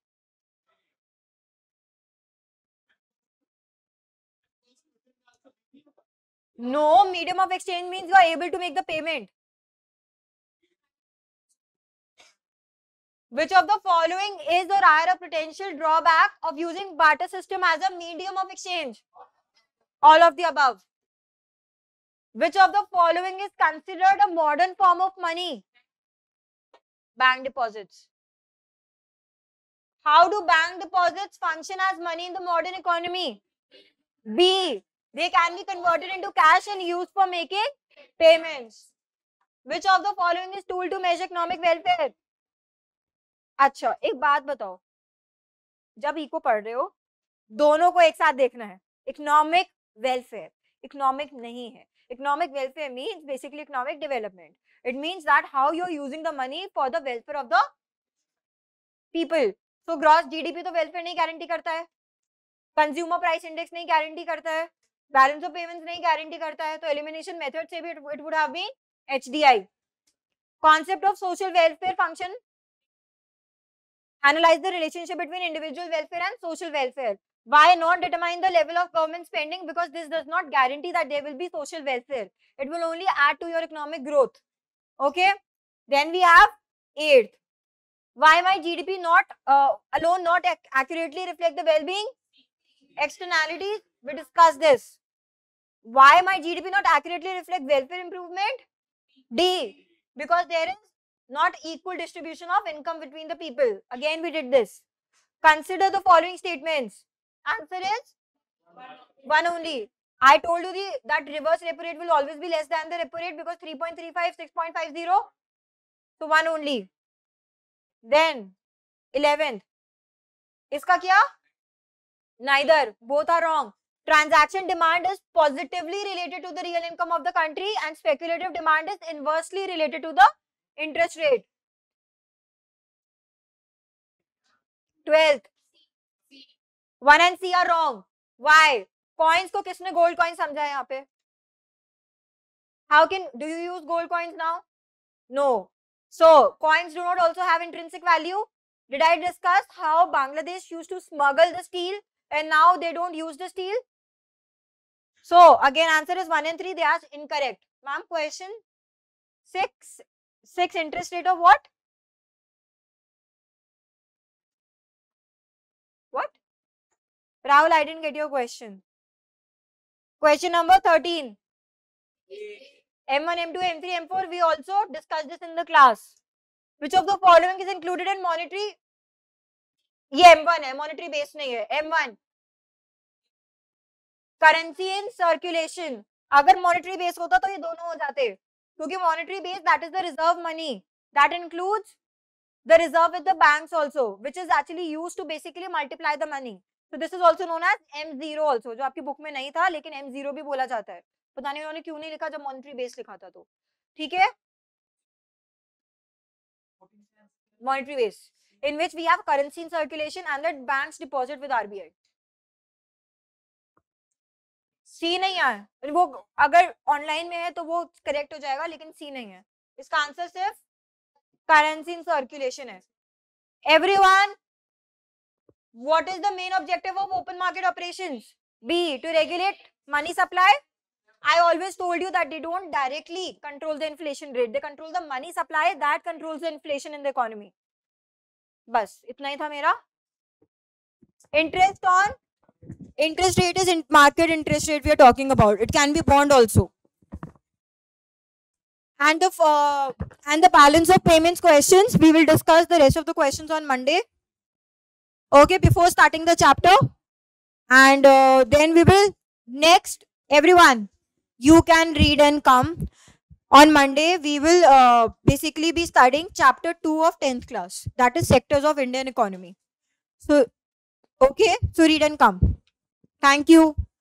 No, medium of exchange means you are able to make the payment. Which of the following is or are a potential drawback of using barter system as a medium of exchange? All of the above. Which of the following is considered a modern form of money? Bank deposits. How do bank deposits function as money in the modern economy? B. They can be converted into cash and used for making payments. Which of the following is tool to measure economic welfare? अच्छा, एक बात बताओ, जब eco पढ़ रहे हो दोनों को एक साथ देखना है. इकोनॉमिक वेलफेयर इकोनॉमिक नहीं है. Economic welfare means basically economic development. It means that how you are using the money for the welfare of the people. So gross GDP तो वेलफेयर नहीं गारंटी करता है, कंज्यूमर प्राइस इंडेक्स नहीं guarantee करता है, balance of payments नहीं guarantee करता है, तो एलिमिनेशन मेथड से भी it would have been HDI. Concept of social welfare function. Analyse the relationship between individual welfare and social welfare. Why not determine the level of government spending? Because this does not guarantee that there will be social welfare. It will only add to your economic growth. Okay, then we have 8th. Why my GDP not alone not accurately reflect the wellbeing? Externalities, we discussed this. Why my GDP not accurately reflect welfare improvement? D, because there is not equal distribution of income between the people. Again we did this. Consider the following statements. Answer is one only. I told you that reverse repo rate will always be less than the repo rate because 3.35, 6.50. So one only. Then 11th. इसका क्या? Neither, both are wrong. Transaction demand is positively related to the real income of the country and speculative demand is inversely related to the interest rate. 12th, 1 and C are wrong. Why? Coins को किसने gold coin समझा है यहाँ पे? How can do you use gold coins now? No. So coins do not also have intrinsic value. Did I discuss how Bangladesh used to smuggle the steel and now they don't use the steel? So again, answer is 1 and 3. They are incorrect. Ma'am, question 6. Interest rate of what? What? Rahul, I didn't get your question. Question number 13. M1, M2, M3, M4. We also discussed this in the class. Which of the following is included in monetary? ये M1 है, monetary based नहीं है. M1 currency in circulation. अगर monetary based होता तो ये दोनों हो जाते, क्योंकि monetary based that is the reserve money that includes the reserve with the banks also, which is actually used to basically multiply the money. So this is also known as M0 also, जो आपकी book में नहीं था लेकिन M0 भी बोला जाता है. पता नहीं उन्होंने क्यों नहीं लिखा जब मॉनेटरी बेस लिखा था तो. ठीक है, monetary base in which we have currency in circulation and that banks deposit with RBI. C नहीं है वो, अगर ऑनलाइन में है तो वो करेक्ट हो जाएगा, लेकिन सी नहीं है. इसका आंसर सिर्फ करेंसी इन सर्कुलेशन है. Everyone, what is the main objective of open market operations? B, to regulate money supply. I always told you that they don't directly control the inflation rate. They control the money supply that controls the inflation in the economy. बस इतना ही था मेरा. Interest on interest rate is market interest rate we are talking about. It can be bond also. And the balance of payments questions we will discuss the rest of the questions on Monday. Okay, before starting the chapter, and then we will next everyone. You can read and come. On Monday, we will basically be studying chapter 2 of 10th class. That is sectors of Indian economy. So, okay. So read and come. Thank you.